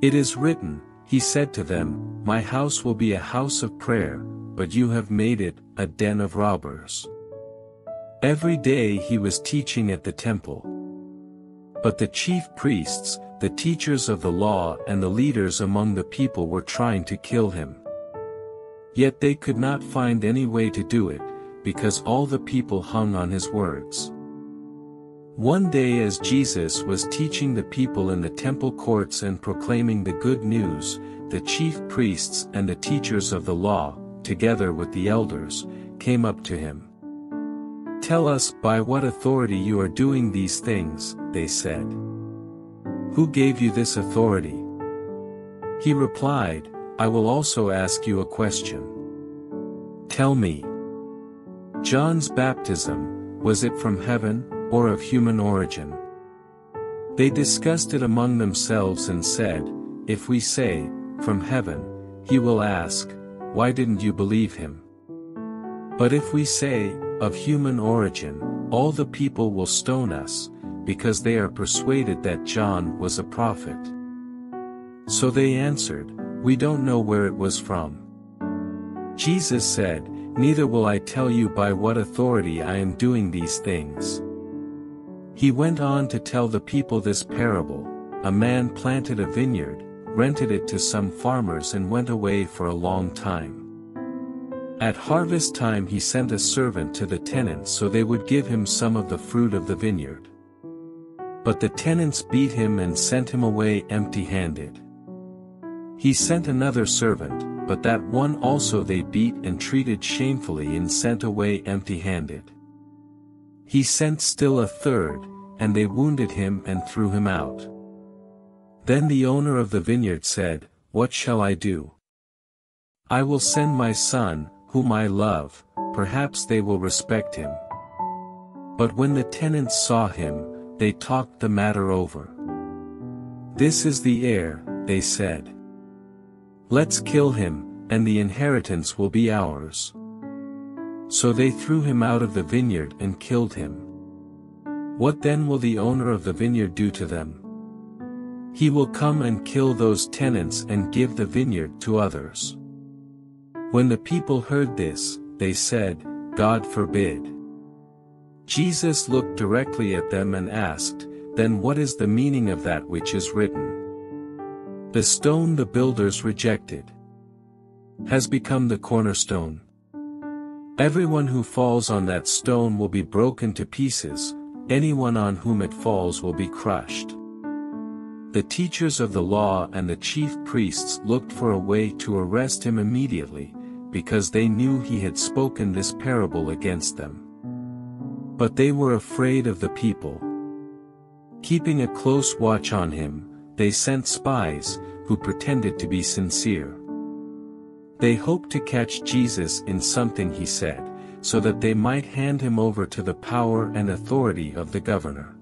"It is written," he said to them, "My house will be a house of prayer, but you have made it a den of robbers." Every day he was teaching at the temple. But the chief priests, the teachers of the law and the leaders among the people were trying to kill him. Yet they could not find any way to do it, because all the people hung on his words. One day as Jesus was teaching the people in the temple courts and proclaiming the good news, the chief priests and the teachers of the law, together with the elders, came up to him. "Tell us by what authority you are doing these things," they said. "Who gave you this authority?" He replied, "I will also ask you a question. Tell me, John's baptism, was it from heaven, or of human origin?" They discussed it among themselves and said, "If we say, 'From heaven,' he will ask, 'Why didn't you believe him?' But if we say, 'Of human origin,' all the people will stone us, because they are persuaded that John was a prophet." So they answered, "We don't know where it was from." Jesus said, "Neither will I tell you by what authority I am doing these things." He went on to tell the people this parable: "A man planted a vineyard, rented it to some farmers and went away for a long time. At harvest time he sent a servant to the tenants so they would give him some of the fruit of the vineyard. But the tenants beat him and sent him away empty-handed. He sent another servant, but that one also they beat and treated shamefully and sent away empty-handed. He sent still a third, and they wounded him and threw him out. Then the owner of the vineyard said, 'What shall I do? I will send my son, whom I love, perhaps they will respect him.' But when the tenants saw him, they talked the matter over. 'This is the heir,' they said. 'Let's kill him, and the inheritance will be ours. So they threw him out of the vineyard and killed him. What then will the owner of the vineyard do to them? He will come and kill those tenants and give the vineyard to others. When the people heard this, they said, God forbid. Jesus looked directly at them and asked, then what is the meaning of that which is written? The stone the builders rejected has become the cornerstone. Everyone who falls on that stone will be broken to pieces, anyone on whom it falls will be crushed. The teachers of the law and the chief priests looked for a way to arrest him immediately, because they knew he had spoken this parable against them. But they were afraid of the people. Keeping a close watch on him, they sent spies, who pretended to be sincere. They hoped to catch Jesus in something he said, so that they might hand him over to the power and authority of the governor.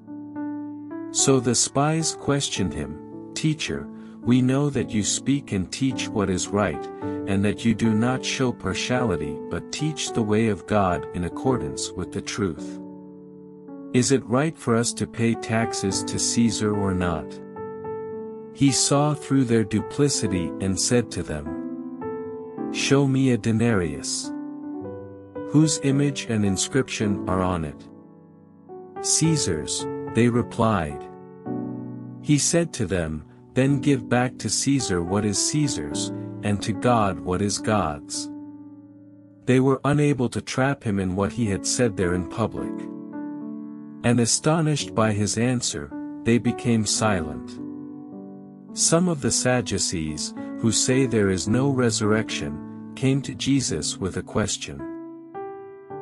So the spies questioned him, Teacher, we know that you speak and teach what is right, and that you do not show partiality but teach the way of God in accordance with the truth. Is it right for us to pay taxes to Caesar or not? He saw through their duplicity and said to them, Show me a denarius. Whose image and inscription are on it? Caesar's, they replied. He said to them, Then give back to Caesar what is Caesar's, and to God what is God's. They were unable to trap him in what he had said there in public. And astonished by his answer, they became silent. Some of the Sadducees, who say there is no resurrection, came to Jesus with a question.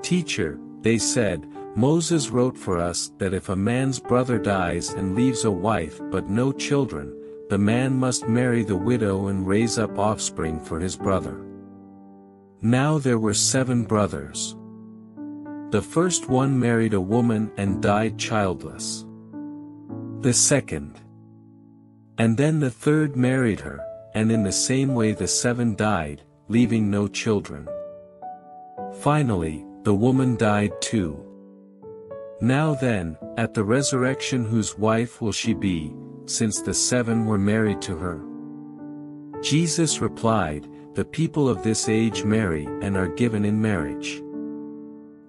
Teacher, they said, Moses wrote for us that if a man's brother dies and leaves a wife but no children, the man must marry the widow and raise up offspring for his brother. Now there were seven brothers. The first one married a woman and died childless. The second, and then the third married her, and in the same way the seven died, leaving no children. Finally, the woman died too. Now then, at the resurrection whose wife will she be, since the seven were married to her? Jesus replied, The people of this age marry and are given in marriage.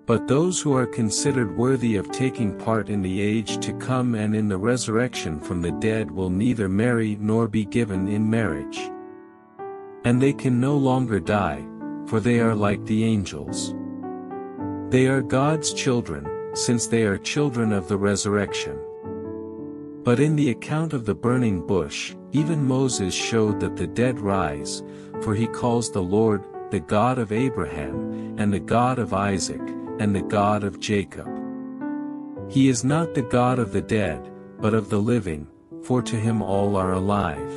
But those who are considered worthy of taking part in the age to come and in the resurrection from the dead will neither marry nor be given in marriage. And they can no longer die, for they are like the angels. They are God's children, since they are children of the resurrection. But in the account of the burning bush, even Moses showed that the dead rise, for he calls the Lord, the God of Abraham, and the God of Isaac, and the God of Jacob. He is not the God of the dead, but of the living, for to him all are alive.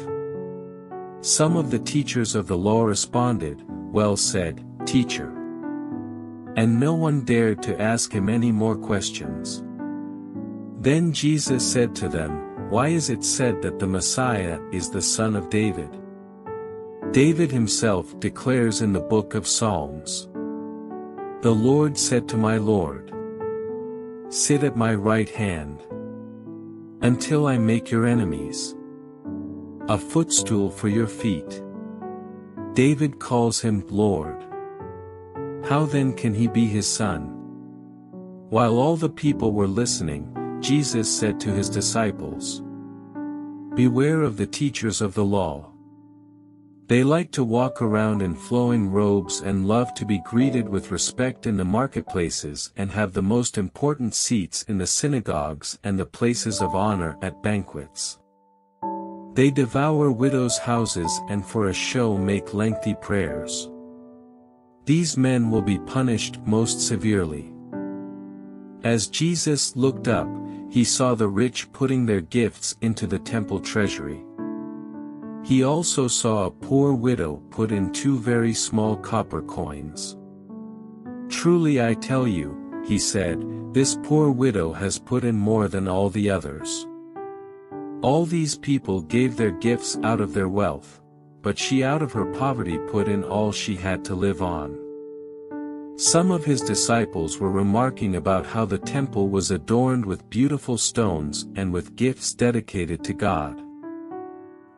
Some of the teachers of the law responded, Well said, Teacher. And no one dared to ask him any more questions. Then Jesus said to them, Why is it said that the Messiah is the son of David? David himself declares in the book of Psalms, The Lord said to my Lord, Sit at my right hand, until I make your enemies a footstool for your feet. David calls him Lord. How then can he be his son? While all the people were listening, Jesus said to his disciples, Beware of the teachers of the law. They like to walk around in flowing robes and love to be greeted with respect in the marketplaces and have the most important seats in the synagogues and the places of honor at banquets. They devour widows' houses and for a show make lengthy prayers. These men will be punished most severely. As Jesus looked up, he saw the rich putting their gifts into the temple treasury. He also saw a poor widow put in two very small copper coins. Truly I tell you, he said, this poor widow has put in more than all the others. All these people gave their gifts out of their wealth, but she out of her poverty put in all she had to live on. Some of his disciples were remarking about how the temple was adorned with beautiful stones and with gifts dedicated to God.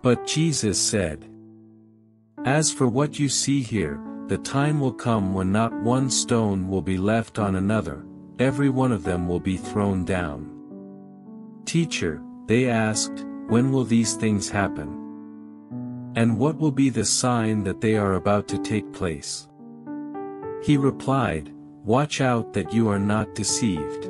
But Jesus said, "As for what you see here, the time will come when not one stone will be left on another, every one of them will be thrown down." "Teacher," they asked, "when will these things happen? And what will be the sign that they are about to take place?" He replied, "Watch out that you are not deceived.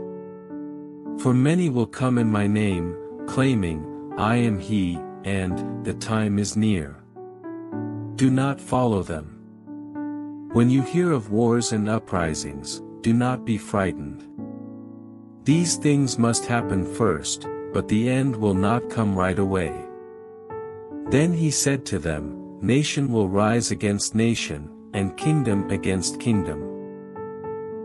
For many will come in my name, claiming, 'I am he,' and 'the time is near.' Do not follow them. When you hear of wars and uprisings, do not be frightened. These things must happen first, but the end will not come right away." Then he said to them, "Nation will rise against nation, and kingdom against kingdom.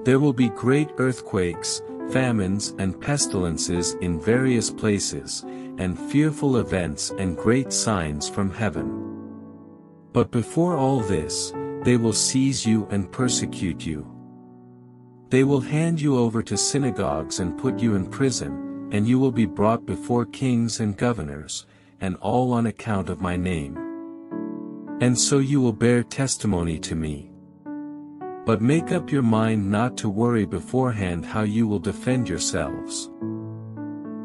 There will be great earthquakes, famines and pestilences in various places, and fearful events and great signs from heaven. But before all this, they will seize you and persecute you. They will hand you over to synagogues and put you in prison, and you will be brought before kings and governors, and all on account of my name. And so you will bear testimony to me. But make up your mind not to worry beforehand how you will defend yourselves.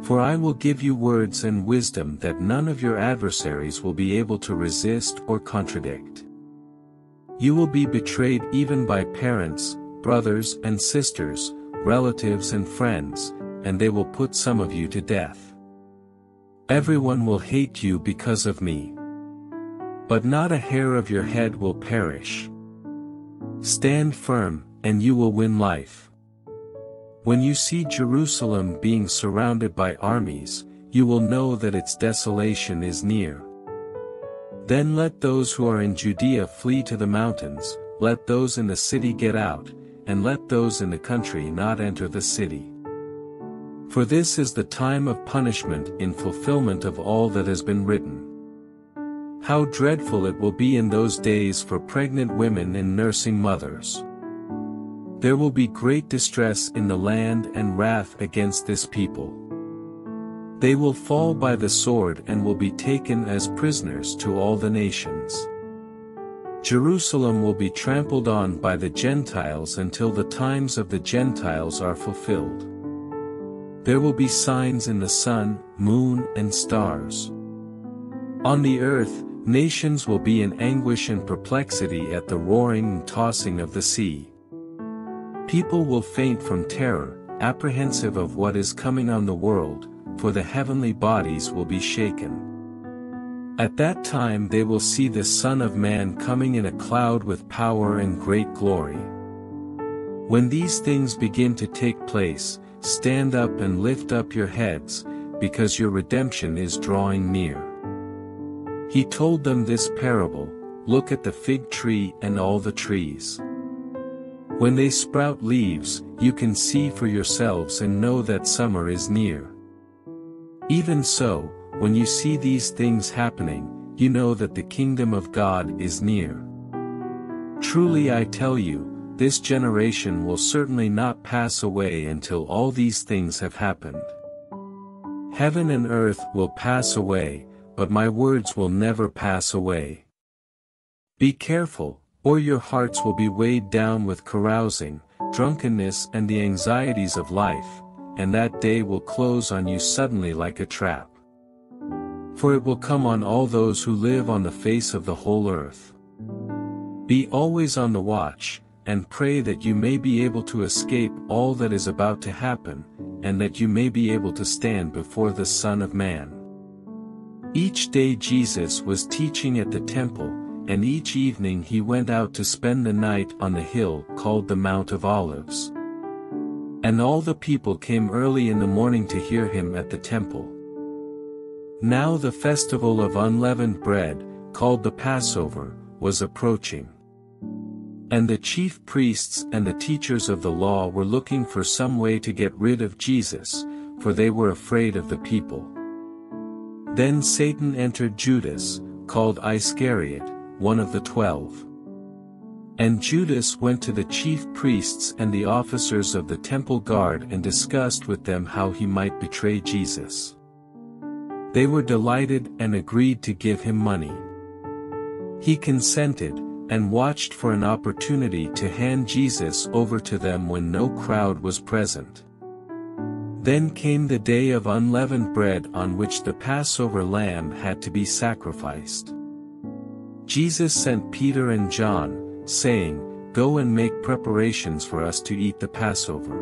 For I will give you words and wisdom that none of your adversaries will be able to resist or contradict. You will be betrayed even by parents, brothers and sisters, relatives and friends, and they will put some of you to death. Everyone will hate you because of me. But not a hair of your head will perish. Stand firm, and you will win life." When you see Jerusalem being surrounded by armies, you will know that its desolation is near. Then let those who are in Judea flee to the mountains, let those in the city get out, and let those in the country not enter the city. For this is the time of punishment in fulfillment of all that has been written. How dreadful it will be in those days for pregnant women and nursing mothers. There will be great distress in the land and wrath against this people. They will fall by the sword and will be taken as prisoners to all the nations. Jerusalem will be trampled on by the Gentiles until the times of the Gentiles are fulfilled. There will be signs in the sun, moon, and stars. On the earth, nations will be in anguish and perplexity at the roaring and tossing of the sea. People will faint from terror, apprehensive of what is coming on the world, for the heavenly bodies will be shaken. At that time they will see the Son of Man coming in a cloud with power and great glory. When these things begin to take place, stand up and lift up your heads, because your redemption is drawing near." He told them this parable, "Look at the fig tree and all the trees. When they sprout leaves, you can see for yourselves and know that summer is near. Even so, when you see these things happening, you know that the kingdom of God is near. Truly I tell you, this generation will certainly not pass away until all these things have happened. Heaven and earth will pass away, but my words will never pass away. Be careful, or your hearts will be weighed down with carousing, drunkenness and the anxieties of life, and that day will close on you suddenly like a trap. For it will come on all those who live on the face of the whole earth. Be always on the watch, and pray that you may be able to escape all that is about to happen, and that you may be able to stand before the Son of Man." Each day Jesus was teaching at the temple, and each evening he went out to spend the night on the hill called the Mount of Olives. And all the people came early in the morning to hear him at the temple. Now the festival of unleavened bread, called the Passover, was approaching. And the chief priests and the teachers of the law were looking for some way to get rid of Jesus, for they were afraid of the people. Then Satan entered Judas, called Iscariot, one of the twelve. And Judas went to the chief priests and the officers of the temple guard and discussed with them how he might betray Jesus. They were delighted and agreed to give him money. He consented, and watched for an opportunity to hand Jesus over to them when no crowd was present. Then came the day of unleavened bread on which the Passover lamb had to be sacrificed. Jesus sent Peter and John, saying, "Go and make preparations for us to eat the Passover."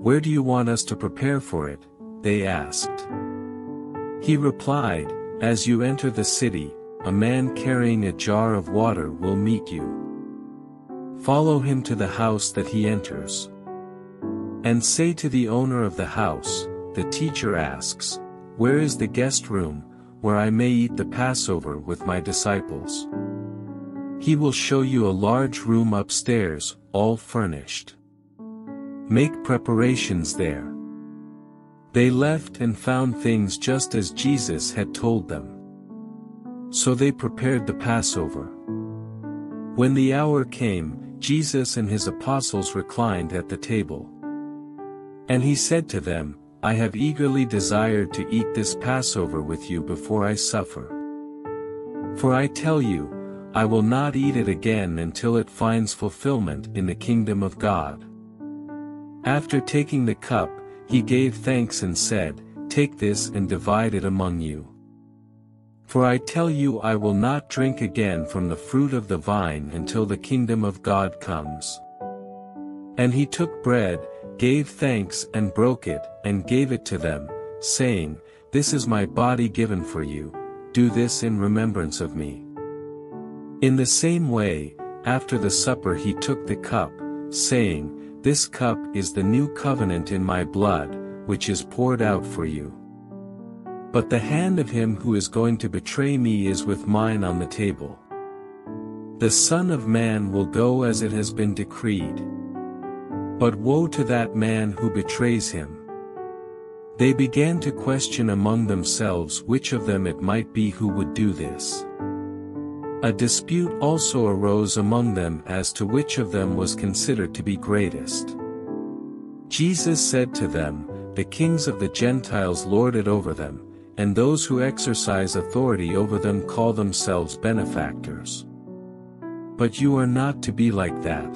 "Where do you want us to prepare for it?" they asked. He replied, "As you enter the city, a man carrying a jar of water will meet you. Follow him to the house that he enters. And say to the owner of the house, 'The teacher asks, where is the guest room, where I may eat the Passover with my disciples?' He will show you a large room upstairs, all furnished. Make preparations there." They left and found things just as Jesus had told them. So they prepared the Passover. When the hour came, Jesus and his apostles reclined at the table. And he said to them, "I have eagerly desired to eat this Passover with you before I suffer. For I tell you, I will not eat it again until it finds fulfillment in the kingdom of God." After taking the cup, he gave thanks and said, "Take this and divide it among you. For I tell you, I will not drink again from the fruit of the vine until the kingdom of God comes." And he took bread, gave thanks and broke it, and gave it to them, saying, "This is my body given for you, do this in remembrance of me." In the same way, after the supper he took the cup, saying, "This cup is the new covenant in my blood, which is poured out for you. But the hand of him who is going to betray me is with mine on the table. The Son of Man will go as it has been decreed. But woe to that man who betrays him." They began to question among themselves which of them it might be who would do this. A dispute also arose among them as to which of them was considered to be greatest. Jesus said to them, "The kings of the Gentiles lord it over them, and those who exercise authority over them call themselves benefactors. But you are not to be like that.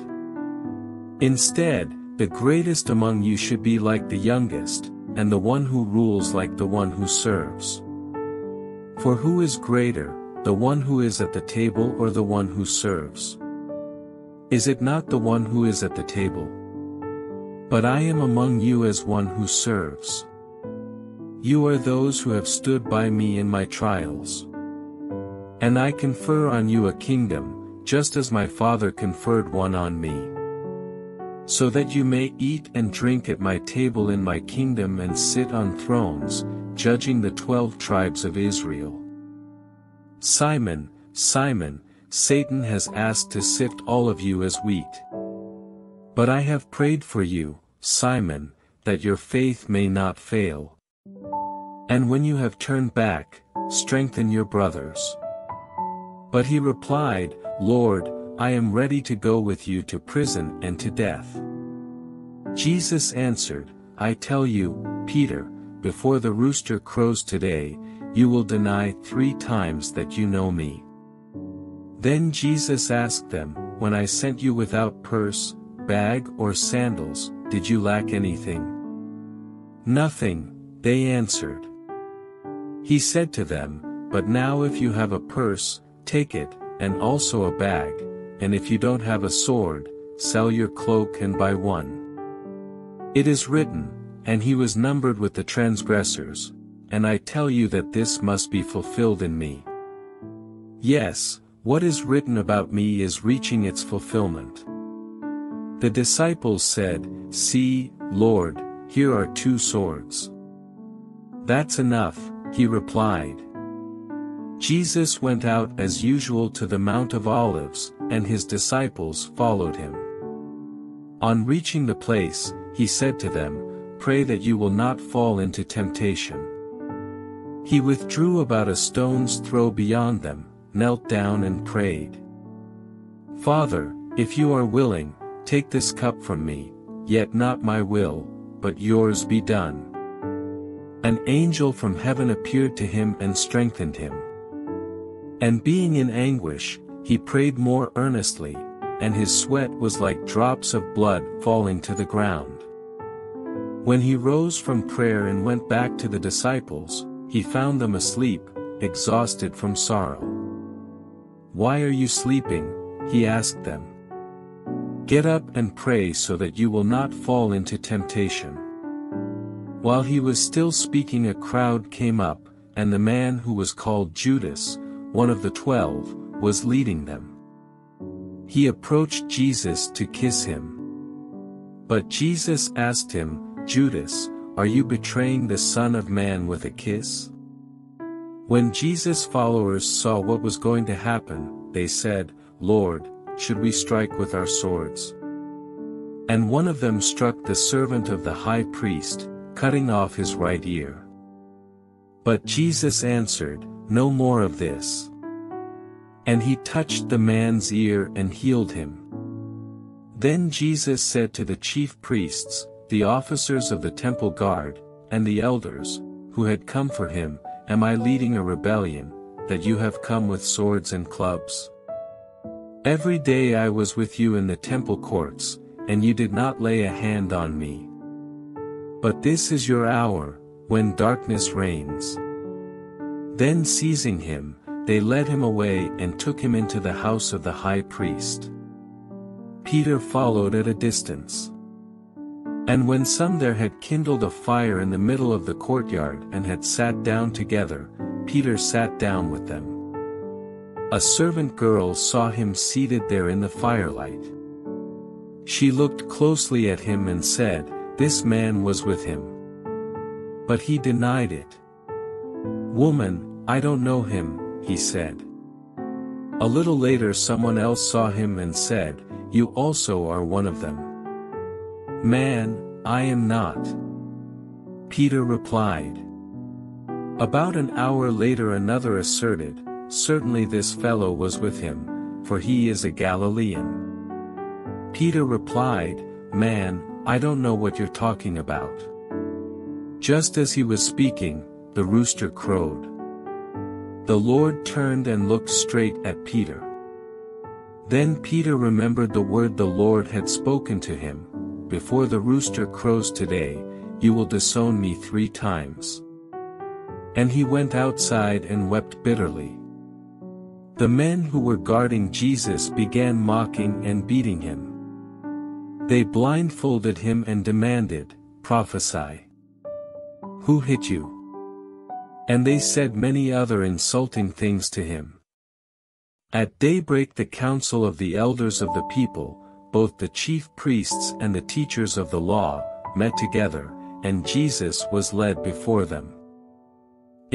Instead, the greatest among you should be like the youngest, and the one who rules like the one who serves. For who is greater, the one who is at the table or the one who serves? Is it not the one who is at the table? But I am among you as one who serves. You are those who have stood by me in my trials. And I confer on you a kingdom, just as my Father conferred one on me. So that you may eat and drink at my table in my kingdom and sit on thrones, judging the twelve tribes of Israel. Simon, Simon, Satan has asked to sift all of you as wheat. But I have prayed for you, Simon, that your faith may not fail. And when you have turned back, strengthen your brothers." But he replied, "Lord, I am ready to go with you to prison and to death." Jesus answered, "I tell you, Peter, before the rooster crows today, you will deny three times that you know me." Then Jesus asked them, "When I sent you without purse, bag or sandals, did you lack anything?" "Nothing," they answered. He said to them, "But now if you have a purse, take it, and also a bag, and if you don't have a sword, sell your cloak and buy one. It is written, 'And he was numbered with the transgressors,' and I tell you that this must be fulfilled in me." Yes, what is written about me is reaching its fulfillment." The disciples said, "See, Lord, here are two swords." "That's enough," he replied. Jesus went out as usual to the Mount of Olives, and his disciples followed him. On reaching the place, he said to them, "Pray that you will not fall into temptation." He withdrew about a stone's throw beyond them, knelt down and prayed, "Father, if you are willing, take this cup from me, yet not my will, but yours be done." An angel from heaven appeared to him and strengthened him. And being in anguish, he prayed more earnestly, and his sweat was like drops of blood falling to the ground. When he rose from prayer and went back to the disciples, he found them asleep, exhausted from sorrow. "Why are you sleeping?" he asked them. "Get up and pray so that you will not fall into temptation." While he was still speaking, a crowd came up, and the man who was called Judas, one of the twelve, was leading them. He approached Jesus to kiss him. But Jesus asked him, "Judas, are you betraying the Son of Man with a kiss?" When Jesus' followers saw what was going to happen, they said, "Lord, should we strike with our swords?" And one of them struck the servant of the high priest, cutting off his right ear. But Jesus answered, "No more of this." And he touched the man's ear and healed him. Then Jesus said to the chief priests, the officers of the temple guard, and the elders, who had come for him, "Am I leading a rebellion, that you have come with swords and clubs? Every day I was with you in the temple courts, and you did not lay a hand on me. But this is your hour, when darkness reigns." Then seizing him, they led him away and took him into the house of the high priest. Peter followed at a distance. And when some there had kindled a fire in the middle of the courtyard and had sat down together, Peter sat down with them. A servant girl saw him seated there in the firelight. She looked closely at him and said, "This man was with him." But he denied it. "Woman, I don't know him," he said. A little later someone else saw him and said, "You also are one of them." "Man, I am not," Peter replied. About an hour later another asserted, "Certainly this fellow was with him, for he is a Galilean." Peter replied, "Man, I don't know what you're talking about." Just as he was speaking, the rooster crowed. The Lord turned and looked straight at Peter. Then Peter remembered the word the Lord had spoken to him, "Before the rooster crows today, you will disown me three times." And he went outside and wept bitterly. The men who were guarding Jesus began mocking and beating him. They blindfolded him and demanded, "Prophesy. Who hit you?" And they said many other insulting things to him. At daybreak the council of the elders of the people, both the chief priests and the teachers of the law, met together, and Jesus was led before them.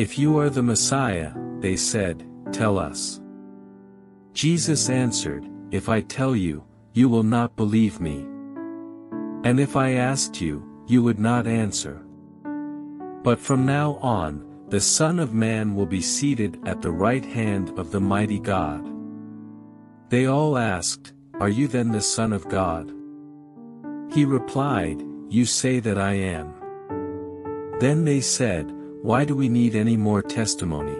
"If you are the Messiah," they said, "tell us." Jesus answered, "If I tell you, you will not believe me. And if I asked you, you would not answer. But from now on, the Son of Man will be seated at the right hand of the mighty God." They all asked, "Are you then the Son of God?" He replied, "You say that I am." Then they said, "Why do we need any more testimony?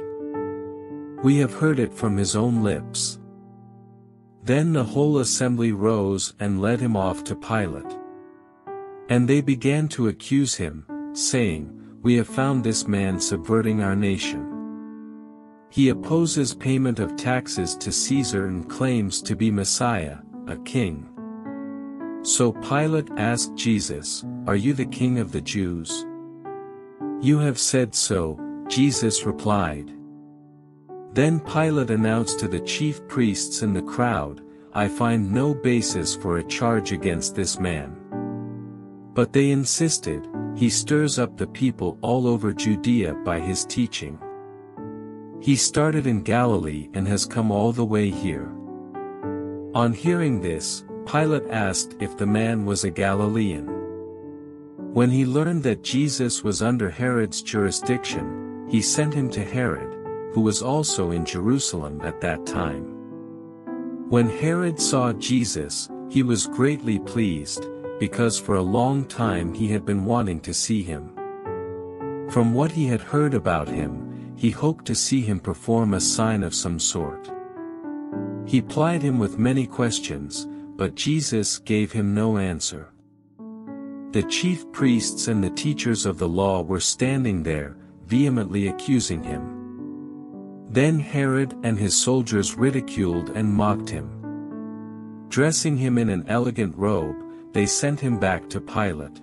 We have heard it from his own lips." Then the whole assembly rose and led him off to Pilate. And they began to accuse him, saying, "We have found this man subverting our nation. He opposes payment of taxes to Caesar and claims to be Messiah, a king." So Pilate asked Jesus, "Are you the king of the Jews?" "You have said so," Jesus replied. Then Pilate announced to the chief priests and the crowd, "I find no basis for a charge against this man." But they insisted, "He stirs up the people all over Judea by his teaching. He started in Galilee and has come all the way here." On hearing this, Pilate asked if the man was a Galilean. When he learned that Jesus was under Herod's jurisdiction, he sent him to Herod, who was also in Jerusalem at that time. When Herod saw Jesus, he was greatly pleased, because for a long time he had been wanting to see him. From what he had heard about him, he hoped to see him perform a sign of some sort. He plied him with many questions, but Jesus gave him no answer. The chief priests and the teachers of the law were standing there, vehemently accusing him. Then Herod and his soldiers ridiculed and mocked him. Dressing him in an elegant robe, they sent him back to Pilate.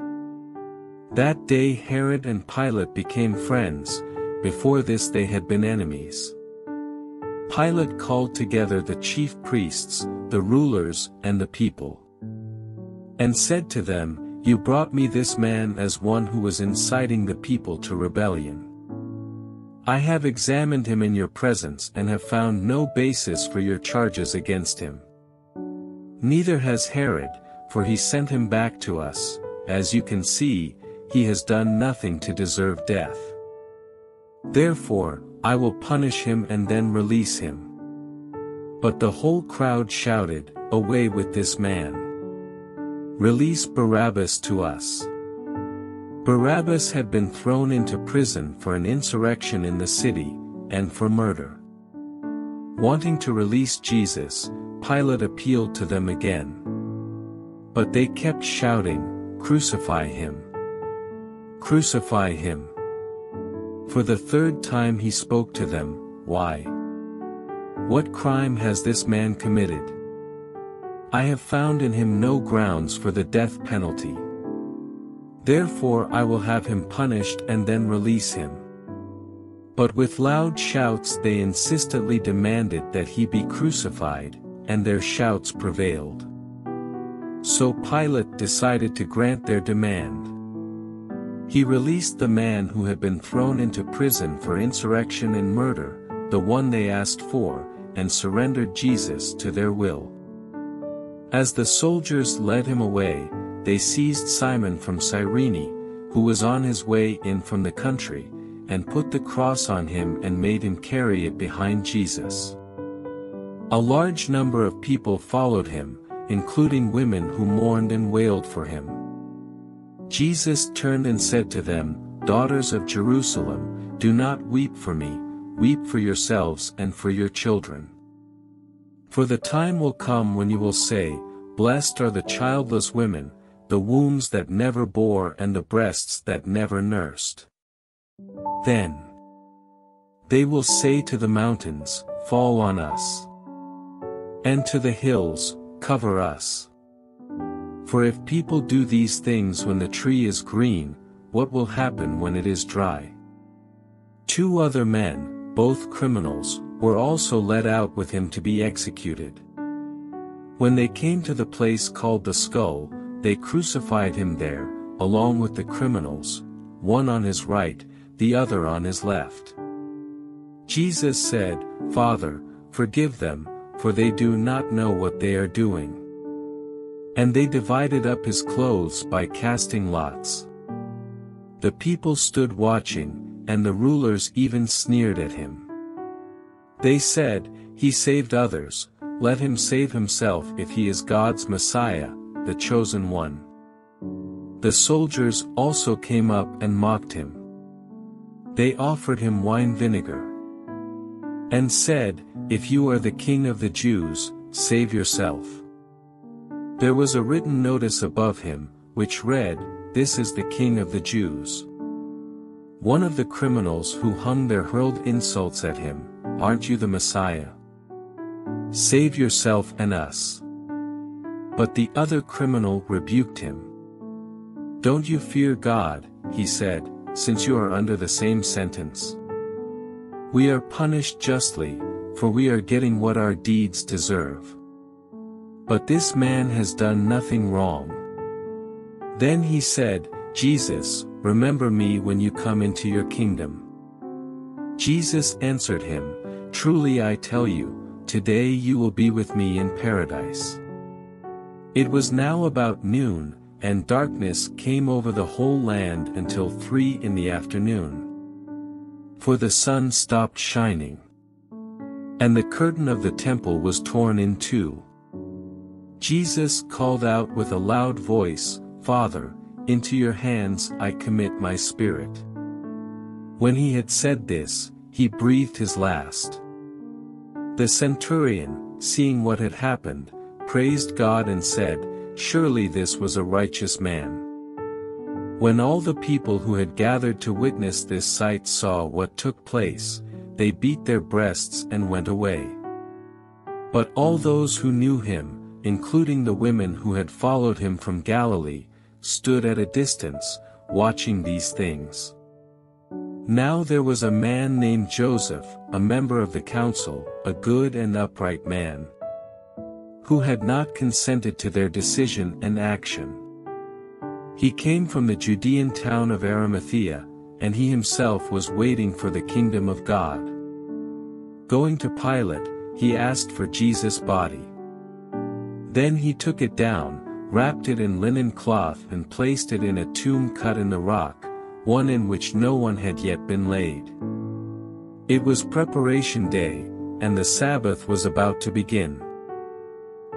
That day Herod and Pilate became friends; before this they had been enemies. Pilate called together the chief priests, the rulers, and the people, and said to them, "You brought me this man as one who was inciting the people to rebellion. I have examined him in your presence and have found no basis for your charges against him. Neither has Herod, for he sent him back to us. As you can see, he has done nothing to deserve death. Therefore, I will punish him and then release him." But the whole crowd shouted, "Away with this man! Release Barabbas to us!" Barabbas had been thrown into prison for an insurrection in the city, and for murder. Wanting to release Jesus, Pilate appealed to them again. But they kept shouting, "Crucify him! Crucify him!" For the third time he spoke to them, "Why? What crime has this man committed? I have found in him no grounds for the death penalty. Therefore I will have him punished and then release him." But with loud shouts they insistently demanded that he be crucified, and their shouts prevailed. So Pilate decided to grant their demand. He released the man who had been thrown into prison for insurrection and murder, the one they asked for, and surrendered Jesus to their will. As the soldiers led him away, they seized Simon from Cyrene, who was on his way in from the country, and put the cross on him and made him carry it behind Jesus. A large number of people followed him, including women who mourned and wailed for him. Jesus turned and said to them, "Daughters of Jerusalem, do not weep for me, weep for yourselves and for your children. For the time will come when you will say, 'Blessed are the childless women, the wombs that never bore and the breasts that never nursed.' Then they will say to the mountains, 'Fall on us,' and to the hills, 'Cover us.' For if people do these things when the tree is green, what will happen when it is dry?" Two other men, both criminals, were also led out with him to be executed. When they came to the place called the Skull, they crucified him there, along with the criminals, one on his right, the other on his left. Jesus said, "Father, forgive them, for they do not know what they are doing." And they divided up his clothes by casting lots. The people stood watching, and the rulers even sneered at him. They said, "He saved others, let him save himself if he is God's Messiah, the chosen one." The soldiers also came up and mocked him. They offered him wine vinegar, and said, "If you are the King of the Jews, save yourself." There was a written notice above him, which read, "This is the King of the Jews." One of the criminals who hung there hurled insults at him, "Aren't you the Messiah? Save yourself and us." But the other criminal rebuked him. "Don't you fear God," he said, "since you are under the same sentence? We are punished justly, for we are getting what our deeds deserve. But this man has done nothing wrong." Then he said, "Jesus, remember me when you come into your kingdom." Jesus answered him, "Truly I tell you, today you will be with me in paradise." It was now about noon, and darkness came over the whole land until three in the afternoon. for the sun stopped shining. And the curtain of the temple was torn in two. Jesus called out with a loud voice, "Father, into your hands I commit my spirit." When he had said this, he breathed his last. The centurion, seeing what had happened, praised God and said, "Surely this was a righteous man." When all the people who had gathered to witness this sight saw what took place, they beat their breasts and went away. But all those who knew him, including the women who had followed him from Galilee, stood at a distance, watching these things. Now there was a man named Joseph, a member of the council, a good and upright man, who had not consented to their decision and action. He came from the Judean town of Arimathea, and he himself was waiting for the kingdom of God. Going to Pilate, he asked for Jesus' body. Then he took it down, wrapped it in linen cloth and placed it in a tomb cut in the rock, one in which no one had yet been laid. It was preparation day, and the Sabbath was about to begin.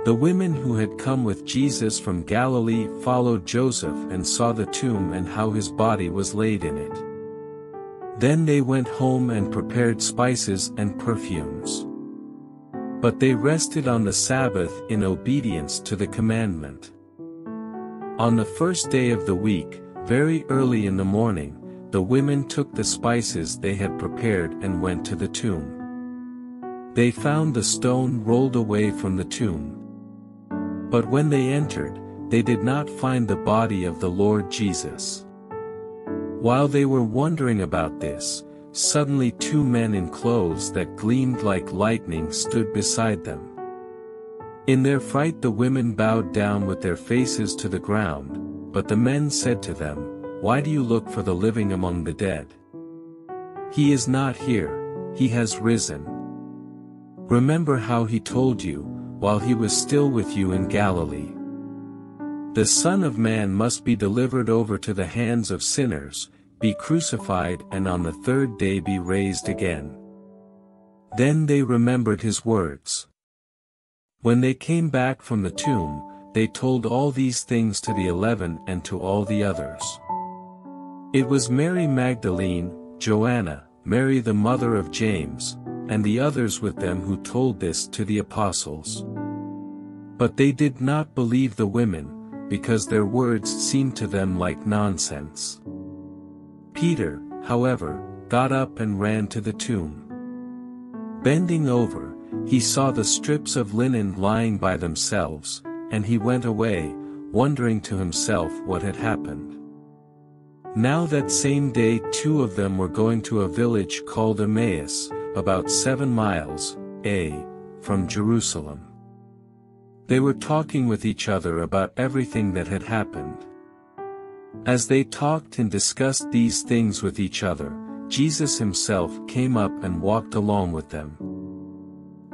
The women who had come with Jesus from Galilee followed Joseph and saw the tomb and how his body was laid in it. Then they went home and prepared spices and perfumes. But they rested on the Sabbath in obedience to the commandment. On the first day of the week, very early in the morning, the women took the spices they had prepared and went to the tomb. They found the stone rolled away from the tomb. But when they entered, they did not find the body of the Lord Jesus. While they were wondering about this, suddenly two men in clothes that gleamed like lightning stood beside them. In their fright the women bowed down with their faces to the ground, but the men said to them, "Why do you look for the living among the dead? He is not here, he has risen. Remember how he told you, while he was still with you in Galilee. The Son of Man must be delivered over to the hands of sinners, be crucified and on the third day be raised again." Then they remembered his words. When they came back from the tomb, they told all these things to the eleven and to all the others. It was Mary Magdalene, Joanna, Mary the mother of James, and the others with them who told this to the apostles. But they did not believe the women, because their words seemed to them like nonsense. Peter, however, got up and ran to the tomb. Bending over, he saw the strips of linen lying by themselves, and he went away, wondering to himself what had happened. Now that same day two of them were going to a village called Emmaus, about seven miles away from Jerusalem. They were talking with each other about everything that had happened. As they talked and discussed these things with each other, Jesus himself came up and walked along with them.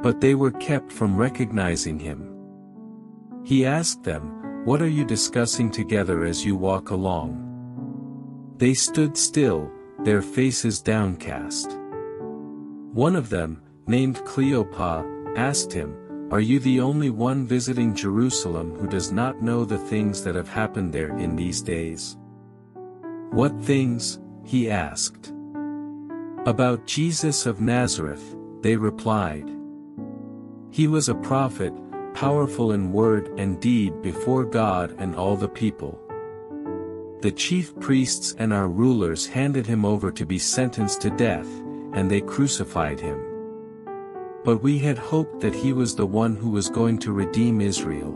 But they were kept from recognizing him. He asked them, "What are you discussing together as you walk along?" They stood still, their faces downcast. One of them, named Cleopas, asked him, "Are you the only one visiting Jerusalem who does not know the things that have happened there in these days?" "What things?" he asked. "About Jesus of Nazareth," they replied. "He was a prophet, powerful in word and deed before God and all the people. The chief priests and our rulers handed him over to be sentenced to death, and they crucified him. But we had hoped that he was the one who was going to redeem Israel.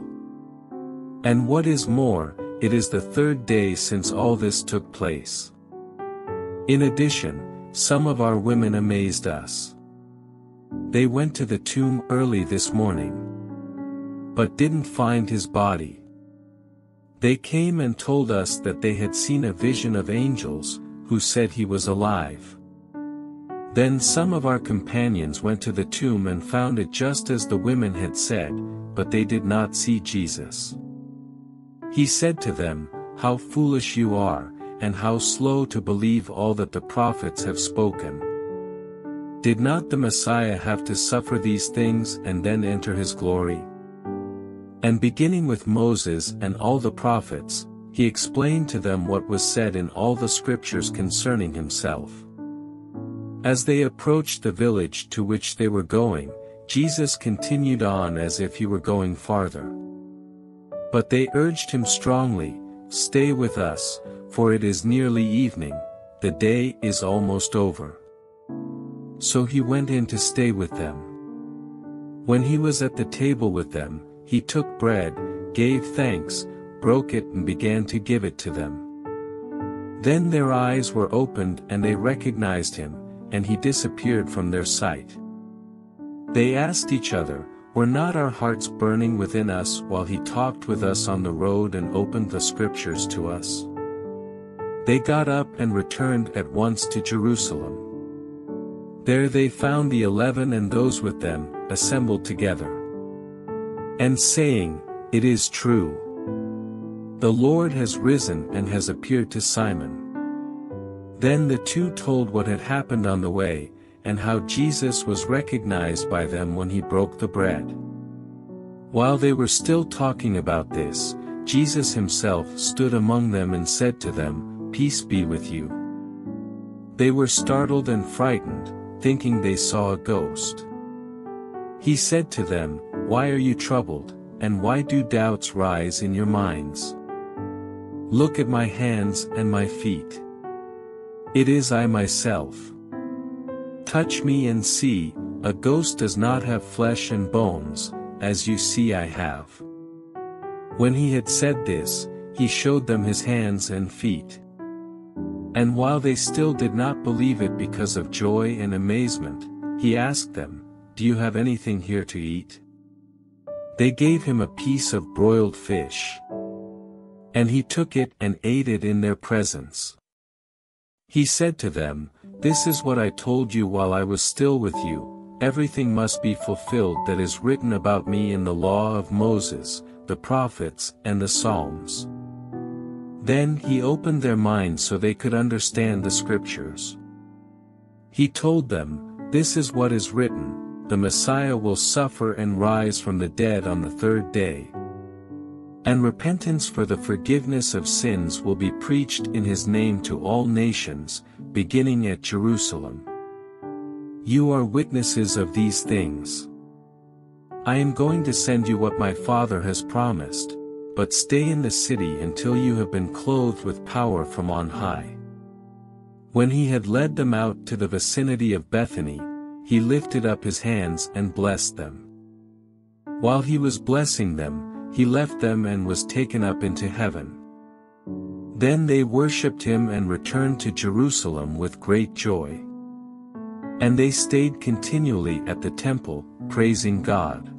And what is more, it is the third day since all this took place. In addition, some of our women amazed us. They went to the tomb early this morning, but didn't find his body. They came and told us that they had seen a vision of angels, who said he was alive. Then some of our companions went to the tomb and found it just as the women had said, but they did not see Jesus." He said to them, "How foolish you are, and how slow to believe all that the prophets have spoken. Did not the Messiah have to suffer these things and then enter his glory? And beginning with Moses and all the prophets, he explained to them what was said in all the scriptures concerning himself. As they approached the village to which they were going, Jesus continued on as if he were going farther. But they urged him strongly, "Stay with us, for it is nearly evening, the day is almost over." So he went in to stay with them. When he was at the table with them, he took bread, gave thanks, broke it and began to give it to them. Then their eyes were opened and they recognized him, and he disappeared from their sight. They asked each other, "Were not our hearts burning within us while he talked with us on the road and opened the scriptures to us?" They got up and returned at once to Jerusalem. There they found the eleven and those with them, assembled together, and saying, "It is true. The Lord has risen and has appeared to Simon." Then the two told what had happened on the way, and how Jesus was recognized by them when he broke the bread. While they were still talking about this, Jesus himself stood among them and said to them, "Peace be with you." They were startled and frightened, thinking they saw a ghost. He said to them, "Why are you troubled, and why do doubts rise in your minds? Look at my hands and my feet. It is I myself. Touch me and see, a ghost does not have flesh and bones, as you see I have." When he had said this, he showed them his hands and feet. And while they still did not believe it because of joy and amazement, he asked them, "Do you have anything here to eat?" They gave him a piece of broiled fish. And he took it and ate it in their presence. He said to them, "This is what I told you while I was still with you, everything must be fulfilled that is written about me in the law of Moses, the prophets, and the Psalms." Then he opened their minds so they could understand the scriptures. He told them, "This is what is written, the Messiah will suffer and rise from the dead on the third day. And repentance for the forgiveness of sins will be preached in his name to all nations, beginning at Jerusalem. You are witnesses of these things. I am going to send you what my Father has promised. But stay in the city until you have been clothed with power from on high." When he had led them out to the vicinity of Bethany, he lifted up his hands and blessed them. While he was blessing them, he left them and was taken up into heaven. Then they worshipped him and returned to Jerusalem with great joy. And they stayed continually at the temple, praising God.